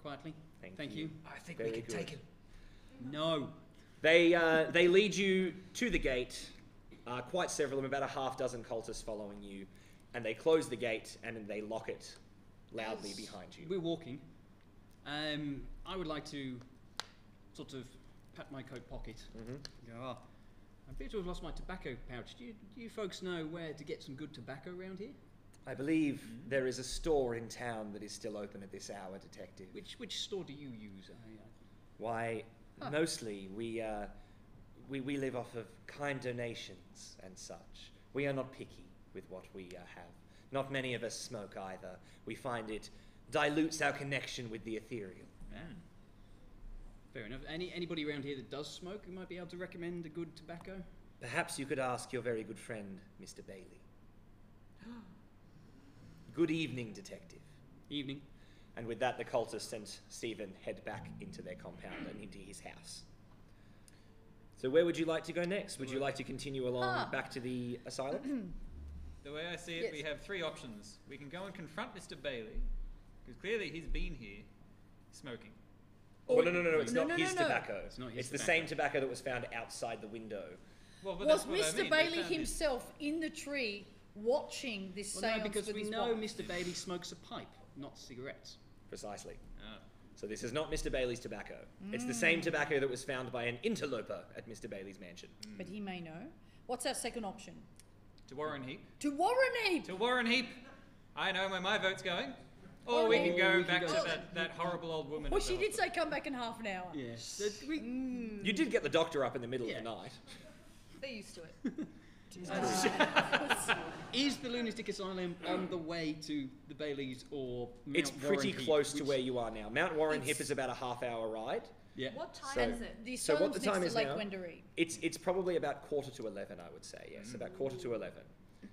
quietly. Thank, Thank you. you. I think Very we can good. take him. No. They, uh, they lead you to the gate, uh, quite several of them, about a half dozen cultists following you. And they close the gate and they lock it loudly yes. behind you. We're walking. Um, I would like to sort of pat my coat pocket. Mm-hmm. oh, I appear to have lost my tobacco pouch. Do you, do you folks know where to get some good tobacco around here? I believe mm-hmm. there is a store in town that is still open at this hour, detective. Which which store do you use? I, I... Why, oh. mostly we, uh, we we live off of kind donations and such. We are not picky with what we uh, have. Not many of us smoke either. We find it dilutes our connection with the ethereal. Yeah. Fair enough. Any, anybody around here that does smoke who might be able to recommend a good tobacco? Perhaps you could ask your very good friend, Mister Bailey. Good evening, detective. Evening. And with that, the cultist and Stephen head back into their compound and into his house. So where would you like to go next? Would you like to continue along ah. back to the asylum? The way I see it, yes. we have three options. We can go and confront Mister Bailey, because clearly he's been here smoking. Well, no, no, no, no, it's no, not no, his no, no. tobacco. It's, not his it's tobacco. the same tobacco that was found outside the window. Well, but was Mister I mean. Bailey himself it. in the tree watching this well, seance? No, because we know wife. Mister Bailey smokes a pipe, not cigarettes. Precisely. Oh. So this is not Mister Bailey's tobacco. Mm. It's the same tobacco that was found by an interloper at Mister Bailey's mansion. Mm. But he may know. What's our second option? To Warrenheip. To Warrenheip! To Warrenheip! I know where my vote's going. Or oh, we can go we back can go to that, that horrible old woman. Well, she did say come back in half an hour. Yes. Mm. You did get the doctor up in the middle yeah. of the night. They're used to it. Is the lunatic asylum on the way to the Baileys or Mount It's pretty Warrenheip, close to where you are now. Mount Warrenheip is about a half hour ride. Yeah. What time so, is it? The so what the time is Lake now? Wendouree. It's it's probably about quarter to eleven, I would say. Yes, mm. about quarter to eleven.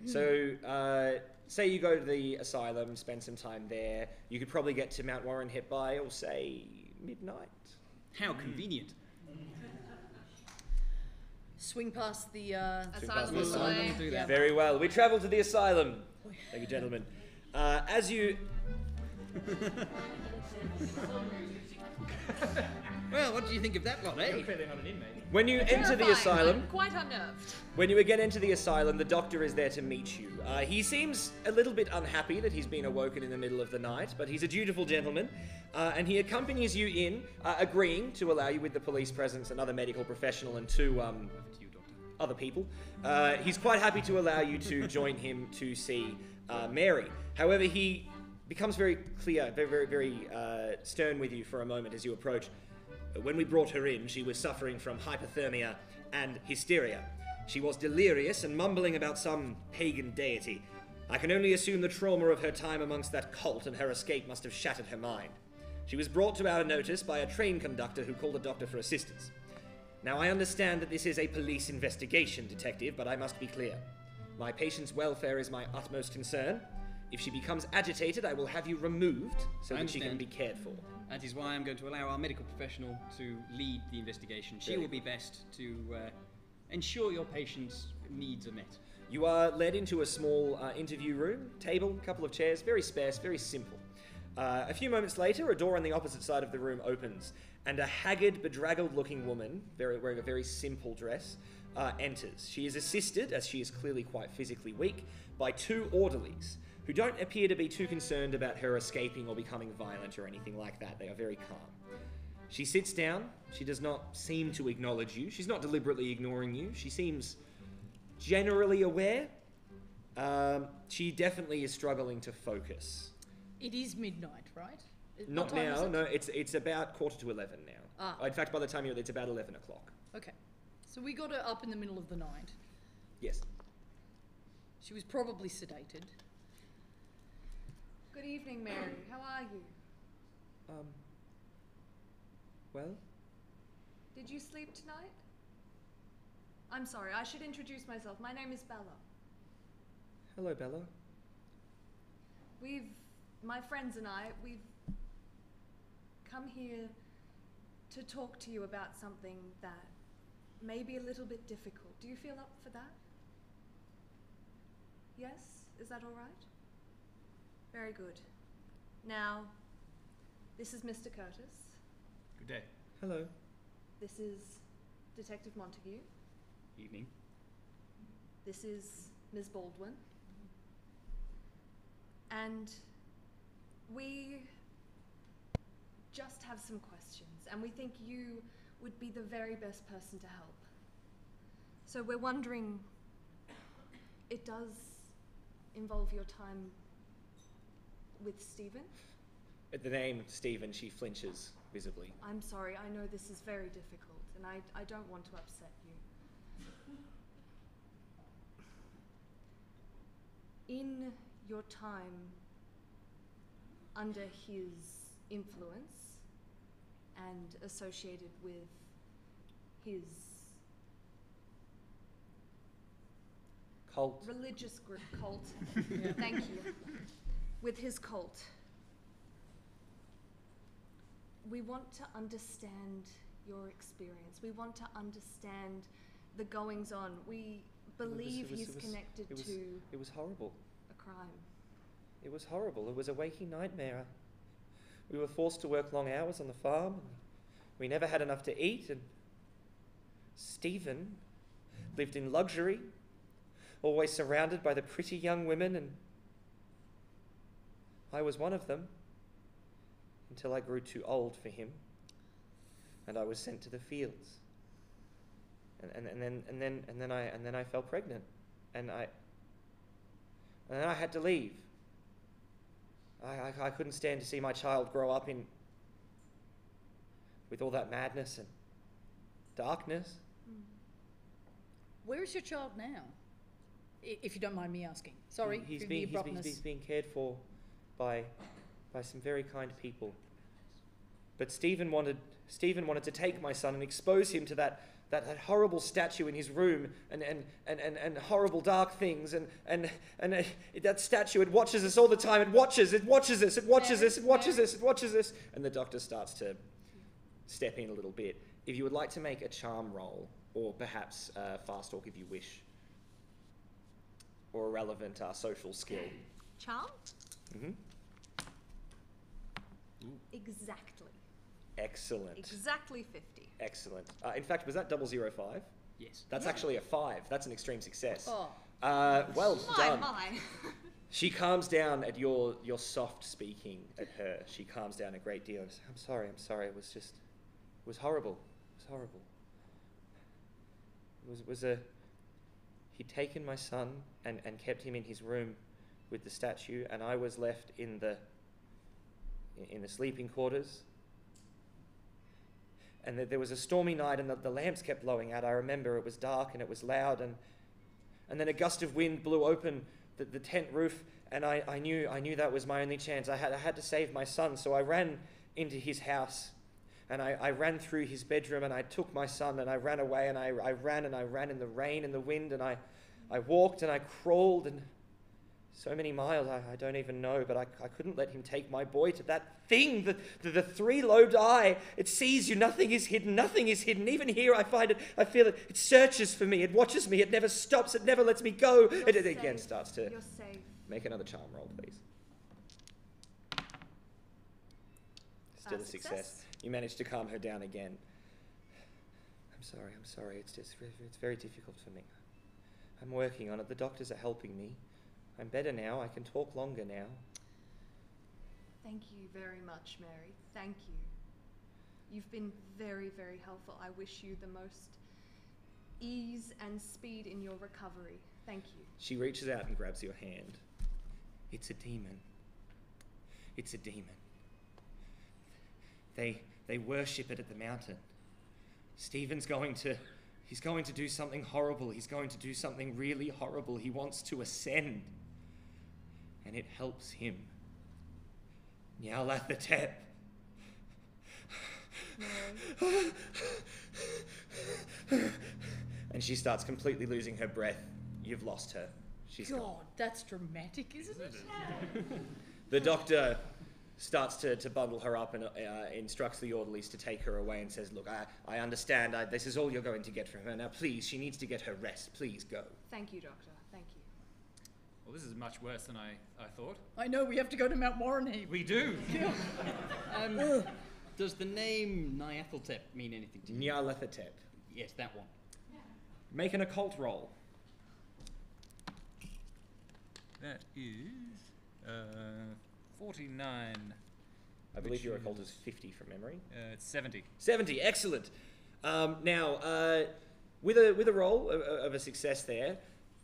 So, uh, say you go to the asylum, spend some time there. You could probably get to Mount Warrenheip by, or say, midnight. How convenient. Swing past the uh, Swing asylum. Past the asylum. We'll yeah. Very well. We travel to the asylum. Thank you, gentlemen. Uh, as you... Well, what do you think of that lot, eh? When you enter the asylum... I'm quite unnerved. When you again enter the asylum, the doctor is there to meet you. Uh, he seems a little bit unhappy that he's been awoken in the middle of the night, but he's a dutiful gentleman, uh, and he accompanies you in, uh, agreeing to allow you with the police presence, another medical professional, and two um, other people. Uh, he's quite happy to allow you to join him to see uh, Mary. However, he becomes very clear, very, very, very uh, stern with you for a moment as you approach. When we brought her in, she was suffering from hypothermia and hysteria. She was delirious and mumbling about some pagan deity. I can only assume the trauma of her time amongst that cult and her escape must have shattered her mind. She was brought to our notice by a train conductor who called a doctor for assistance. Now, I understand that this is a police investigation, detective, but I must be clear. My patient's welfare is my utmost concern. If she becomes agitated, I will have you removed so that she can be cared for. That is why I'm going to allow our medical professional to lead the investigation. She will be best to uh, ensure your patient's needs are met. You are led into a small uh, interview room, table, couple of chairs, very sparse, very simple. Uh, a few moments later, a door on the opposite side of the room opens, and a haggard, bedraggled-looking woman, very, wearing a very simple dress, uh, enters. She is assisted, as she is clearly quite physically weak, by two orderlies, who don't appear to be too concerned about her escaping or becoming violent or anything like that. They are very calm. She sits down. She does not seem to acknowledge you. She's not deliberately ignoring you. She seems generally aware. Um, she definitely is struggling to focus. It is midnight, right? Not now. No, it's it's about quarter to eleven now. Ah. In fact, by the time you're there, it's about eleven o'clock. Okay. So we got her up in the middle of the night. Yes. She was probably sedated. Good evening, Mary. How are you? Um, well? Did you sleep tonight? I'm sorry, I should introduce myself. My name is Bella. Hello, Bella. We've, my friends and I, we've come here to talk to you about something that may be a little bit difficult. Do you feel up for that? Yes? Is that all right? Very good. Now, this is Mister Curtis. Good day. Hello. This is Detective Montague. Evening. This is Miz Baldwin. And we just have some questions, and we think you would be the very best person to help. So we're wondering, it does involve your time with Steven? At the name Steven, she flinches visibly. I'm sorry, I know this is very difficult, and I, I don't want to upset you. In your time under his influence and associated with his cult. Religious group cult. Yeah. Thank you. With his cult, we want to understand your experience. We want to understand the goings-on. We believe it was, it was, he's it was, connected it was, to... It was horrible. ...a crime. It was horrible. It was a waking nightmare. We were forced to work long hours on the farm. We never had enough to eat, and Stephen lived in luxury, always surrounded by the pretty young women, and I was one of them until I grew too old for him, and I was sent to the fields. And, and, and then and then and then I and then I fell pregnant, and I and then I had to leave. I, I, I couldn't stand to see my child grow up in with all that madness and darkness. Where is your child now? If you don't mind me asking. Sorry, he's being, he's, being, he's being cared for by by some very kind people. But Stephen wanted Stephen wanted to take my son and expose him to that that, that horrible statue in his room, and and, and, and, and horrible dark things, and and and uh, that statue, it watches us all the time. It watches, it watches us, it watches us, it watches us, it watches us. And the doctor starts to step in a little bit. If you would like to make a charm roll, or perhaps uh, fast talk if you wish, or a relevant uh, social skill. Charm? Mm-hmm. Ooh. Exactly. Excellent. Exactly fifty. Excellent. Uh, in fact, was that double zero five? Yes. That's yeah. actually a five. That's an extreme success. Oh. Uh, well my, done. My. She calms down at your, your soft speaking at her. She calms down a great deal. I'm sorry, I'm sorry. It was just... It was horrible. It was horrible. It was, it was a... He'd taken my son and, and kept him in his room with the statue, and I was left in the in the sleeping quarters. And the, there was a stormy night, and the, the lamps kept blowing out. I remember it was dark and it was loud, and and then a gust of wind blew open the, the tent roof, and I, I knew I knew that was my only chance. I had I had to save my son, so I ran into his house. And I, I ran through his bedroom, and I took my son, and I ran away, and I, I ran, and I ran in the rain and the wind, and I, I walked, and I crawled, and so many miles, I, I don't even know, but I, I couldn't let him take my boy to that thing, the, the, the three-lobed eye. It sees you, nothing is hidden, nothing is hidden. Even here I find it, I feel it, it searches for me, it watches me, it never stops, it never lets me go. You're it, it again starts to You're safe. Make another charm roll, please. Still uh, a success. success. You managed to calm her down again. I'm sorry, I'm sorry. It's just, it's very difficult for me. I'm working on it. The doctors are helping me. I'm better now. I can talk longer now. Thank you very much, Mary. Thank you. You've been very, very helpful. I wish you the most ease and speed in your recovery. Thank you. She reaches out and grabs your hand. It's a demon. It's a demon. They... They worship it at the mountain. Stephen's going to, he's going to do something horrible. He's going to do something really horrible. He wants to ascend. And it helps him. Nyarlathotep. No. And she starts completely losing her breath. You've lost her. She's God, gone. That's dramatic, isn't it? The doctor... starts to, to bundle her up and uh, instructs the orderlies to take her away and says, look, I, I understand, I, this is all you're going to get from her. Now, please, she needs to get her rest. Please, go. Thank you, Doctor. Thank you. Well, this is much worse than I, I thought. I know, we have to go to Mount Warrenheip. We do. um, does the name Nyarlathotep mean anything to you? Nyarlathotep. Yes, that one. Yeah. Make an occult roll. That is... Uh... forty-nine. I believe your occult is fifty from memory. Uh, it's seventy. seventy, excellent. Um, now, uh, with a with a roll of, of a success there,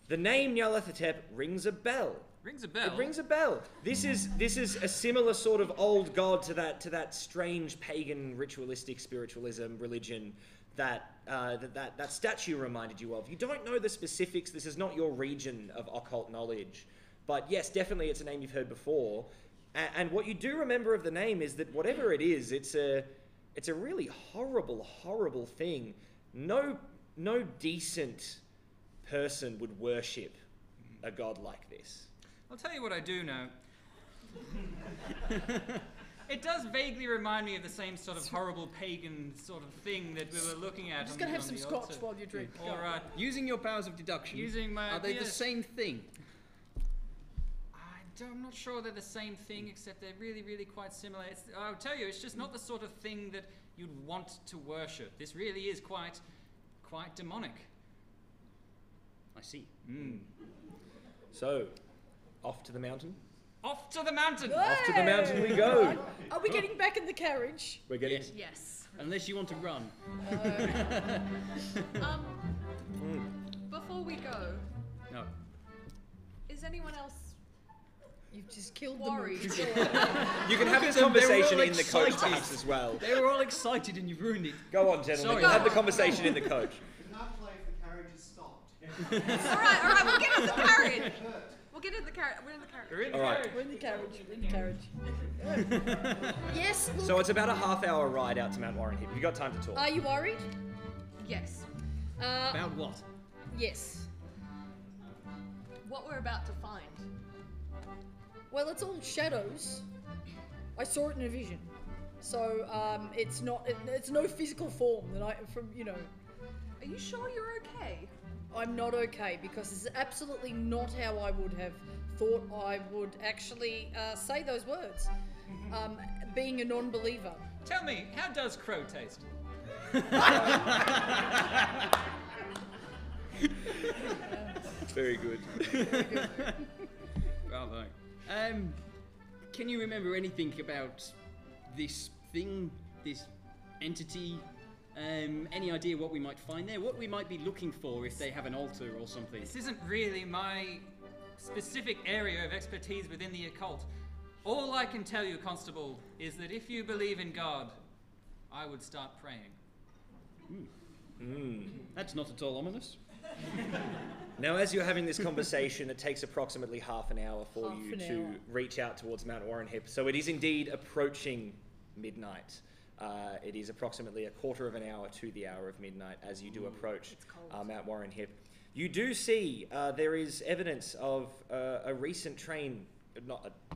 the name Nyarlathotep rings a bell. Rings a bell. It rings a bell. This is this is a similar sort of old god to that to that strange pagan ritualistic spiritualism religion that uh, that, that that statue reminded you of. You don't know the specifics. This is not your region of occult knowledge, but yes, definitely, it's a name you've heard before. And what you do remember of the name is that whatever it is, it's a, it's a really horrible, horrible thing. No, no decent person would worship a god like this. I'll tell you what I do now. It does vaguely remind me of the same sort of horrible pagan sort of thing that we were looking at. I'm just going to have some scotch while you drink. All right. Using your powers of deduction, Using my, are they yes. the same thing? I'm not sure they're the same thing, except they're really, really quite similar. It's, I'll tell you, it's just not the sort of thing that you'd want to worship. This really is quite, quite demonic. I see. Mm. So, off to the mountain. Off to the mountain. Yay! Off to the mountain we go. Are we getting back in the carriage? We're getting. Yes. yes. Unless you want to run. No. um, mm. Before we go. No. Is anyone else? You've just killed worried. them. You can have a conversation in the coach perhaps as well. They were all excited and you've ruined it. Go on, gentlemen. Sorry. Have the conversation in the coach. It's not like the carriage has stopped. all right, all right, we'll get in the carriage. We'll get in the carriage. We're in the carriage. We're in the all carriage. Right. We're in the carriage. We're in the carriage. Yes, look. So it's about a half hour ride out to Mount Warrenheip. Have you got time to talk? Are you worried? Yes. Uh, about what? Yes. What we're about to find. Well, it's all shadows. I saw it in a vision, so um, it's not—it, it's no physical form that I, from you know. Are you sure you're okay? I'm not okay because it's absolutely not how I would have thought I would actually uh, say those words. Um, being a non-believer. Tell me, how does crow taste? Very good. Very good. Well done. Um, can you remember anything about this thing, this entity? Um, any idea what we might find there? What we might be looking for if they have an altar or something? This isn't really my specific area of expertise within the occult. All I can tell you, Constable, is that if you believe in God, I would start praying. Mm. Mm. That's not at all ominous. Now, as you're having this conversation, it takes approximately half an hour for half you to hour. reach out towards Mount Warrenheip. So it is indeed approaching midnight. Uh, it is approximately a quarter of an hour to the hour of midnight as you do approach uh, Mount Warrenheip. You do see uh, there is evidence of uh, a recent train, not a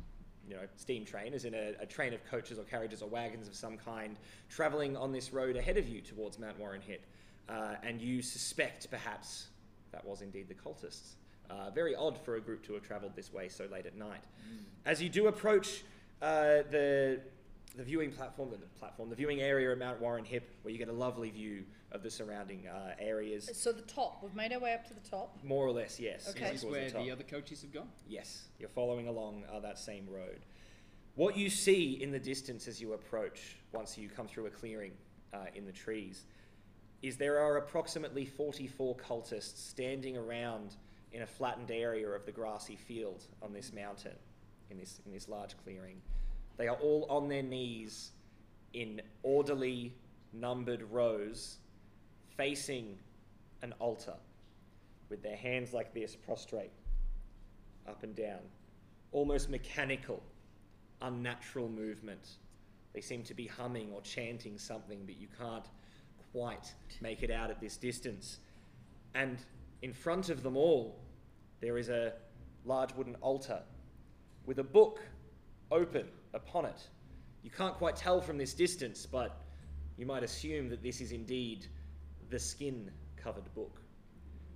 you know, steam train, as in a, a train of coaches or carriages or wagons of some kind, travelling on this road ahead of you towards Mount Warrenheip. Uh, and you suspect, perhaps, that was indeed the cultists. Uh, very odd for a group to have travelled this way so late at night. Mm. As you do approach uh, the, the viewing platform, the platform, the viewing area of Mount Warrenheip, where you get a lovely view of the surrounding uh, areas. So the top, we've made our way up to the top? More or less, yes. Okay. Is this where the, the other coaches have gone? Yes, you're following along uh, that same road. What you see in the distance as you approach, once you come through a clearing uh, in the trees, is there are approximately forty-four cultists standing around in a flattened area of the grassy field on this mountain, in this, in this large clearing. They are all on their knees in orderly, numbered rows, facing an altar, with their hands like this, prostrate, up and down. Almost mechanical, unnatural movement. They seem to be humming or chanting something that you can't quite make it out at this distance. And in front of them all, there is a large wooden altar with a book open upon it. You can't quite tell from this distance, but you might assume that this is indeed the skin-covered book.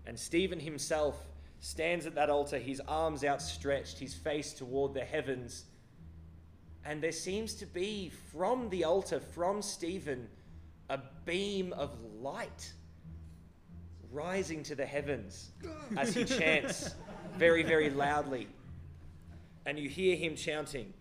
And Stephen himself stands at that altar, his arms outstretched, his face toward the heavens. And there seems to be, from the altar, from Stephen, a beam of light rising to the heavens as he chants very, very loudly. And you hear him chanting,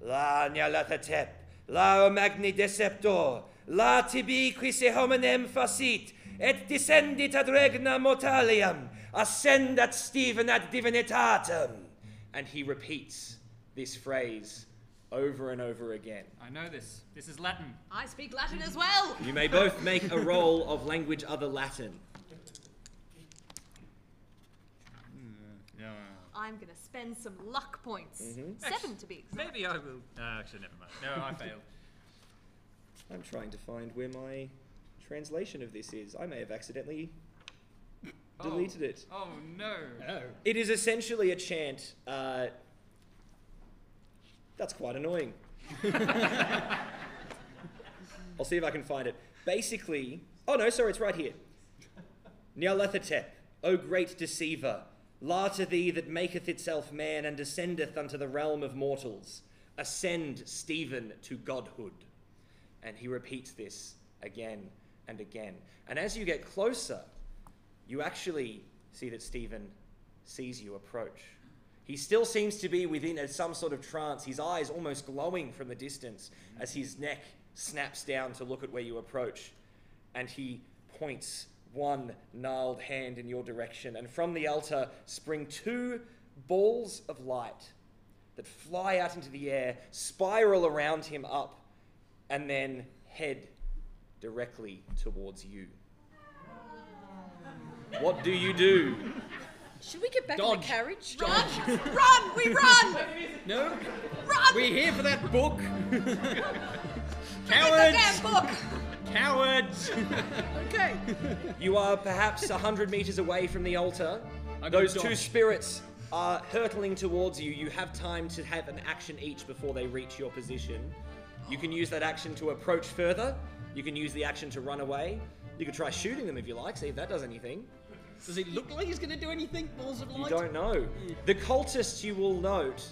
La Nyarlathotep, La Magni Deceptor, La Tibi quise hominem facit, et descendit ad regna mortalium, ascendat Stephen ad divinitatem. And he repeats this phrase over and over again. I know this. This is Latin. I speak Latin as well! You may both make a roll of language other Latin. I'm going to spend some luck points. Mm-hmm. Seven actually, to be exact. Maybe I will. No, actually, never mind. No, I failed. I'm trying to find where my translation of this is. I may have accidentally oh. deleted it. Oh, no. no. It is essentially a chant. Uh, That's quite annoying. I'll see if I can find it. Basically, oh no, sorry, it's right here. Nyarlathotep, O great deceiver, la to thee that maketh itself man and descendeth unto the realm of mortals. Ascend, Stephen, to godhood. And he repeats this again and again. And as you get closer, you actually see that Stephen sees you approach. He still seems to be within some sort of trance, his eyes almost glowing from the distance as his neck snaps down to look at where you approach. And he points one gnarled hand in your direction. And from the altar spring two balls of light that fly out into the air, spiral around him up, and then head directly towards you. What do you do? Should we get back Dodge. in the carriage? Run! Run! We run! No. Run! We're here for that book. Cowards! Damn book. Cowards! Okay. You are perhaps a hundred meters away from the altar. Those two spirits are hurtling towards you. You have time to have an action each before they reach your position. You can use that action to approach further. You can use the action to run away. You could try shooting them if you like, see if that does anything. Does it look like he's going to do anything, balls of light? You don't know. The cultists, you will note,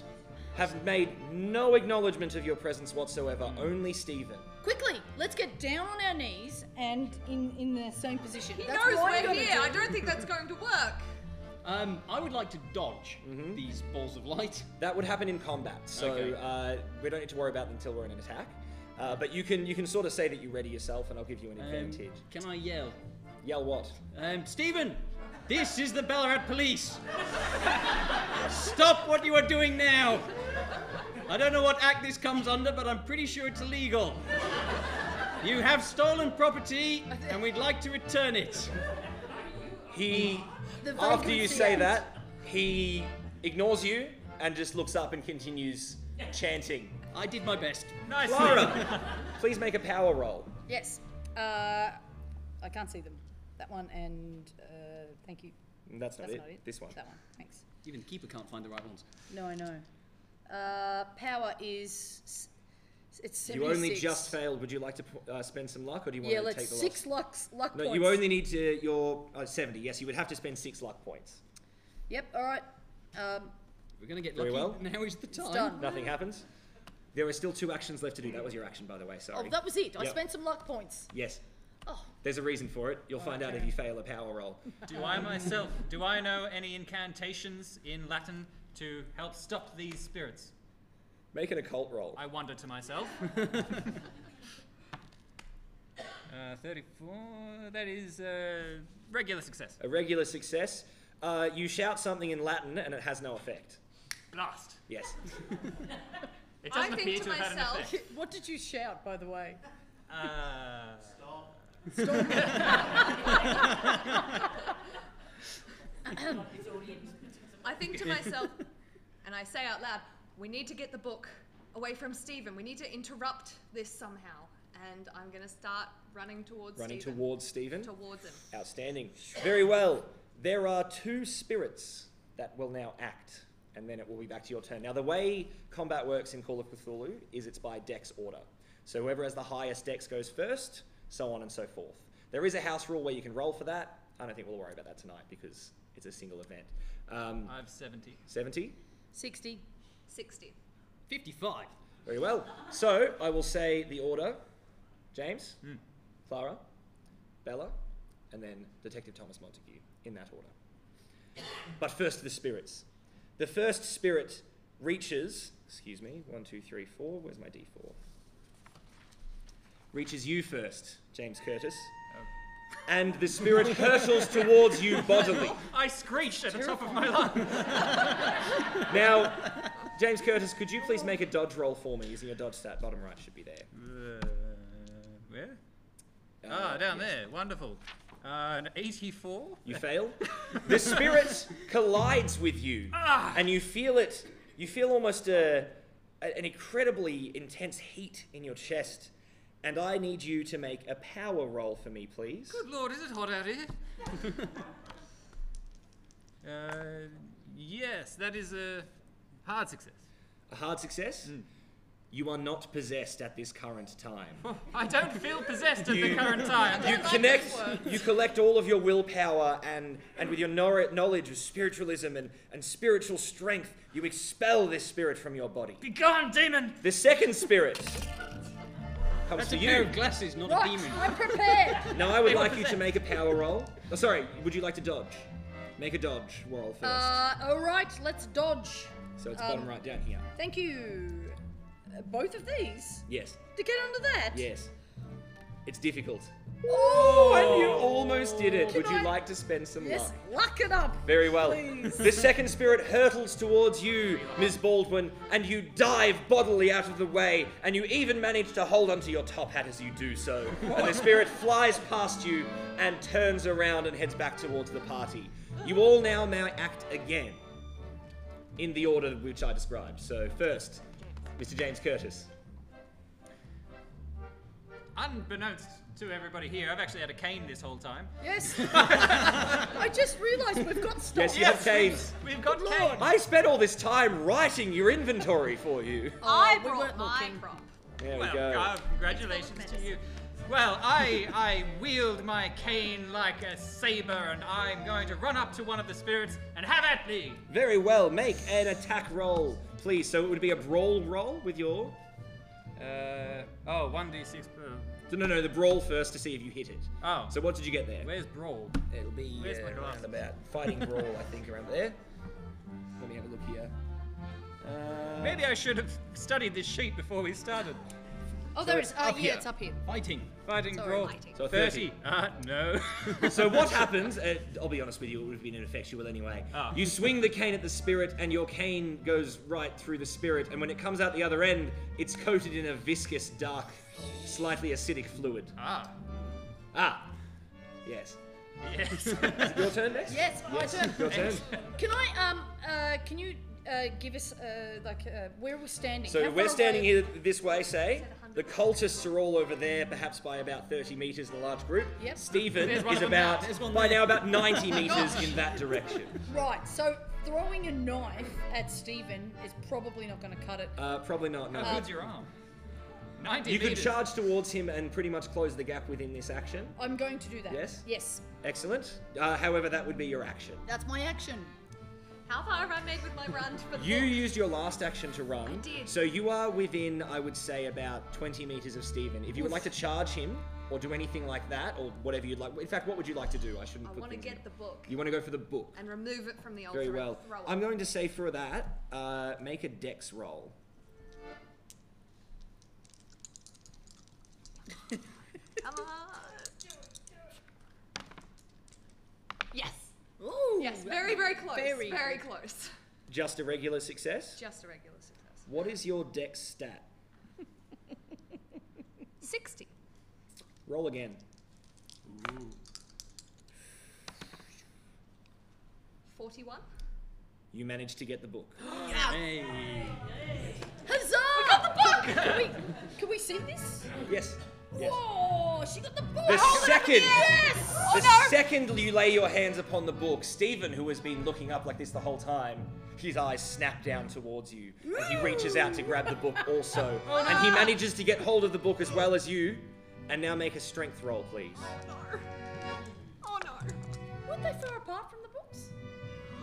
have made no acknowledgement of your presence whatsoever, only Stephen. Quickly, let's get down on our knees and in, in the same position. He that's knows we're here. Do. I don't think that's going to work. Um, I would like to dodge mm-hmm. these balls of light. That would happen in combat, so okay. uh, we don't need to worry about them until we're in an attack. Uh, but you can you can sort of say that you ready yourself, and I'll give you an advantage. Um, can I yell? Yell what? Um, Stephen, this is the Ballarat Police. Stop what you are doing now. I don't know what act this comes under, but I'm pretty sure it's illegal. You have stolen property, and we'd like to return it. He, after you say that, he ignores you and just looks up and continues chanting. I did my best. Nice. Clara, please make a power roll. Yes. Uh, I can't see them. That one and uh, thank you. That's not, That's it. not it. This one. That one. Thanks. Even the keeper can't find the right ones. No, I know. Uh, power is... It's seventy-six. You only just failed. Would you like to uh, spend some luck, or do you want yeah, to let's take the six luck? Six luck points. No, you only need to, your uh, seventy. Yes, you would have to spend six luck points. Yep. All right. Um, We're going to get lucky. Very well. Now is the time. Nothing happens. There are still two actions left to do. That was your action, by the way. Sorry. Oh, that was it. Yep. I spent some luck points. Yes. Oh. There's a reason for it. You'll oh, find okay. out if you fail a power roll. Do I myself? Do I know any incantations in Latin to help stop these spirits? Make an occult roll. I wonder to myself. uh, thirty-four, that is a uh, regular success. A regular success. Uh, you shout something in Latin and it has no effect. Blast. Yes. It doesn't I appear think to, to myself, have had an effect. What did you shout, by the way? Uh, Stop. Stop. I think to myself, and I say out loud, we need to get the book away from Stephen. We need to interrupt this somehow. And I'm going to start running towards Stephen. Running Stephen. towards Stephen? Towards him. Outstanding. Very well. There are two spirits that will now act. And then it will be back to your turn. Now, the way combat works in Call of Cthulhu is it's by dex order. So whoever has the highest dex goes first, so on and so forth. There is a house rule where you can roll for that. I don't think we'll worry about that tonight because it's a single event. Um, I have seventy. seventy? sixty. sixty. fifty-five. Very well. So, I will say the order. James, mm. Clara, Bella, and then Detective Thomas Montague, in that order. But first, the spirits. The first spirit reaches, excuse me, one, two, three, four, where's my D four? Reaches you first, James Curtis. Oh. And the spirit hurtles towards you bodily. I screeched at Terrible. the top of my lungs. Now, James Curtis, could you please make a dodge roll for me using your dodge stat? Bottom right should be there. Uh, where? Ah, uh, oh, down yes. there. Wonderful. Uh, an eighty-four. You fail. The spirit collides with you, ah! and you feel it. You feel almost a, a, an incredibly intense heat in your chest. And I need you to make a power roll for me, please. Good Lord, is it hot out here? uh, yes, that is a... hard success. A hard success? Mm. You are not possessed at this current time. I don't feel possessed at you, the current time. You connect, you collect all of your willpower and, and with your knowledge of spiritualism and, and spiritual strength, you expel this spirit from your body. Begone, demon! The second spirit comes That's to you. That's a pair of glasses, not what? a demon. I'm prepared. Now I would they like you to make a power roll. Oh, sorry, would you like to dodge? Make a dodge roll first. Uh, all right, let's dodge. So it's um, bottom right down here. Thank you. Both of these? Yes. To get under that? Yes. It's difficult. Oh, and you almost did it. Can Would you I... like to spend some yes, luck? Yes, luck it up. Very well. Please. The second spirit hurtles towards you, Miz Baldwin, and you dive bodily out of the way, and you even manage to hold onto your top hat as you do so. And the spirit flies past you and turns around and heads back towards the party. You all now now act again in the order which I described. So first, Mister James Curtis. Unbeknownst to everybody here, I've actually had a cane this whole time. Yes. I just realised we've got stuff. Yes, you yes, have canes. We've, we've got Lord. canes. I spent all this time writing your inventory for you. I brought we my prop. There well, we go. Uh, congratulations to you. Well, I, I wield my cane like a saber, and I'm going to run up to one of the spirits and have at thee. Very well. Make an attack roll. Please, so it would be a brawl roll with your... Uh, oh, one d six per... No, no, no, the brawl first to see if you hit it. Oh. So what did you get there? Where's brawl? It'll be Where's uh, my around about fighting brawl, I think, around there. Let me have a look here. Uh, Maybe I should have studied this sheet before we started. Oh, there so is. Oh, uh, yeah, here. It's up here. Fighting. Fighting Sorry, brawl. Fighting. So thirty. Ah, uh, no. So what happens, uh, I'll be honest with you, it would have been ineffectual anyway. Oh. You swing the cane at the spirit and your cane goes right through the spirit, and when it comes out the other end, it's coated in a viscous, dark, slightly acidic fluid. Ah. Ah. Yes. Yes. Is it your turn next? Yes, yes. my turn. Your turn. Can I, um, uh, can you uh, give us, uh, like, uh, where we're standing? So How we're standing away? here this way, say. The cultists are all over there, perhaps by about thirty metres in a large group. Yep. Steven is about, by now, about ninety metres in that direction. Right, so throwing a knife at Steven is probably not going to cut it. Uh, probably not, no. How good's your arm? ninety You meters. could charge towards him and pretty much close the gap within this action. I'm going to do that. Yes? Yes. Excellent. Uh, however, that would be your action. That's my action. How far have I made with my run? For the you book? used your last action to run. I did. So you are within, I would say, about twenty metres of Steven. If you Oof. would like to charge him or do anything like that or whatever you'd like. In fact, what would you like to do? I shouldn't I put want to get in. the book. You want to go for the book. And remove it from the altar. Very well. Throw it. I'm going to say for that, uh, make a dex roll. Come on. Ooh, yes, very, very close. Very, very close. Just a regular success? Just a regular success. What is your dex stat? sixty. Roll again. Ooh. forty-one. You managed to get the book. Yeah. Hey. Huzzah! We got the book! Can we, can we see this? Yes. Yes. Whoa, she got the book! The Hold second, it yes! oh, the no. second you lay your hands upon the book, Steven, who has been looking up like this the whole time, his eyes snap down towards you. Ooh. And he reaches out to grab the book also. Oh, no. And he manages to get hold of the book as well as you. And now make a strength roll, please. Oh no. Oh no. Weren't they far apart from the books?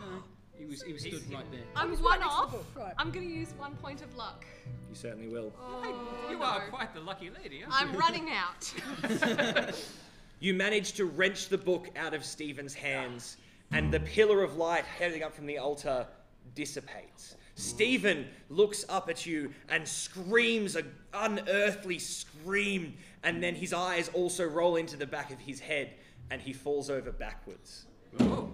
No. He was, he was stood he, right there. I'm one off. Right. I'm going to use one point of luck. You certainly will. Oh, you no. are quite the lucky lady, aren't you? I'm running out. You manage to wrench the book out of Stephen's hands, and the pillar of light heading up from the altar dissipates. Steven looks up at you and screams an unearthly scream, and then his eyes also roll into the back of his head, and he falls over backwards. Oh.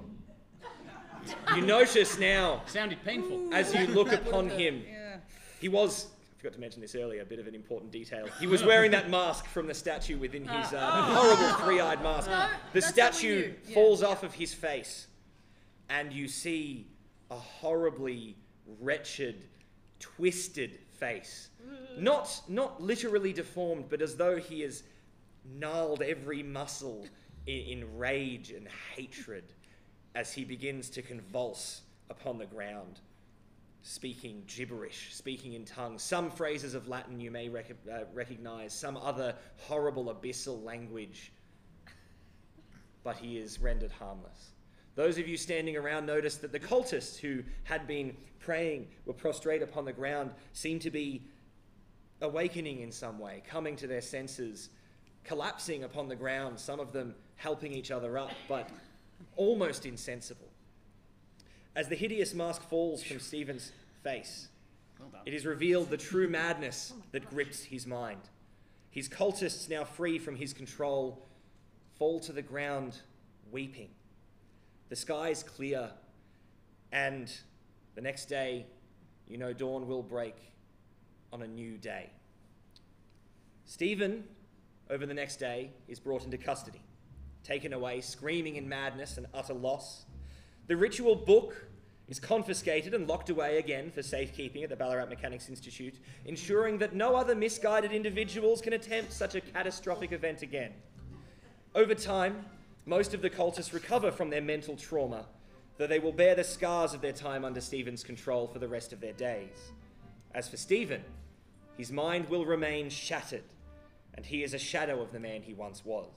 You notice now... Sounded painful. As you look upon him, yeah. he was... I forgot to mention this earlier, a bit of an important detail. He was wearing that mask from the statue within his uh, uh, horrible three-eyed mask. No, the statue falls yeah. off of his face, and you see a horribly wretched, twisted face. Not, not literally deformed, but as though he has gnarled every muscle in, in rage and hatred as he begins to convulse upon the ground. speaking gibberish, speaking in tongues. Some phrases of Latin you may rec uh, recognize, some other horrible abyssal language, but he is rendered harmless. Those of you standing around noticed that the cultists who had been praying were prostrate upon the ground, seemed to be awakening in some way, coming to their senses, collapsing upon the ground, some of them helping each other up, but almost insensible. As the hideous mask falls from Stephen's face, it is revealed the true madness that grips his mind. His cultists, now free from his control, fall to the ground weeping. The sky is clear, and the next day, you know, dawn will break on a new day. Stephen, over the next day, is brought into custody, taken away, screaming in madness and utter loss. The ritual book is confiscated and locked away again for safekeeping at the Ballarat Mechanics Institute, ensuring that no other misguided individuals can attempt such a catastrophic event again. Over time, most of the cultists recover from their mental trauma, though they will bear the scars of their time under Stephen's control for the rest of their days. As for Stephen, his mind will remain shattered, and he is a shadow of the man he once was.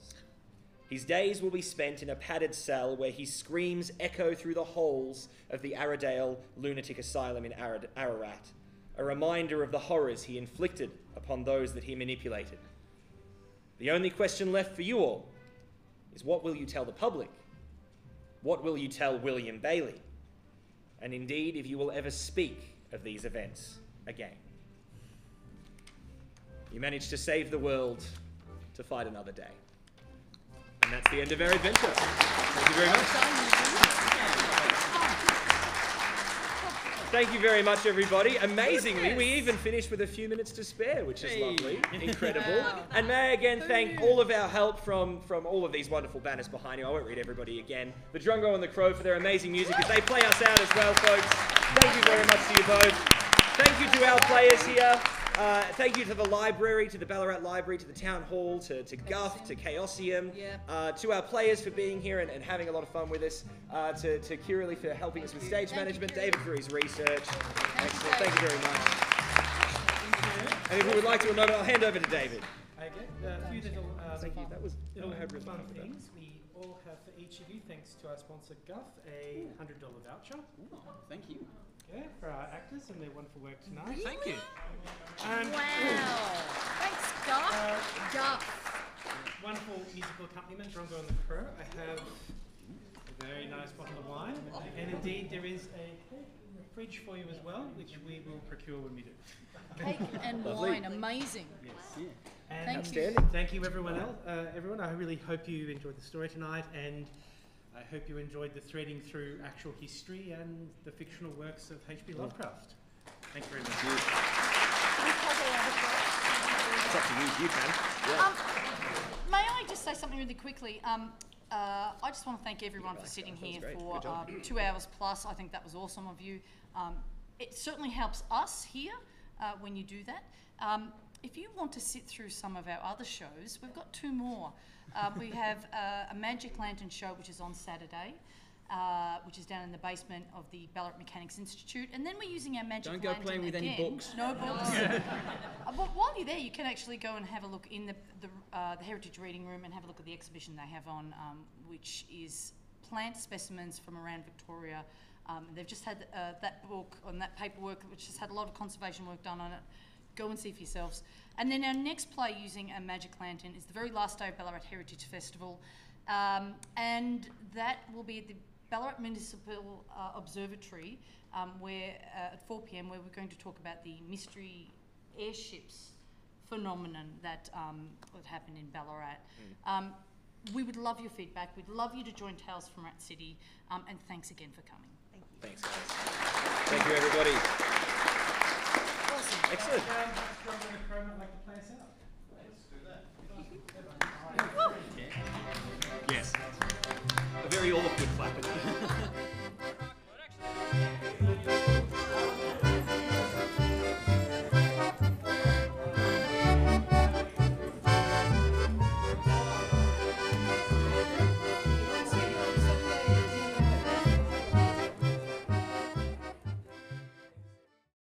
His days will be spent in a padded cell where his screams echo through the halls of the Aradale Lunatic Asylum in Ararat, a reminder of the horrors he inflicted upon those that he manipulated. The only question left for you all is, what will you tell the public? What will you tell William Bailey? And indeed, if you will ever speak of these events again. You managed to save the world to fight another day. And that's the end of our adventure. Thank you very much. Thank you very much, everybody. Amazingly, we even finished with a few minutes to spare, which is lovely, incredible. Wow. And may I again thank all of our help from, from all of these wonderful banners behind you. I won't read everybody again. The Drongo and the Crow for their amazing music as they play us out as well, folks. Thank you very much to you both. Thank you to our players here. Uh, thank you to the library, to the Ballarat Library, to the Town Hall, to, to Guff, to Chaosium, yeah. uh, to our players for being here and, and having a lot of fun with us, uh, to, to Kiralee for helping thank us with you. stage thank management, you, David for his research. Thank Excellent, you. thank you very much. Thank you. And if you would like to, I'll hand over to David. Okay, uh, a few little, uh, thank you. That was little fun things we all have for each of you, thanks to our sponsor Guff, a one hundred dollar voucher. Ooh, thank you. Yeah, for our actors and their wonderful work tonight. Really? Thank you. Um, wow. Thanks, Guff. Uh, Guff. Wonderful musical accompaniment, Drongo and the Crow. I have a very nice bottle of wine. And indeed, there is a fridge for you as well, which we will procure when we do. Cake and wine, amazing. Yes. Yeah. And thank you. Thank you, everyone else. Uh, everyone, I really hope you enjoyed the story tonight, and I hope you enjoyed the threading through actual history and the fictional works of H P Lovecraft. Thank you very much. It's up to you, you can. Yeah. Um, may I just say something really quickly? Um, uh, I just want to thank everyone for sitting here for uh, two hours plus. I think that was awesome of you. Um, it certainly helps us here uh, when you do that. Um, if you want to sit through some of our other shows, we've got two more. Uh, we have uh, a Magic Lantern show, which is on Saturday, uh, which is down in the basement of the Ballarat Mechanics Institute. And then we're using our Magic Lantern. Don't go Lantern playing with again. any books. No books. uh, but while you're there, you can actually go and have a look in the, the, uh, the Heritage Reading Room and have a look at the exhibition they have on, um, which is plant specimens from around Victoria. Um, they've just had uh, that book on that paperwork, which has had a lot of conservation work done on it. Go and see for yourselves. And then our next play using a Magic Lantern is the very last day of Ballarat Heritage Festival. Um, and that will be at the Ballarat Municipal uh, Observatory um, where, uh, at four p m, where we're going to talk about the mystery airships phenomenon that, um, that happened in Ballarat. Mm. Um, we would love your feedback. We'd love you to join Tales from Rat City. Um, and thanks again for coming. Thank you. Thanks, guys. Thank you, everybody. Excellent. Um, I'd like to play us out.